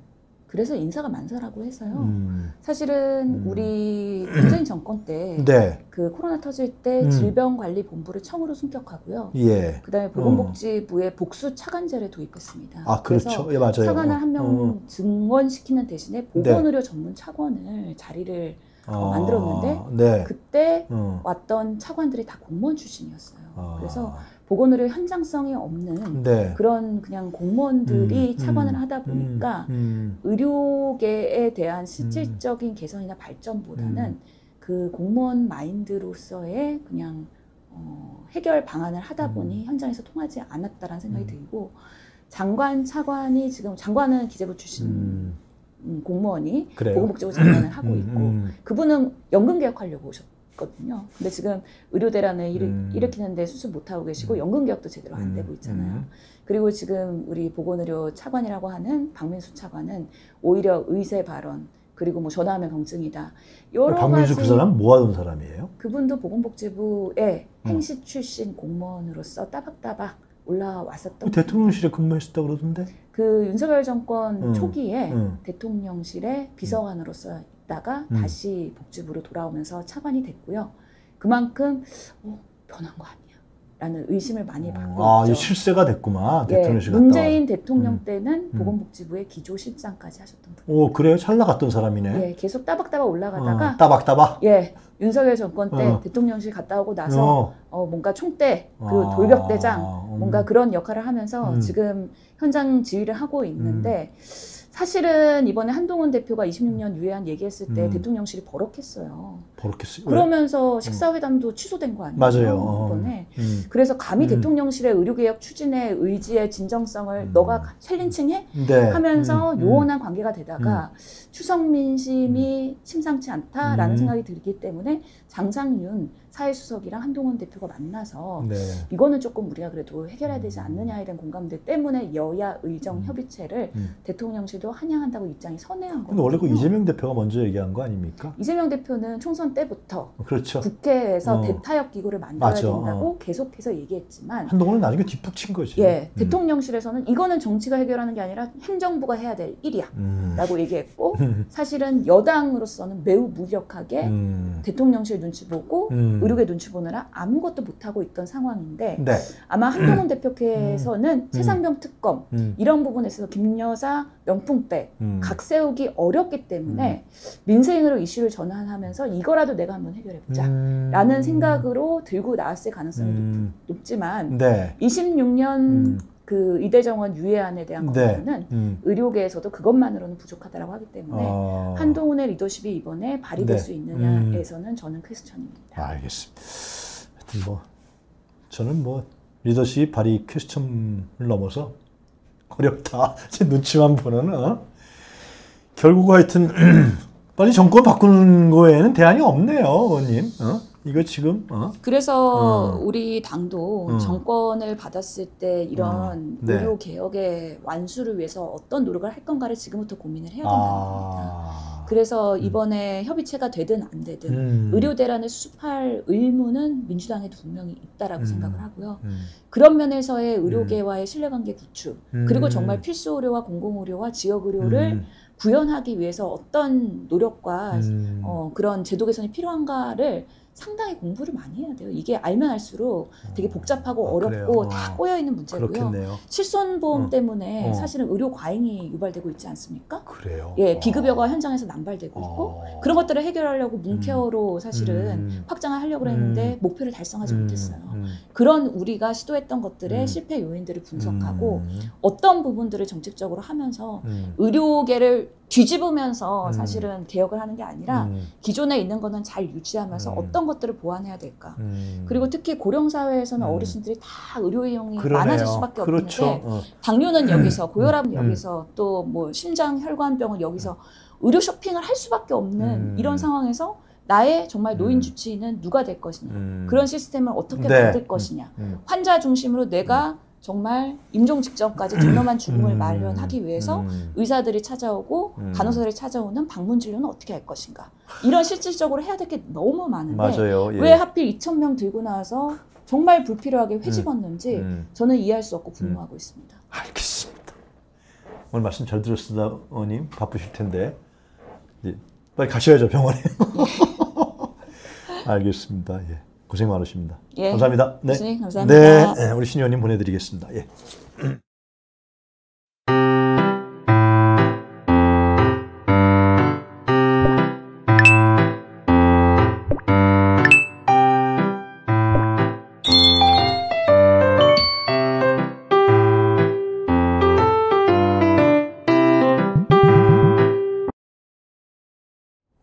그래서 인사가 만사라고 해서요. 음. 사실은 음. 우리 문재인 정권 때 네. 그 코로나 터질 때 음. 질병관리본부를 청으로 승격하고요. 예. 그다음에 보건복지부에 어. 복수 차관제를 도입했습니다. 아 그렇죠. 그래서 예, 맞아요. 차관을 한 명 어. 증원시키는 대신에 보건의료 네. 전문 차관을 자리를 어, 만들었는데 네. 그때 어. 왔던 차관들이 다 공무원 출신이었어요. 어. 그래서 보건의료 현장성이 없는 네. 그런 그냥 공무원들이 음, 차관을 음, 하다 보니까 음, 음. 의료계에 대한 실질적인 음. 개선이나 발전보다는 음. 그 공무원 마인드로서의 그냥 어, 해결 방안을 하다 보니 음. 현장에서 통하지 않았다라는 생각이 음. 들고 장관 차관이 지금 장관은 기재부 출신 음. 음, 공무원이 보건복지부 장관을 하고 있고 음. 그분은 연금 개혁하려고 오셨거든요. 근데 지금 의료 대란을 음. 일으키는데 수습 못하고 계시고 연금 개혁도 제대로 안 되고 있잖아요. 음. 그리고 지금 우리 보건의료 차관이라고 하는 박민수 차관은 오히려 의세 발언 그리고 뭐 전화하면 경증이다. 여러 박민수 가지 그 사람 뭐 하던 사람이에요? 그분도 보건복지부의 음. 행시 출신 공무원으로서 따박따박 올라왔었던 대통령실에 근무했었다 그러던데? 그 윤석열 정권 음, 초기에 음. 대통령실의 비서관으로서 있다가 음. 다시 복지부로 돌아오면서 차관이 됐고요. 그만큼 어, 변한 거 아니야? 라는 의심을 많이 받고 아, 있죠. 실세가 됐구만. 대통령실 네, 문재인 갔다 대통령 음. 때는 보건복지부의 기조실장까지 하셨던 분. 오 그래요? 잘 나갔던 사람이네. 네, 계속 따박따박 올라가다가 어, 따박따박? 예. 윤석열 정권 때 어. 대통령실 갔다 오고 나서 어. 어, 뭔가 총대, 그리고 아. 돌격대장 음. 뭔가 그런 역할을 하면서 음. 지금 현장 지휘를 하고 있는데 음. 사실은 이번에 한동훈 대표가 이십육 년 유예한 얘기했을 때 음. 대통령실이 버럭했어요. 버럭했어요? 그러면서 왜? 식사회담도 음. 취소된 거 아니에요? 맞아요. 이번에. 음. 그래서 감히 음. 대통령실의 의료개혁 추진의 의지의 진정성을 음. 너가 챌린칭해? 네. 하면서 음. 요원한 관계가 되다가 음. 추석 민심이 음. 심상치 않다라는 음. 생각이 들기 때문에 장상윤 사회수석이랑 한동훈 대표가 만나서 네. 이거는 조금 우리가 그래도 해결해야 되지 않느냐에 대한 공감대 때문에 여야 의정 협의체를 음. 대통령실도 한양한다고 입장이 선회한 거예요. 근데 원래 그 이재명 대표가 먼저 얘기한 거 아닙니까? 이재명 대표는 총선 때부터 그렇죠. 국회에서 어. 대타협 기구를 만들어야 맞아. 된다고 어. 계속해서 얘기했지만 한동훈은 나중에 뒷북 친 거지. 예, 음. 대통령실에서는 이거는 정치가 해결하는 게 아니라 행정부가 해야 될 일이야 음. 라고 얘기했고 사실은 여당으로서는 매우 무력하게 음. 대통령실 눈치 보고 음. 의료계 눈치 보느라 아무것도 못하고 있던 상황인데 네. 아마 한동훈 대표께서는 음. 최상병 특검 음. 이런 부분에서 김여사 명품백 음. 각 세우기 어렵기 때문에 음. 민생으로 이슈를 전환하면서 이거라도 내가 한번 해결해보자 음. 라는 생각으로 들고 나왔을 가능성이 음. 높, 높지만 네. 이십육 년 음. 그 이대정원 유예안에 대한 검토는 네. 음. 의료계에서도 그것만으로는 부족하다라고 하기 때문에 어. 한동훈의 리더십이 이번에 발휘될 네. 수 있느냐에서는 음. 저는 퀘스천입니다. 알겠습니다. 하여튼 뭐 저는 뭐 리더십 발휘 퀘스천을 넘어서 어렵다. 제 눈치만 보는 어? 결국 하여튼 빨리 정권 바꾸는 거에는 대안이 없네요, 의원님. 어? 이거 지금 어? 그래서 어. 우리 당도 어. 정권을 받았을 때 이런 어. 네. 의료 개혁의 완수를 위해서 어떤 노력을 할 건가를 지금부터 고민을 해야 된다는 아. 겁니다. 그래서 이번에 음. 협의체가 되든 안 되든 음. 의료 대란을 수습할 의무는 민주당에도 분명히 있다라고 음. 생각을 하고요. 음. 그런 면에서의 의료계와의 신뢰관계 구축 음. 그리고 정말 필수 의료와 공공 의료와 지역 의료를 음. 구현하기 위해서 어떤 노력과 음. 어, 그런 제도 개선이 필요한가를 상당히 공부를 많이 해야 돼요. 이게 알면 알수록 되게 복잡하고 아, 어렵고 어, 다 꼬여있는 문제고요. 그렇겠네요. 실손보험 어. 때문에 어. 사실은 의료 과잉이 유발되고 있지 않습니까? 그래요. 예, 비급여가 어. 현장에서 남발되고 있고 어. 그런 것들을 해결하려고 문케어로 음. 사실은 음. 확장을 하려고 했는데 음. 목표를 달성하지 음. 못했어요. 음. 그런 우리가 시도했던 것들의 음. 실패 요인들을 분석하고 음. 어떤 부분들을 정책적으로 하면서 음. 의료계를 뒤집으면서 음. 사실은 개혁을 하는 게 아니라 음. 기존에 있는 거는 잘 유지하면서 음. 어떤 것들을 보완해야 될까. 음. 그리고 특히 고령사회에서는 음. 어르신들이 다 의료 이용이 그러네요. 많아질 수밖에 그렇죠. 없는데 어. 당뇨는 여기서, 고혈압은 음. 여기서, 또 뭐 심장 혈관병은 여기서 의료 쇼핑을 할 수밖에 없는 음. 이런 상황에서 나의 정말 노인 주치의는 누가 될 것이냐, 음. 그런 시스템을 어떻게 네. 만들 것이냐, 음. 환자 중심으로 내가 음. 정말 임종 직전까지 딜러만 죽음을 음, 마련하기 위해서 음, 의사들이 찾아오고 음, 간호사들이 찾아오는 방문 진료는 어떻게 할 것인가, 이런 실질적으로 해야 될 게 너무 많은데 맞아요, 예. 왜 하필 이천 명 들고 나와서 정말 불필요하게 회집었는지 음, 음, 저는 이해할 수 없고 분노하고 음, 있습니다. 알겠습니다. 오늘 말씀 잘 들었습니다. 어머님 바쁘실 텐데 예, 빨리 가셔야죠 병원에. 알겠습니다. 예. 고생 많으십니다. 예. 감사합니다. 네. 교수님, 감사합니다. 네. 네, 우리 신 의원님 보내드리겠습니다. 예.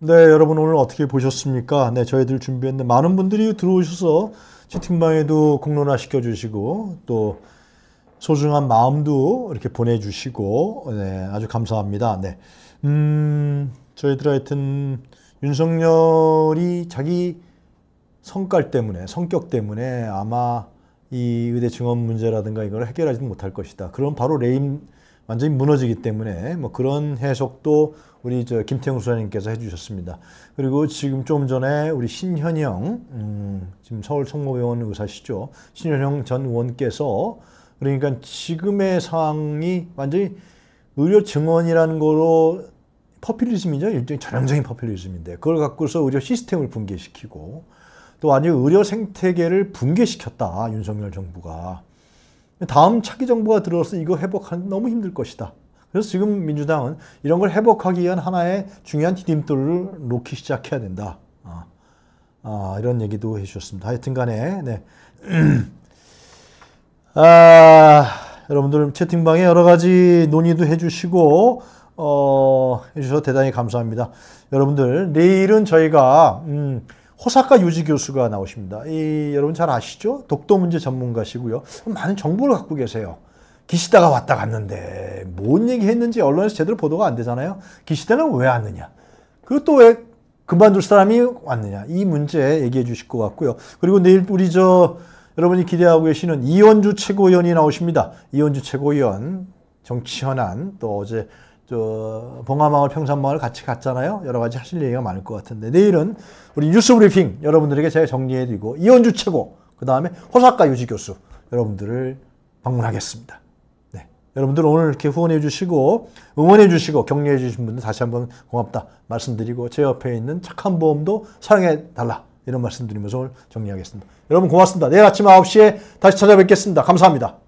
네, 여러분 오늘 어떻게 보셨습니까? 네, 저희들 준비했는데 많은 분들이 들어오셔서 채팅방에도 공론화 시켜주시고 또 소중한 마음도 이렇게 보내주시고 네, 아주 감사합니다. 네, 음, 저희들 하여튼 윤석열이 자기 성깔 때문에, 성격 때문에 아마 이 의대 증원 문제라든가 이걸 해결하지 못할 것이다. 그럼 바로 레임 완전히 무너지기 때문에 뭐 그런 해석도 우리 저 김태형 수사님께서 해주셨습니다. 그리고 지금 좀 전에 우리 신현영 음, 지금 서울 성모병원 의사시죠. 신현영 전 의원께서 그러니까 지금의 상황이 완전히 의료 증원이라는 거로 포퓰리즘이죠. 일종의 전형적인 포퓰리즘인데 그걸 갖고서 의료 시스템을 붕괴시키고 또 아니면 의료 생태계를 붕괴시켰다. 윤석열 정부가. 다음 차기 정부가 들어서 이거 회복하는 너무 힘들 것이다. 그래서 지금 민주당은 이런 걸 회복하기 위한 하나의 중요한 디딤돌을 놓기 시작해야 된다. 아, 아 이런 얘기도 해주셨습니다. 하여튼간에 네. 아, 여러분들 채팅방에 여러 가지 논의도 해주시고 어, 해주셔서 대단히 감사합니다. 여러분들 내일은 저희가 음, 호사카 유지 교수가 나오십니다. 이, 여러분 잘 아시죠? 독도 문제 전문가시고요. 많은 정보를 갖고 계세요. 기시다가 왔다 갔는데 뭔 얘기했는지 언론에서 제대로 보도가 안 되잖아요. 기시다는 왜 왔느냐? 그리고 또 왜 그만둘 사람이 왔느냐? 이 문제 얘기해 주실 것 같고요. 그리고 내일 우리 저 여러분이 기대하고 계시는 이원주 최고위원이 나오십니다. 이원주 최고위원 정치현안 또 어제 저 봉화마을 평산마을 같이 갔잖아요. 여러 가지 하실 얘기가 많을 것 같은데 내일은 우리 뉴스 브리핑 여러분들에게 제가 정리해드리고 이원주 최고 그 다음에 호사카 유지 교수 여러분들을 방문하겠습니다. 네, 여러분들 오늘 이렇게 후원해 주시고 응원해 주시고 격려해 주신 분들 다시 한번 고맙다 말씀드리고 제 옆에 있는 착한 보험도 사랑해 달라 이런 말씀드리면서 오늘 정리하겠습니다. 여러분 고맙습니다. 내일 아침 아홉 시에 다시 찾아뵙겠습니다. 감사합니다.